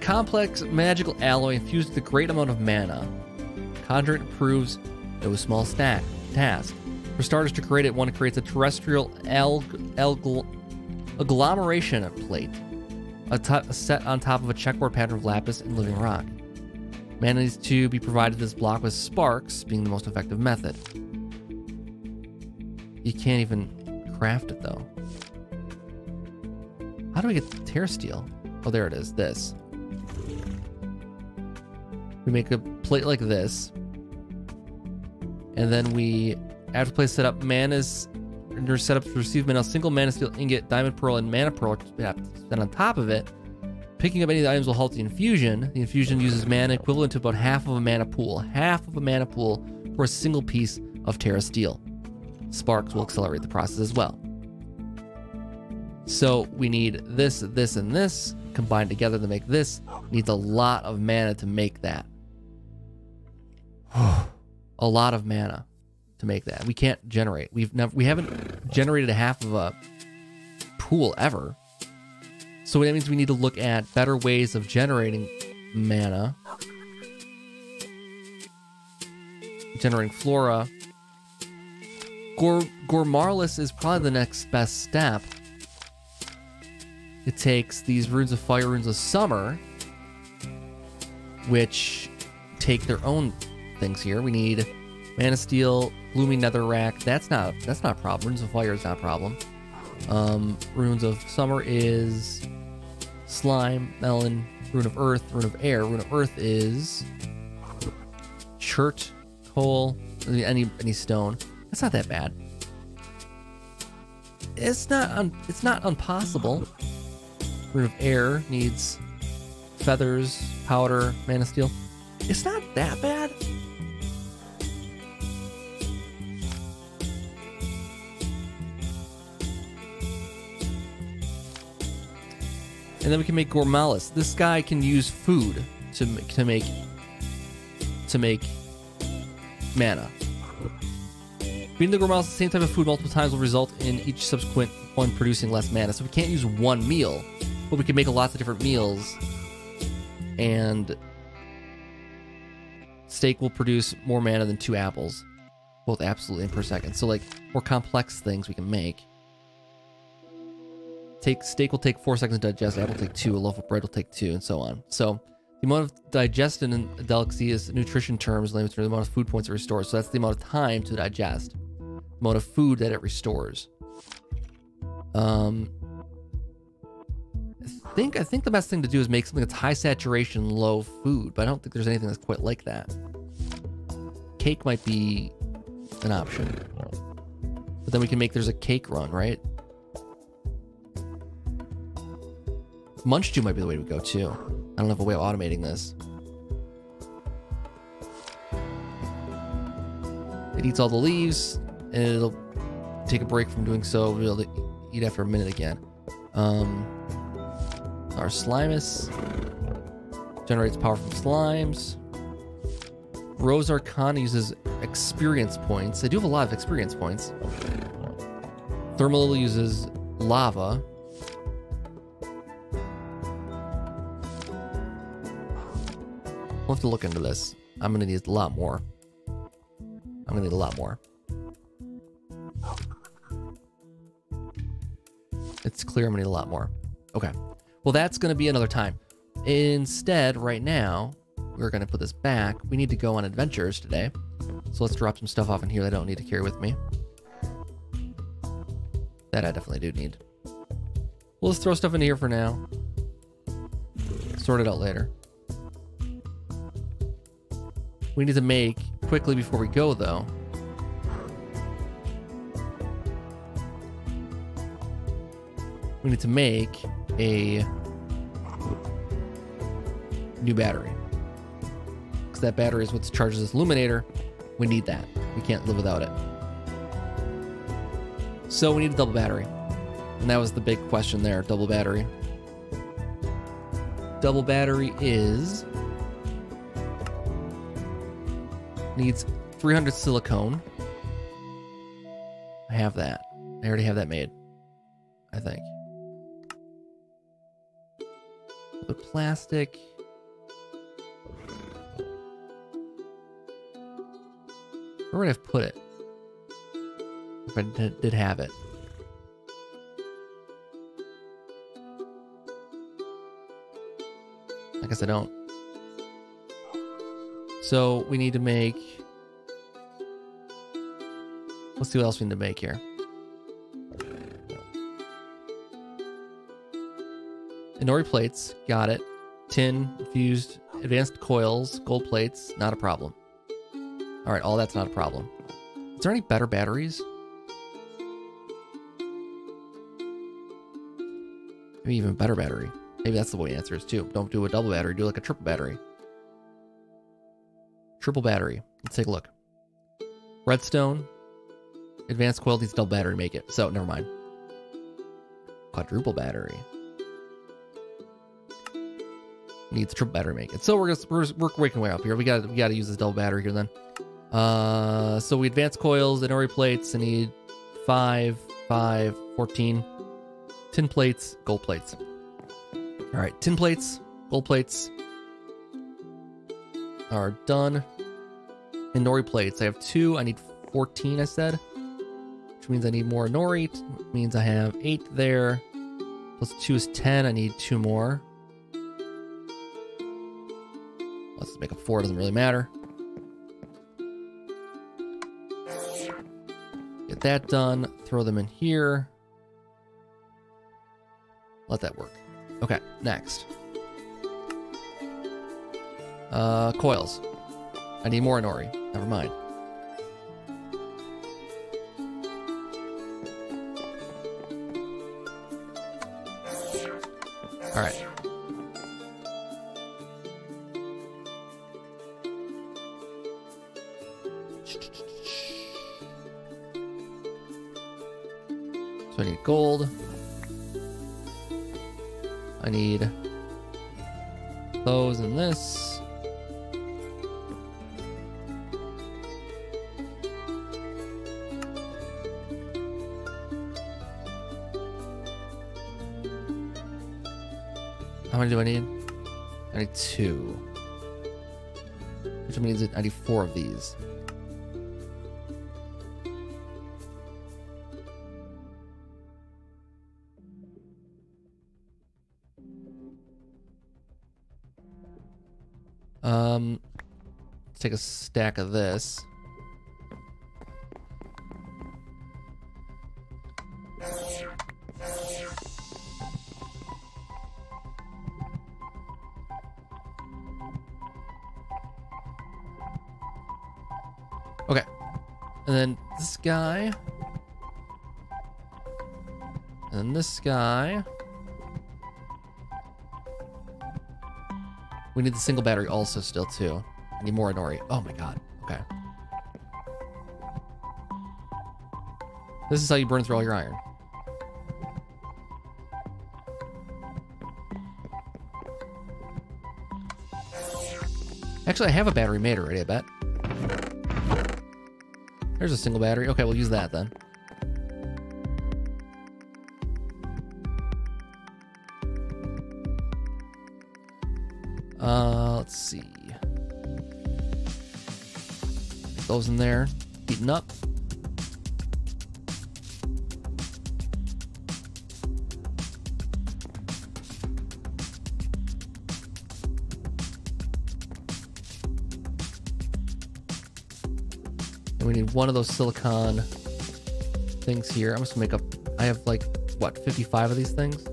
Complex magical alloy infused with a great amount of mana. Conjure it improves it with small stack task. For starters to create it, one creates a terrestrial agglomeration plate, a, a set on top of a checkerboard pattern of lapis and living rock. Mana needs to be provided this block with sparks, being the most effective method. You can't even craft it though. How do I get the terrasteel? Oh, there it is. This. We make a plate like this, and then we, after play setup, mana's set up to receive mana, single mana steel ingot, diamond pearl, and mana pearl. Then on top of it, picking up any of the items will halt the infusion. The infusion uses mana equivalent to about half of a mana pool, half of a mana pool for a single piece of terrasteel. Sparks will accelerate the process as well. So we need this, this, and this combined together to make this. Needs a lot of mana to make that. A lot of mana to make that. We can't generate. We've never, we haven't generated a half of a pool ever. So that means we need to look at better ways of generating mana. Generating flora. Gor- Gormarlis is probably the next best step. It takes these runes of fire, runes of summer, which take their own things here. We need mana steel, gloomy netherrack. That's not that's not a problem. Runes of fire is not a problem. Um, runes of summer is slime, melon, rune of earth, rune of air. Rune of earth is chert, coal, any any stone. That's not that bad. It's not un, it's not impossible. Rune of air needs feathers, powder, mana steel. It's not that bad. And then we can make Gormalis. This guy can use food to to make to make mana. Beating the Gormalis the same type of food multiple times will result in each subsequent one producing less mana. So we can't use one meal, but we can make a lot of different meals. And steak will produce more mana than two apples, both absolutely and per second. So like more complex things we can make. Take steak will take four seconds to digest, apple will take two, a loaf of bread will take two, and so on. So the amount of digestion in a delicacy is nutrition terms, the amount of food points it restores. So that's the amount of time to digest, the amount of food that it restores. Um, I think I think the best thing to do is make something that's high saturation, low food, but I don't think there's anything that's quite like that. Cake might be an option, but then we can make there's a cake run, right? Munch Dew might be the way to go too. I don't have a way of automating this. It eats all the leaves, and it'll take a break from doing so. We'll be able to eat after a minute again. Um, our Slimus generates power from slimes. Rose Arcana uses experience points. They do have a lot of experience points. Thermalilla uses lava. We'll have to look into this. I'm gonna need a lot more. I'm gonna need a lot more. It's clear I'm gonna need a lot more. Okay. Well, that's gonna be another time. Instead, right now, we're gonna put this back. We need to go on adventures today. So let's drop some stuff off in here that I don't need to carry with me. That I definitely do need. We'll just throw stuff in here for now. Sort it out later. We need to make quickly before we go though. We need to make a new battery. Because that battery is what charges this illuminator. We need that. We can't live without it. So we need a double battery. And that was the big question there, double battery. Double battery is needs three hundred silicone. I have that. I already have that made, I think. The plastic. Where would I have put it? If I did have it. I guess I don't. So we need to make, let's see what else we need to make here. Inori plates, got it. Tin, infused, advanced coils, gold plates, not a problem. All right, all that's not a problem. Is there any better batteries? Maybe even better battery. Maybe that's the way the answer is too. Don't do a double battery, do like a triple battery. Triple battery. Let's take a look. Redstone. Advanced coil needs double battery to make it. So, never mind. Quadruple battery. Needs triple battery to make it. So, we're gonna we're, we're waking way up here. We gotta, we gotta use this double battery here then. Uh, so, we advance coils, Inori plates. I need five, five, fourteen. Tin plates, gold plates. Alright, tin plates, gold plates are done. Inori plates. I have two. I need fourteen, I said. Which means I need more Inori. It means I have eight there. Plus two is ten. I need two more. Let's just make up four. It doesn't really matter. Get that done. Throw them in here. Let that work. Okay, next. Uh, coils. I need more Inori. Never mind. All right. So I need gold. I need clothes and this. How many do I need? I need two. Which means that I need four of these. Um, let's take a stack of this. Okay, and then this guy, and then this guy. We need the single battery also still too. I need more Inori. Oh my god. Okay. This is how you burn through all your iron. Actually, I have a battery made already, I bet. There's a single battery. Okay, we'll use that then. Uh, let's see. Put those in there. Heating up. And we need one of those silicon things here. I'm just gonna make up. I have like, what, fifty-five of these things?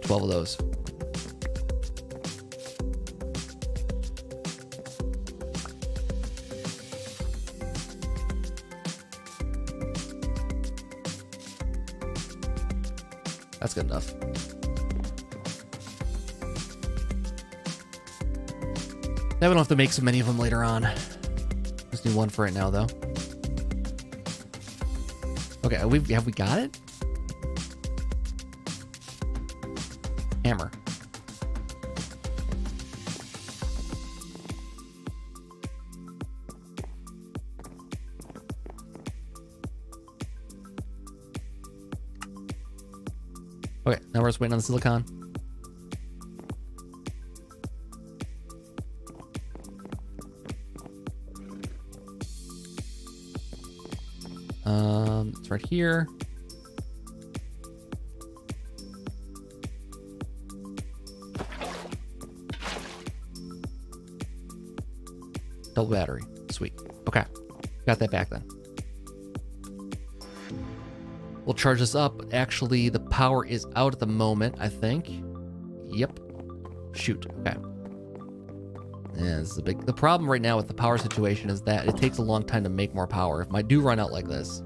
twelve of those. That's good enough. Now we don't have to make so many of them later on. Just need one for right now, though. Okay, have we, have we got it? Hammer. Okay, now we're just waiting on the silicon. Um, it's right here. Double battery. Sweet. Okay. Got that back then. We'll charge this up. Actually, the power is out at the moment, I think. Yep. Shoot. Okay. Yeah, this is a big... The problem right now with the power situation is that it takes a long time to make more power. If I do run out like this,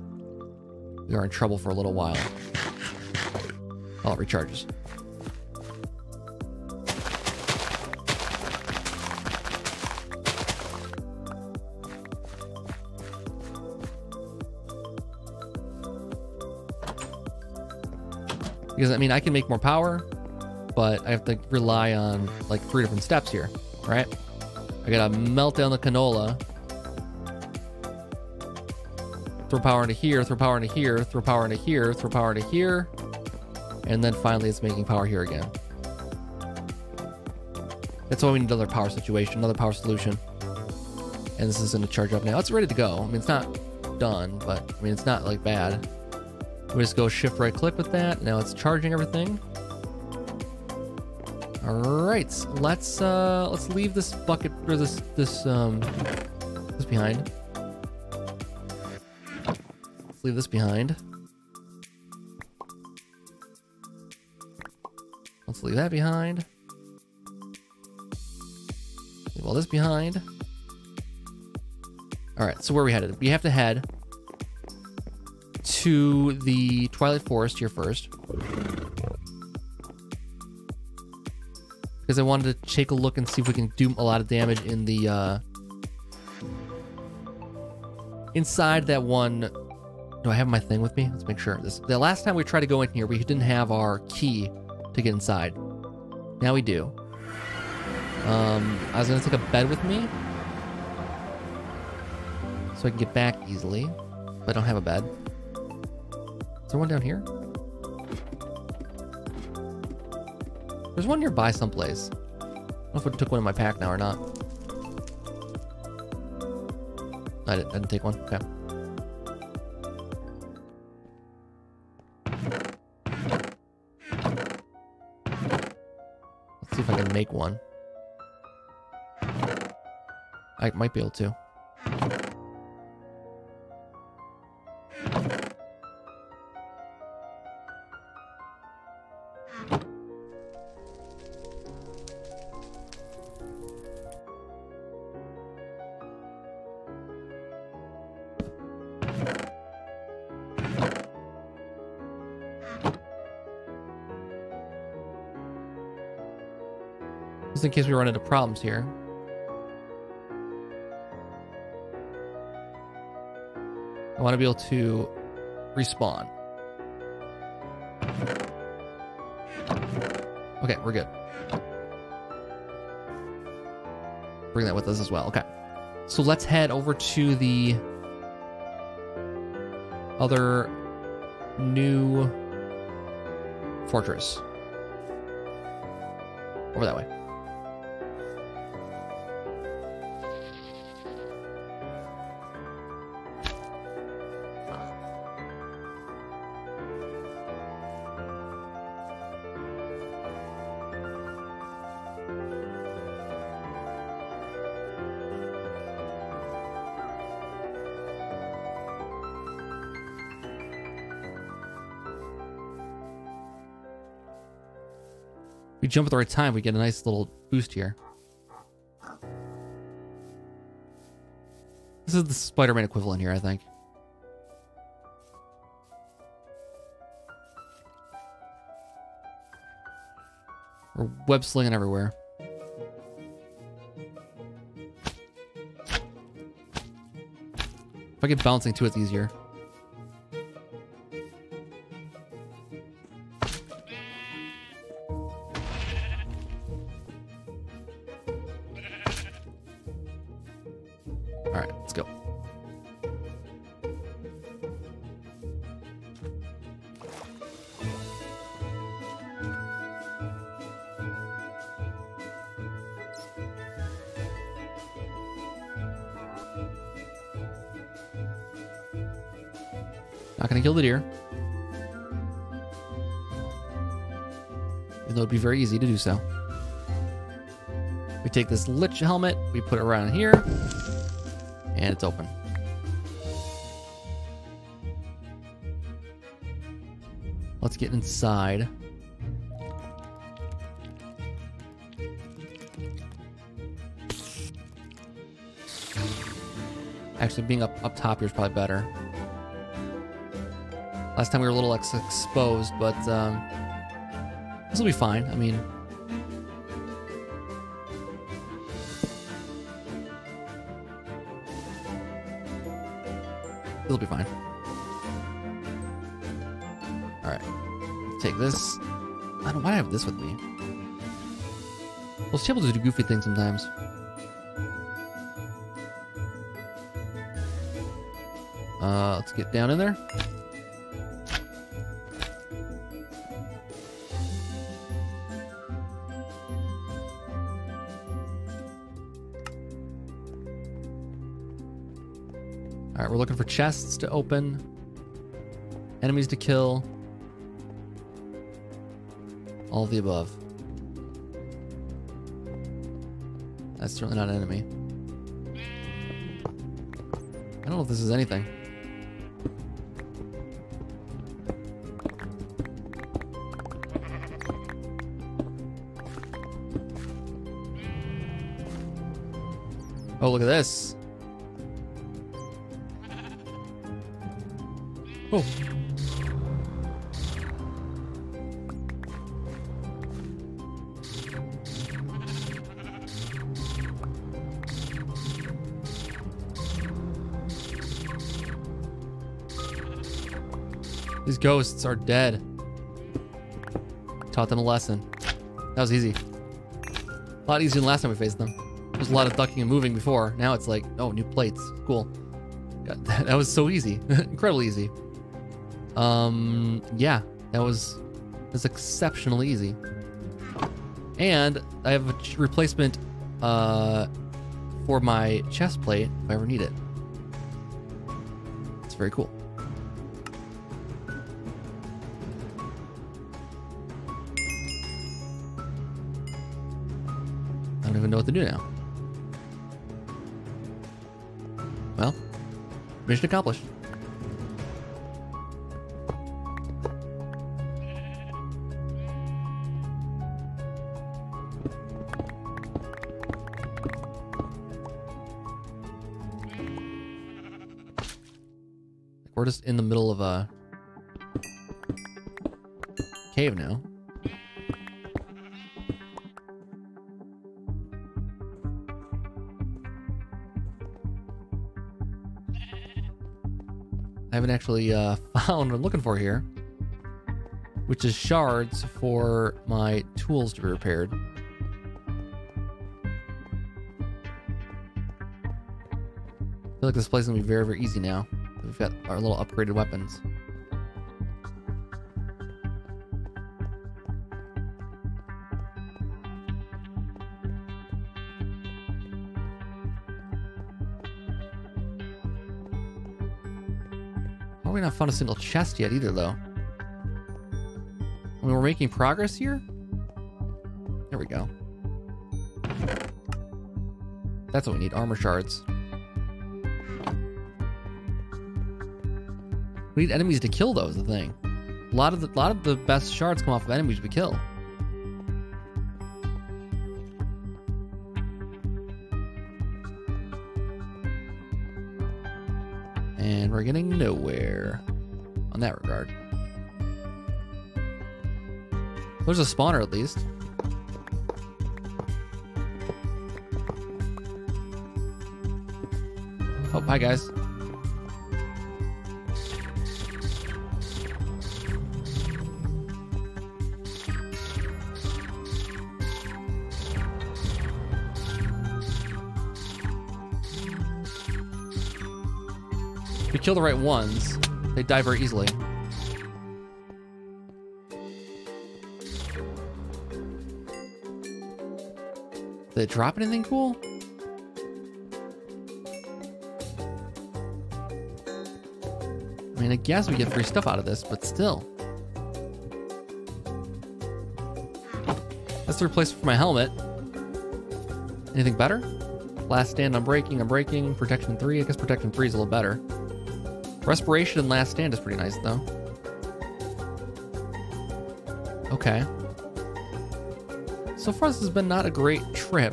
we are in trouble for a little while. Oh, it recharges. Because, I mean, I can make more power, but I have to rely on, like, three different steps here, right? I gotta melt down the canola. Throw power into here, throw power into here, throw power into here, throw power into here. And then finally it's making power here again. That's why we need another power situation, another power solution. And this is gonna charge up now. It's ready to go. I mean, it's not done, but, I mean, it's not, like, bad. We just go shift right click with that. Now it's charging everything. All right, let's uh, let's leave this bucket or this this um this behind. Let's leave this behind. Let's leave that behind. Leave all this behind. All right, so where are we headed? We have to head to the Twilight Forest here first, because I wanted to take a look and see if we can do a lot of damage in the uh, inside that one Do I have my thing with me? Let's make sure. This, the last time we tried to go in here, we didn't have our key to get inside. Now we do. Um, I was going to take a bed with me, so I can get back easily, but I don't have a bed. Is there one down here? There's one nearby someplace. I don't know if I took one in my pack now or not. I didn't, I didn't take one. Okay. Let's see if I can make one. I might be able to. Just in case we run into problems here. I want to be able to respawn. Okay, we're good. Bring that with us as well. Okay. So let's head over to the other new fortress. Over that way. We jump at the right time, we get a nice little boost here. This is the Spider-Man equivalent here, I think. We're web-slinging everywhere. If I get bouncing too, it's easier. Not gonna kill the deer. Even though it'd be very easy to do so. We take this lich helmet, we put it around here, and it's open. Let's get inside. Actually, being up, up top here is probably better. Last time we were a little ex exposed, but um, this will be fine. I mean, it'll be fine. All right, take this. I don't know why I have this with me. Those tables do goofy things sometimes. Uh, let's get down in there. All right, we're looking for chests to open, enemies to kill, all of the above. That's certainly not an enemy. I don't know if this is anything. Oh, look at this. Oh. These ghosts are dead. Taught them a lesson. That was easy. A lot easier than last time we faced them. There was a lot of ducking and moving before. Now it's like, oh, new plates. Cool. Yeah, that, that was so easy. Incredibly easy. Um, yeah, that was, that was exceptionally easy. And I have a replacement uh, for my chest plate if I ever need it. It's very cool. I don't even know what to do now. Well, mission accomplished. We're just in the middle of a cave now. I haven't actually uh, found what I'm looking for here, which is shards for my tools to be repaired. I feel like this place is going to be very, very easy now. We've got our little upgraded weapons. Well, we haven't found a single chest yet either, though. I mean, we're making progress here? There we go. That's what we need, armor shards. We need enemies to kill, though, is the thing. A lot of the, lot of the best shards come off of enemies we kill. And we're getting nowhere on that regard. There's a spawner, at least. Oh, hi, guys. Kill the right ones, they die very easily. Did it drop anything cool? I mean, I guess we get free stuff out of this, but still. That's the replacement for my helmet. Anything better? Last stand, I'm breaking, I'm breaking. Protection three, I guess protection three is a little better. Respiration and last stand is pretty nice, though. Okay. So far, this has been not a great trip.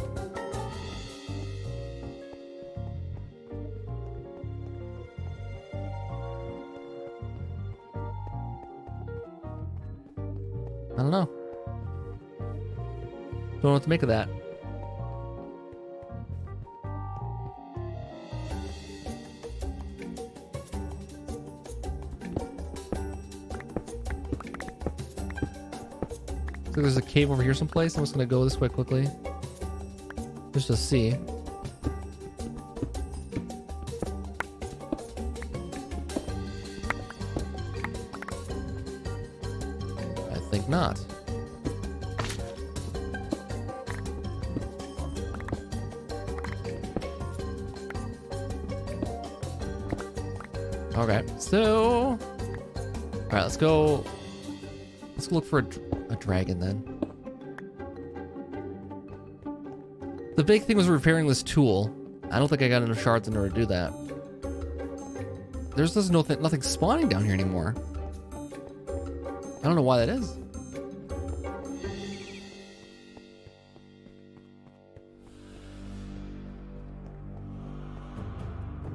I don't know. Don't know what to make of that. There's a cave over here someplace. I'm just gonna go this way quickly just to see. I think not. Okay, so all right, let's go. Let's go look for a A dragon, then. The big thing was repairing this tool. I don't think I got enough shards in order to do that. There's just no th nothing spawning down here anymore. I don't know why that is.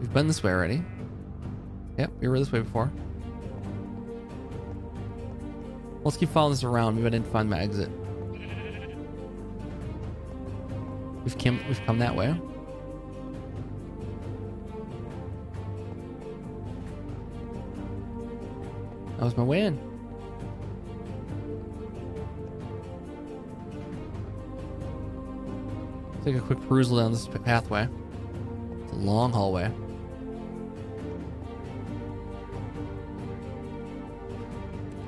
We've been this way already. Yep, we were this way before. Let's keep following this around. Maybe I didn't find my exit. We've come, we've come that way. That was my way in. Take a quick perusal down this pathway. It's a long hallway.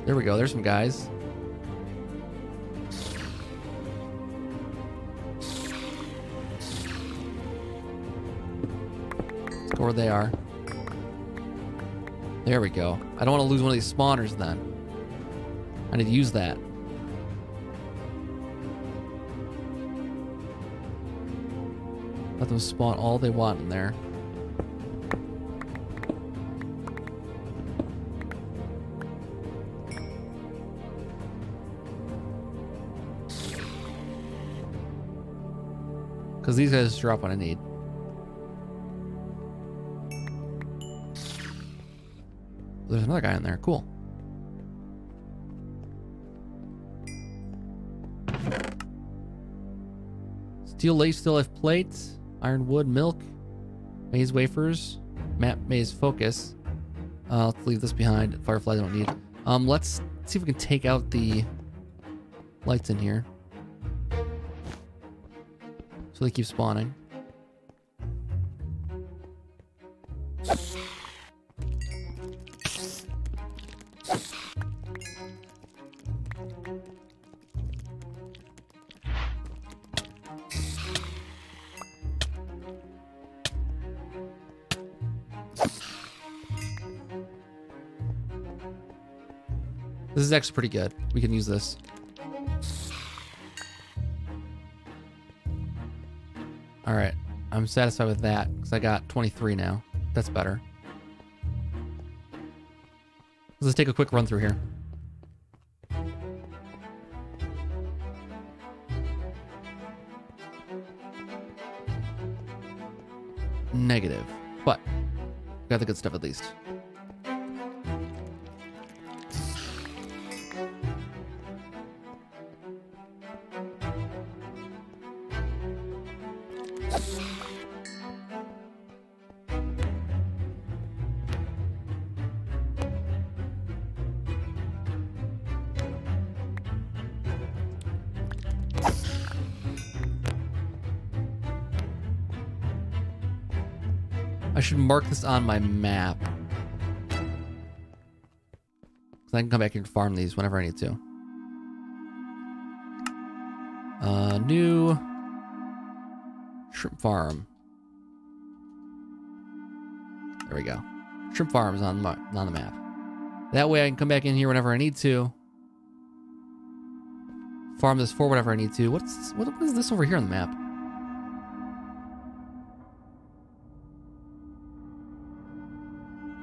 There we go. There's some guys. Let's go where they are. There we go. I don't want to lose one of these spawners then. I need to use that. Let them spawn all they want in there. Because these guys drop what I need. There's another guy in there. Cool. Steel lace, steel life plates, iron wood, milk, maize wafers, map maize focus. Uh, let's leave this behind. Fireflies I don't need. Um, let's see if we can take out the lights in here. So they keep spawning. This is actually pretty good. We can use this. All right, I'm satisfied with that because I got twenty-three now. That's better. Let's take a quick run through here. Negative, but we got the good stuff at least. I should mark this on my map. Because I can come back and farm these whenever I need to. Uh, new shrimp farm. There we go. Shrimp farm is on, my, on the map. That way I can come back in here whenever I need to. Farm this for whatever I need to. What's what, what is this over here on the map?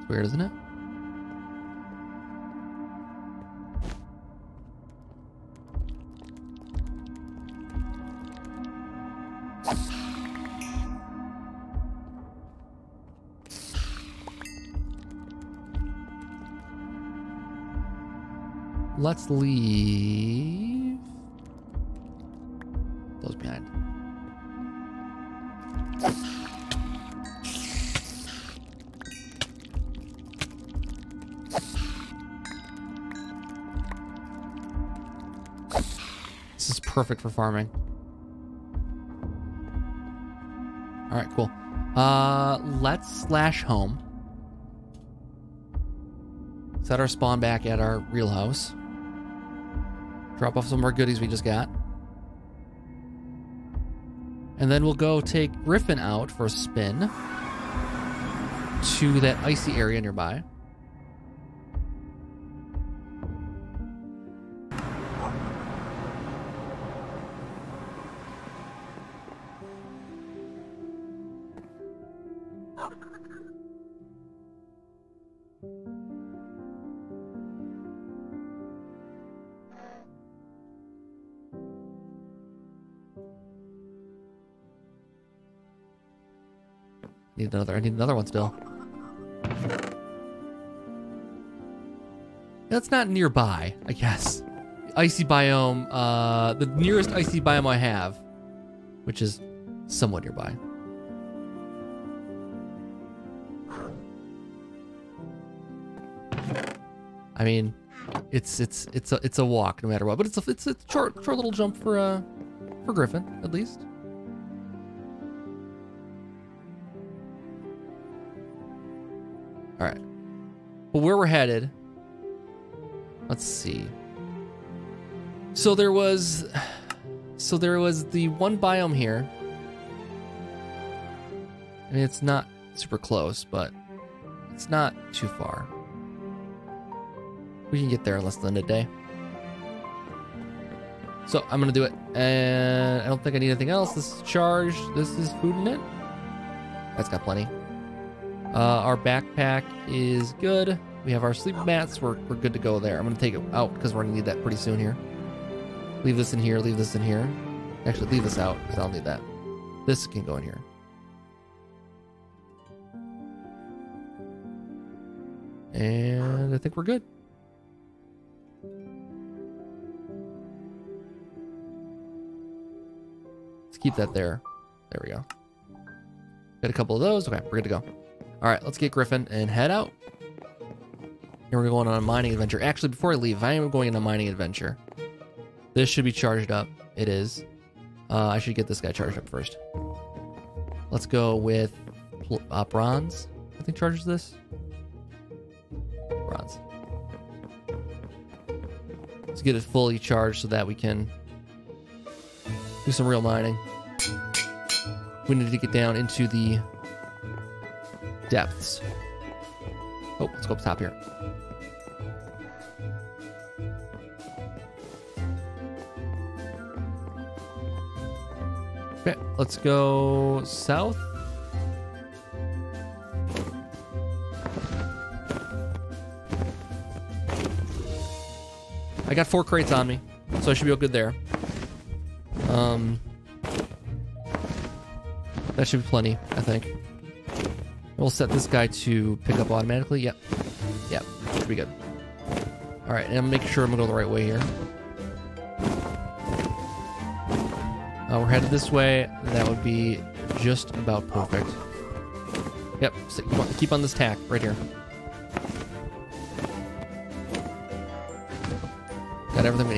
Weird, isn't it? Let's leave those behind. Perfect for farming. All right, cool. Uh, let's slash home. Set our spawn back at our real house. Drop off some more goodies we just got. And then we'll go take Griffin out for a spin to that icy area nearby. Need another. I need another one still. That's not nearby, I guess. The icy biome. Uh, the nearest icy biome I have, which is somewhat nearby. I I mean, it's it's it's a it's a walk no matter what, but it's a it's a short short little jump for uh for Griffin at least. All right, but where we're headed, let's see. So there was, so there was the one biome here. I mean, it's not super close, but it's not too far. We can get there in less than a day. So I'm gonna do it, and I don't think I need anything else. This is charged. This is food in it. That's got plenty. Uh, our backpack is good. We have our sleep mats. We're, we're good to go there. I'm gonna take it out because we're gonna need that pretty soon here. Leave this in here, leave this in here. Actually, leave this out because I'll need that. This can go in here. And I think we're good. Let's keep that there. There we go. Got a couple of those. Okay, we're good to go. All right, let's get Griffin and head out. And we're going on a mining adventure. Actually, before I leave, I am going on a mining adventure. This should be charged up. It is. Uh, I should get this guy charged up first. Let's go with uh, bronze. I think charges this. Bronze. Let's get it fully charged so that we can do some real mining. We need to get down into the depths. Oh, let's go up top here. Okay, let's go south. I got four crates on me, so I should be all good there. Um, that should be plenty, I think. We'll set this guy to pick up automatically. Yep. Yep. Should be good. All right. And I'm making sure I'm going to go the right way here. Uh, we're headed this way. That would be just about perfect. Yep. So keep, on, keep on this tack right here. Got everything we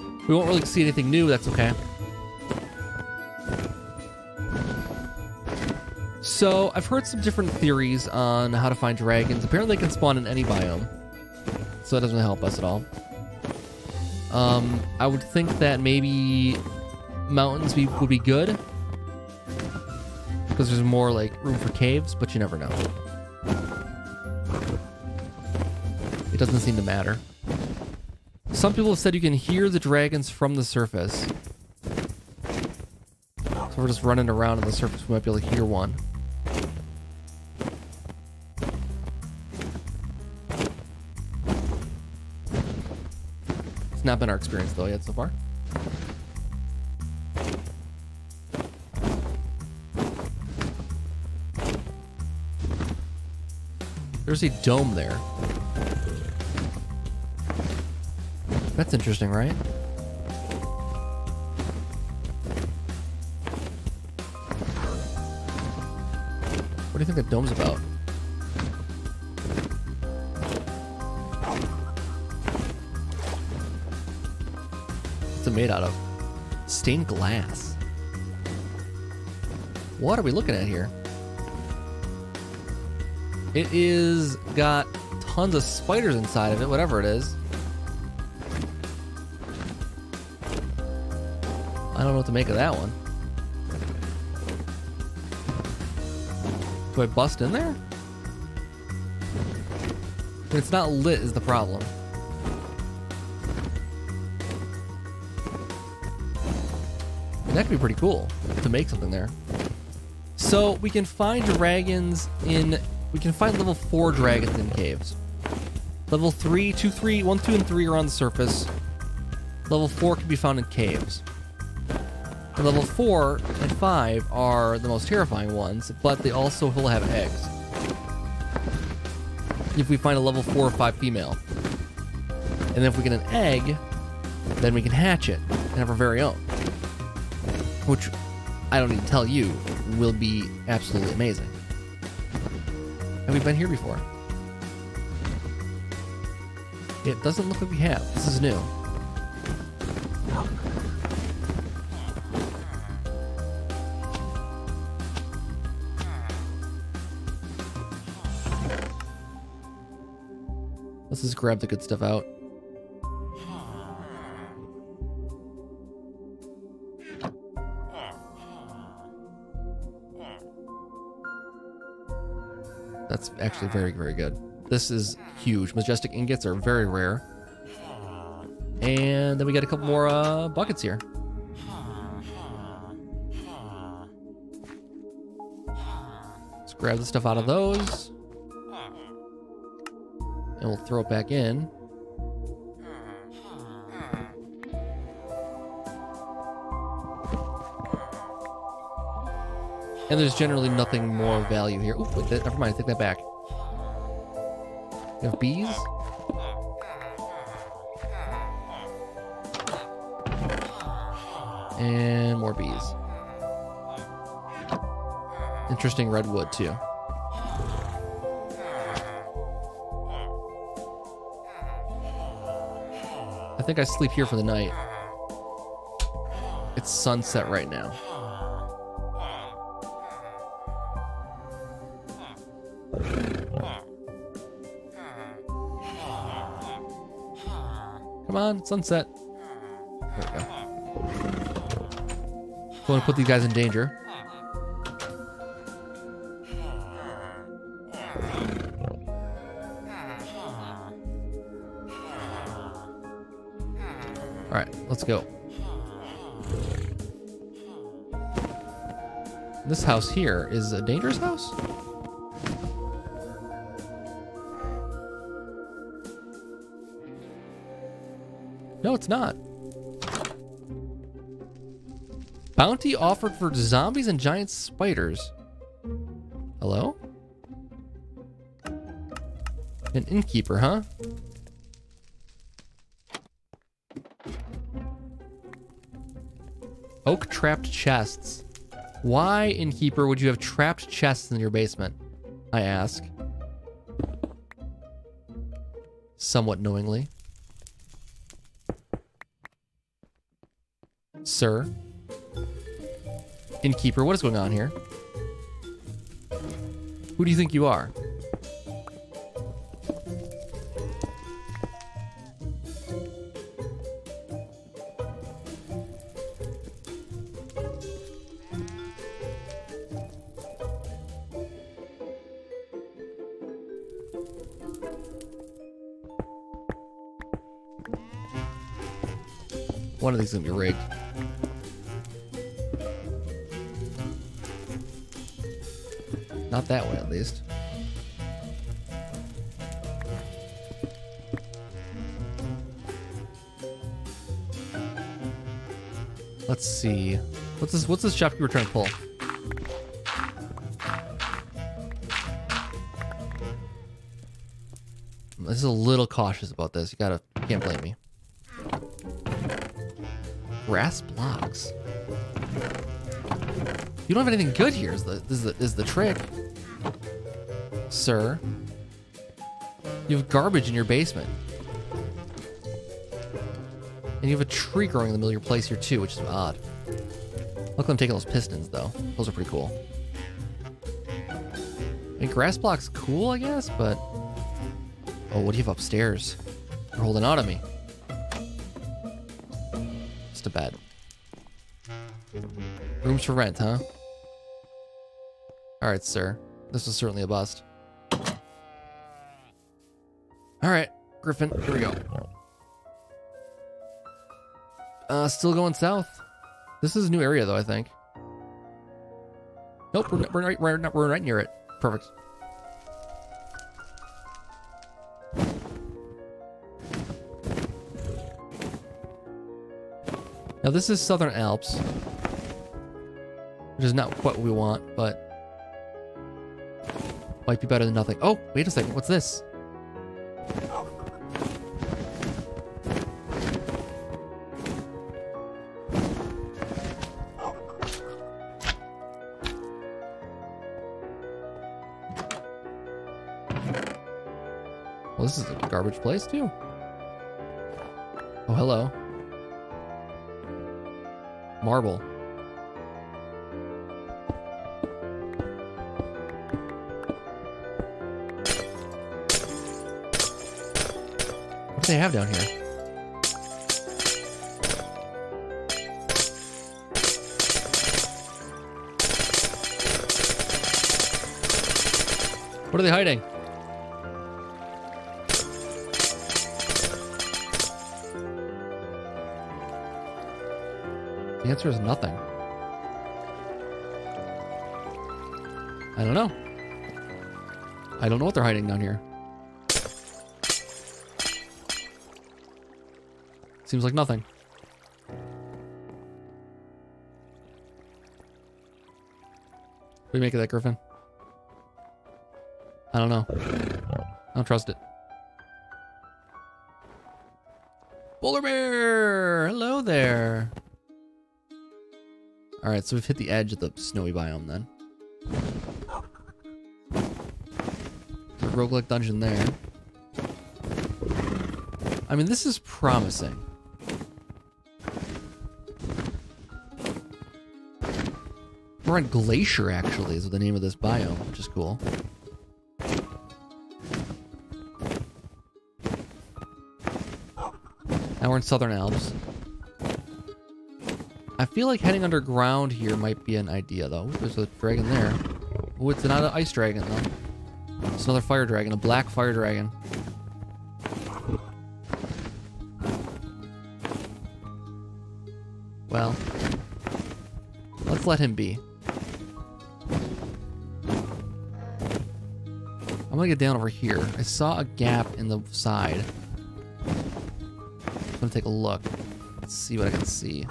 need. We won't really see anything new. That's okay. So I've heard some different theories on how to find dragons. Apparently they can spawn in any biome, so that doesn't help us at all. Um, I would think that maybe mountains be, would be good because there's more like room for caves, but you never know. It doesn't seem to matter. Some people have said you can hear the dragons from the surface. So we're just running around on the surface. We might be able to hear one. Not been our experience though yet so far. There's a dome there. That's interesting, right? What do you think that dome's about? Made out of stained glass. What are we looking at here? It is got tons of spiders inside of it, whatever it is. I don't know what to make of that one. Do I bust in there? It's not lit is the problem. That could be pretty cool to make something there. So we can find dragons in, we can find level four dragons in caves. Level three, two, three, one, two, and three are on the surface. Level four can be found in caves. And level four and five are the most terrifying ones, but they also will have eggs. If we find a level four or five female. And then if we get an egg, then we can hatch it and have our very own. Which, I don't need to tell you, will be absolutely amazing. And we've been here before. It doesn't look like we have. This is new. Let's just grab the good stuff out. That's actually very, very good. This is huge. Majestic ingots are very rare. And then we got a couple more uh, buckets here. Let's grab the stuff out of those. And we'll throw it back in. And there's generally nothing more of value here. Oop, wait, that, never mind, I take that back. We have bees. And more bees. Interesting redwood too. I think I sleep here for the night. It's sunset right now. Come on, sunset. There we go. Don't want to put these guys in danger. All right, let's go. This house here is a dangerous house? No, it's not. Bounty offered for zombies and giant spiders. Hello? An innkeeper, huh? Oak trapped chests. Why, innkeeper, would you have trapped chests in your basement? I ask. Somewhat knowingly. Sir. Innkeeper, what is going on here? Who do you think you are? One of these is going to be rigged. Not that way, at least. Let's see. What's this? What's this shopkeeper trying to pull? This is a little cautious about this. You gotta. You can't blame me. Brass blocks. You don't have anything good here. Is the is the is the trick? Sir, you have garbage in your basement. And you have a tree growing in the middle of your place here too, which is odd. Look, I'm taking those pistons though. Those are pretty cool. I mean, grass block's cool, I guess, but... Oh, what do you have upstairs? You're holding out on me. Just a bed. Rooms for rent, huh? Alright, sir. This was certainly a bust. Alright, Griffin, here we go. Uh, still going south. This is a new area, though, I think. Nope, we're, we're, right, we're, not, we're right near it. Perfect. Now, this is Southern Alps, which is not quite what we want, but... might be better than nothing. Oh, wait a second. What's this? Well, this is a garbage place too. Oh, hello. Marble. What do they have down here? What are they hiding? The answer is nothing. I don't know. I don't know what they're hiding down here. Seems like nothing. What do you make of that, Griffin? I don't know. I don't trust it. Polar bear! Hello there. All right, so we've hit the edge of the snowy biome then. There's a roguelike dungeon there. I mean, this is promising. We're on Glacier, actually, is the name of this biome, which is cool. Now we're in Southern Alps. I feel like heading underground here might be an idea, though. There's a dragon there. Oh, it's not an ice dragon, though. It's another fire dragon, a black fire dragon. Well, let's let him be. I'm gonna get down over here. I saw a gap in the side. I'm gonna take a look. Let's see what I can see.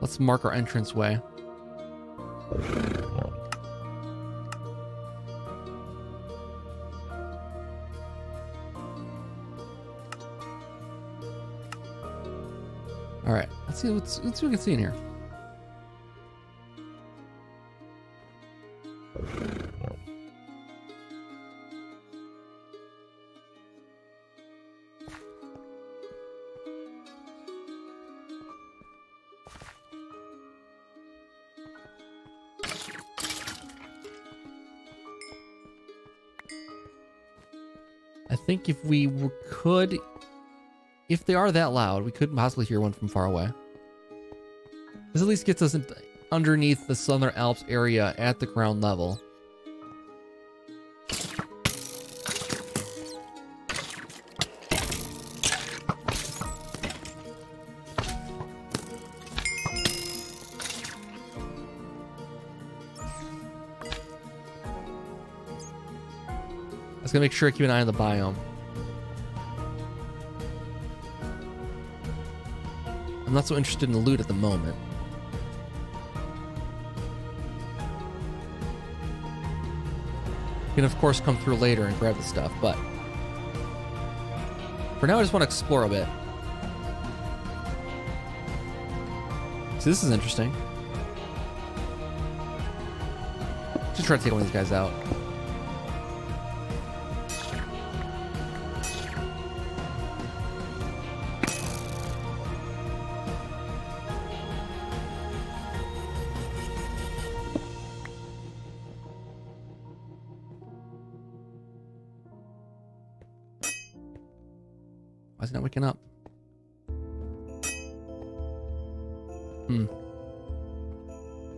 Let's mark our entranceway. Let's see, let's, let's see what we can see in here. I think if we were, could, if they are that loud, we could possibly hear one from far away. This at least gets us in underneath the Southern Alps area at the ground level. I was gonna make sure I keep an eye on the biome. I'm not so interested in the loot at the moment. Can of course come through later and grab the stuff, but for now I just want to explore a bit. So this is interesting. Just try to take one of these guys out. Up. Hmm.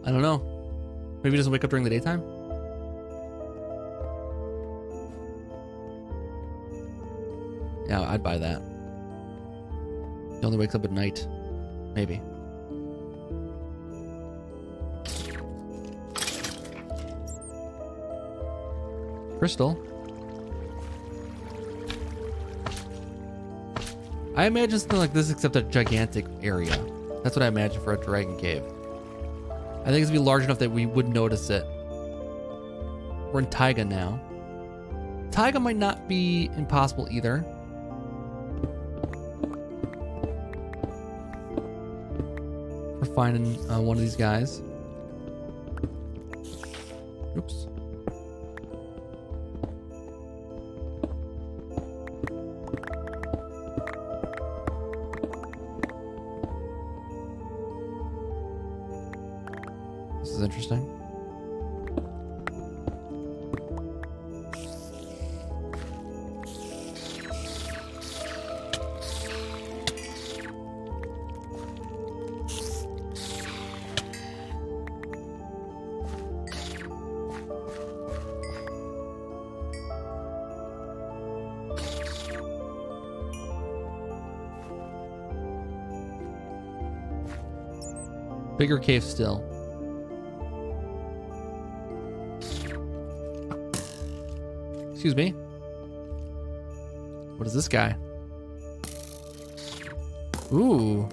I don't know. Maybe it doesn't wake up during the daytime? Yeah, I'd buy that. It only wakes up at night. Maybe. Crystal. I imagine something like this, except a gigantic area. That's what I imagine for a dragon cave. I think it's gonna be large enough that we would notice it. We're in taiga now. Taiga might not be impossible either. finding uh, one of these guys. Oops. This is interesting. Bigger cave still. Excuse me. What is this guy? Ooh.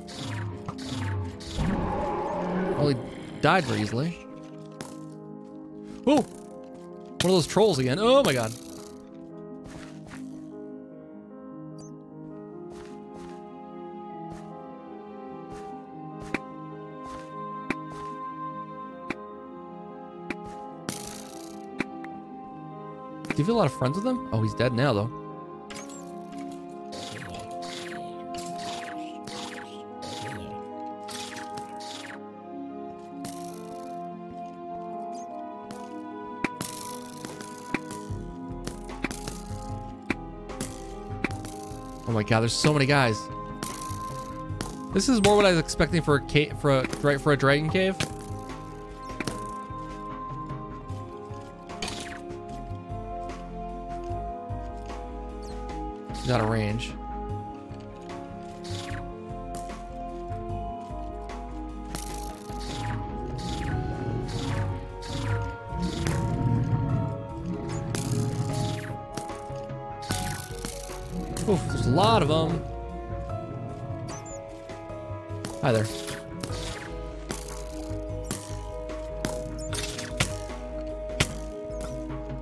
Well, he died very easily. Ooh. One of those trolls again. Oh my god. Do you have a lot of friends with him? Oh, he's dead now, though. Oh my god, there's so many guys. This is more what I was expecting for a cave, for a right for a dragon cave. Out of range. Oof, there's a lot of them. Hi there.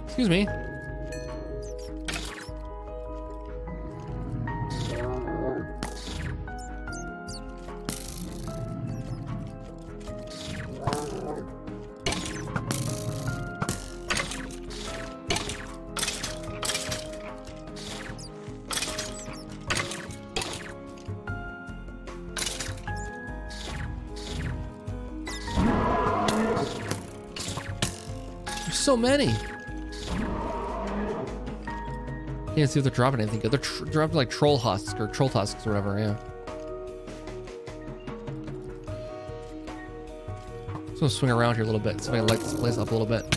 Excuse me. So many. Can't see if they're dropping anything good. They're tr dropping like troll husks or troll tusks or whatever. Yeah. Just gonna swing around here a little bit. See if I can light this place up a little bit.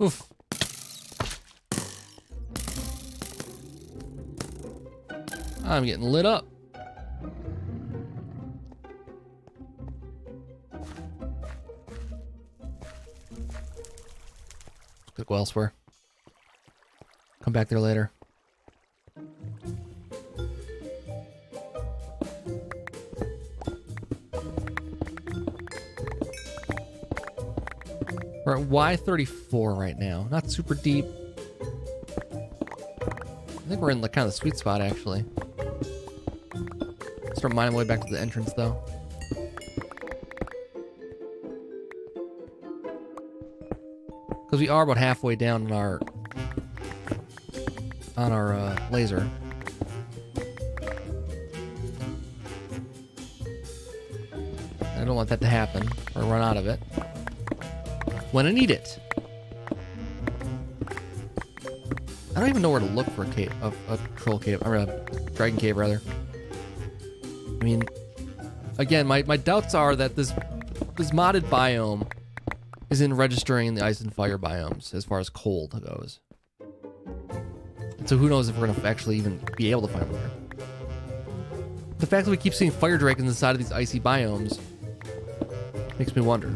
Oof. I'm getting lit up. Let's go elsewhere. Come back there later. We're at Y thirty-four right now. Not super deep. I think we're in the kind of the sweet spot actually. Start mining my way back to the entrance, though. Because we are about halfway down on our on our uh, laser. I don't want that to happen or run out of it when I need it. I don't even know where to look for a cave, a, a troll cave, or a dragon cave rather. I mean, again, my, my doubts are that this this modded biome isn't registering in the ice and fire biomes as far as cold goes. And so who knows if we're gonna actually even be able to find water. The fact that we keep seeing fire dragons inside of these icy biomes makes me wonder.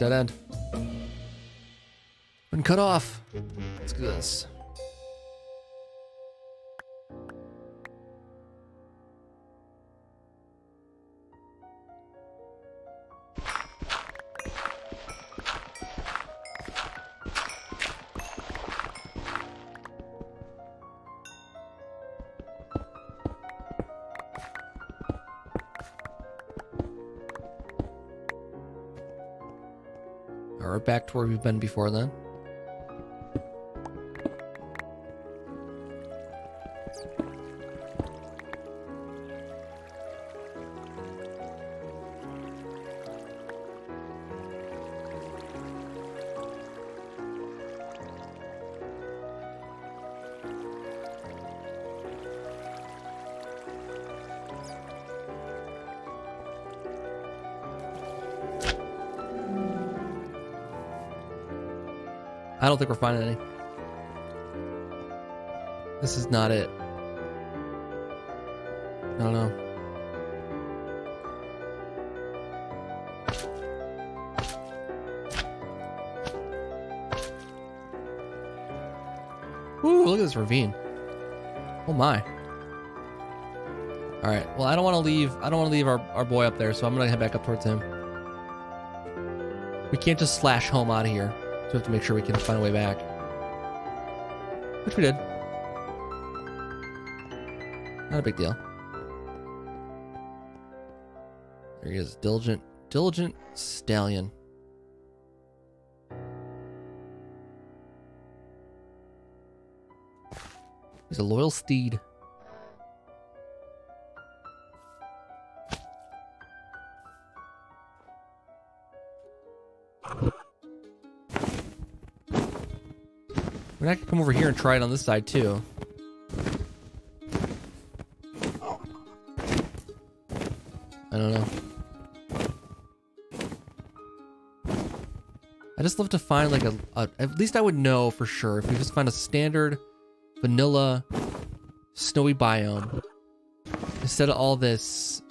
Dead end. Been cut off. Let's do this. Back to where we've been before then. I don't think we're finding any. This is not it. I don't know. Ooh, look at this ravine. Oh my. All right. Well, I don't want to leave. I don't want to leave our, our boy up there, so I'm going to head back up towards him. We can't just slash home out of here. So we have to make sure we can find a way back. Which we did. Not a big deal. There he is. Diligent, diligent stallion. He's a loyal steed. I mean, I can come over here and try it on this side too. I don't know. I just love to find like a, a at least I would know for sure if we just find a standard vanilla snowy biome instead of all this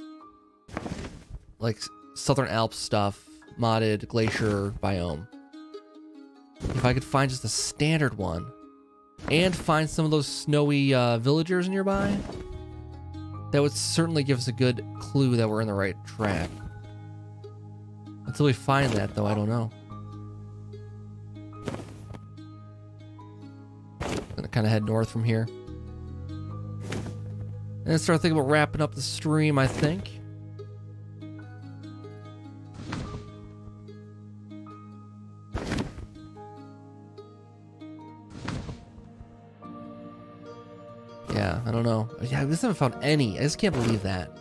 like Southern Alps stuff, modded glacier biome. If I could find just a standard one and find some of those snowy uh, villagers nearby, that would certainly give us a good clue that we're on the right track. Until we find that, though, I don't know. I'm gonna kind of head north from here. And start thinking about wrapping up the stream, I think. Yeah, I don't know. Yeah, I just haven't found any. I just can't believe that.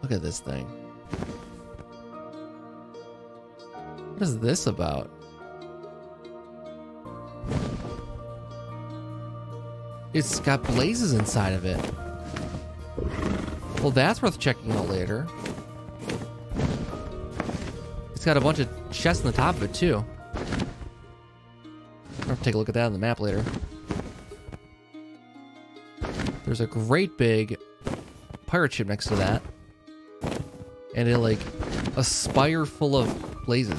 Look at this thing. What is this about? It's got blazes inside of it. Well, that's worth checking out later. It's got a bunch of chests on the top of it, too. I'll have to take a look at that on the map later. There's a great big pirate ship next to that. And it like a spire full of blazes.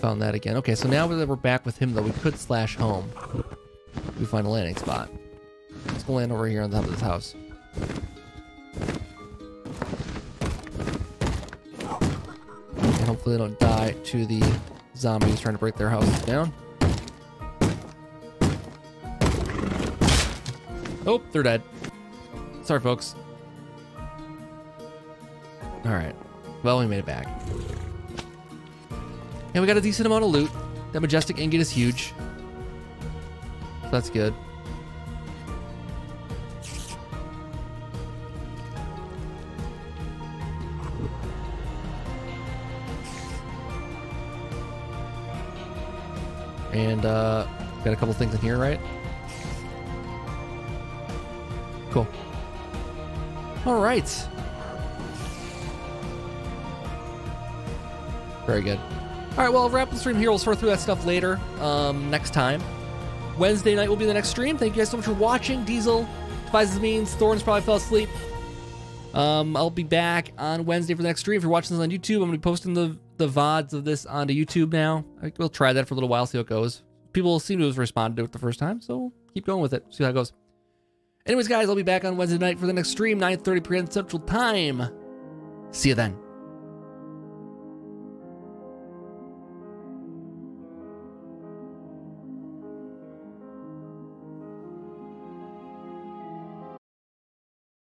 Found that again. Okay, so now that we're back with him though, we could slash home. We find a landing spot. Let's go land over here on top of this house. Hopefully they don't die to the zombies trying to break their house down. Oh, they're dead. Sorry, folks. All right. Well, we made it back. And we got a decent amount of loot. That majestic ingot is huge. So that's good. And uh, got a couple things in here, right? Cool. All right. Very good. All right, well, I'll wrap the stream here. We'll sort through that stuff later um, next time. Wednesday night will be the next stream. Thank you guys so much for watching. Diesel, Devizes means Thorne's probably fell asleep. Um, I'll be back on Wednesday for the next stream. If you're watching this on YouTube, I'm going to be posting the, the V O Ds of this onto YouTube now. I, we'll try that for a little while, see how it goes. People seem to have responded to it the first time, so keep going with it. See how it goes. Anyways, guys, I'll be back on Wednesday night for the next stream, nine thirty p m Central Time. See you then.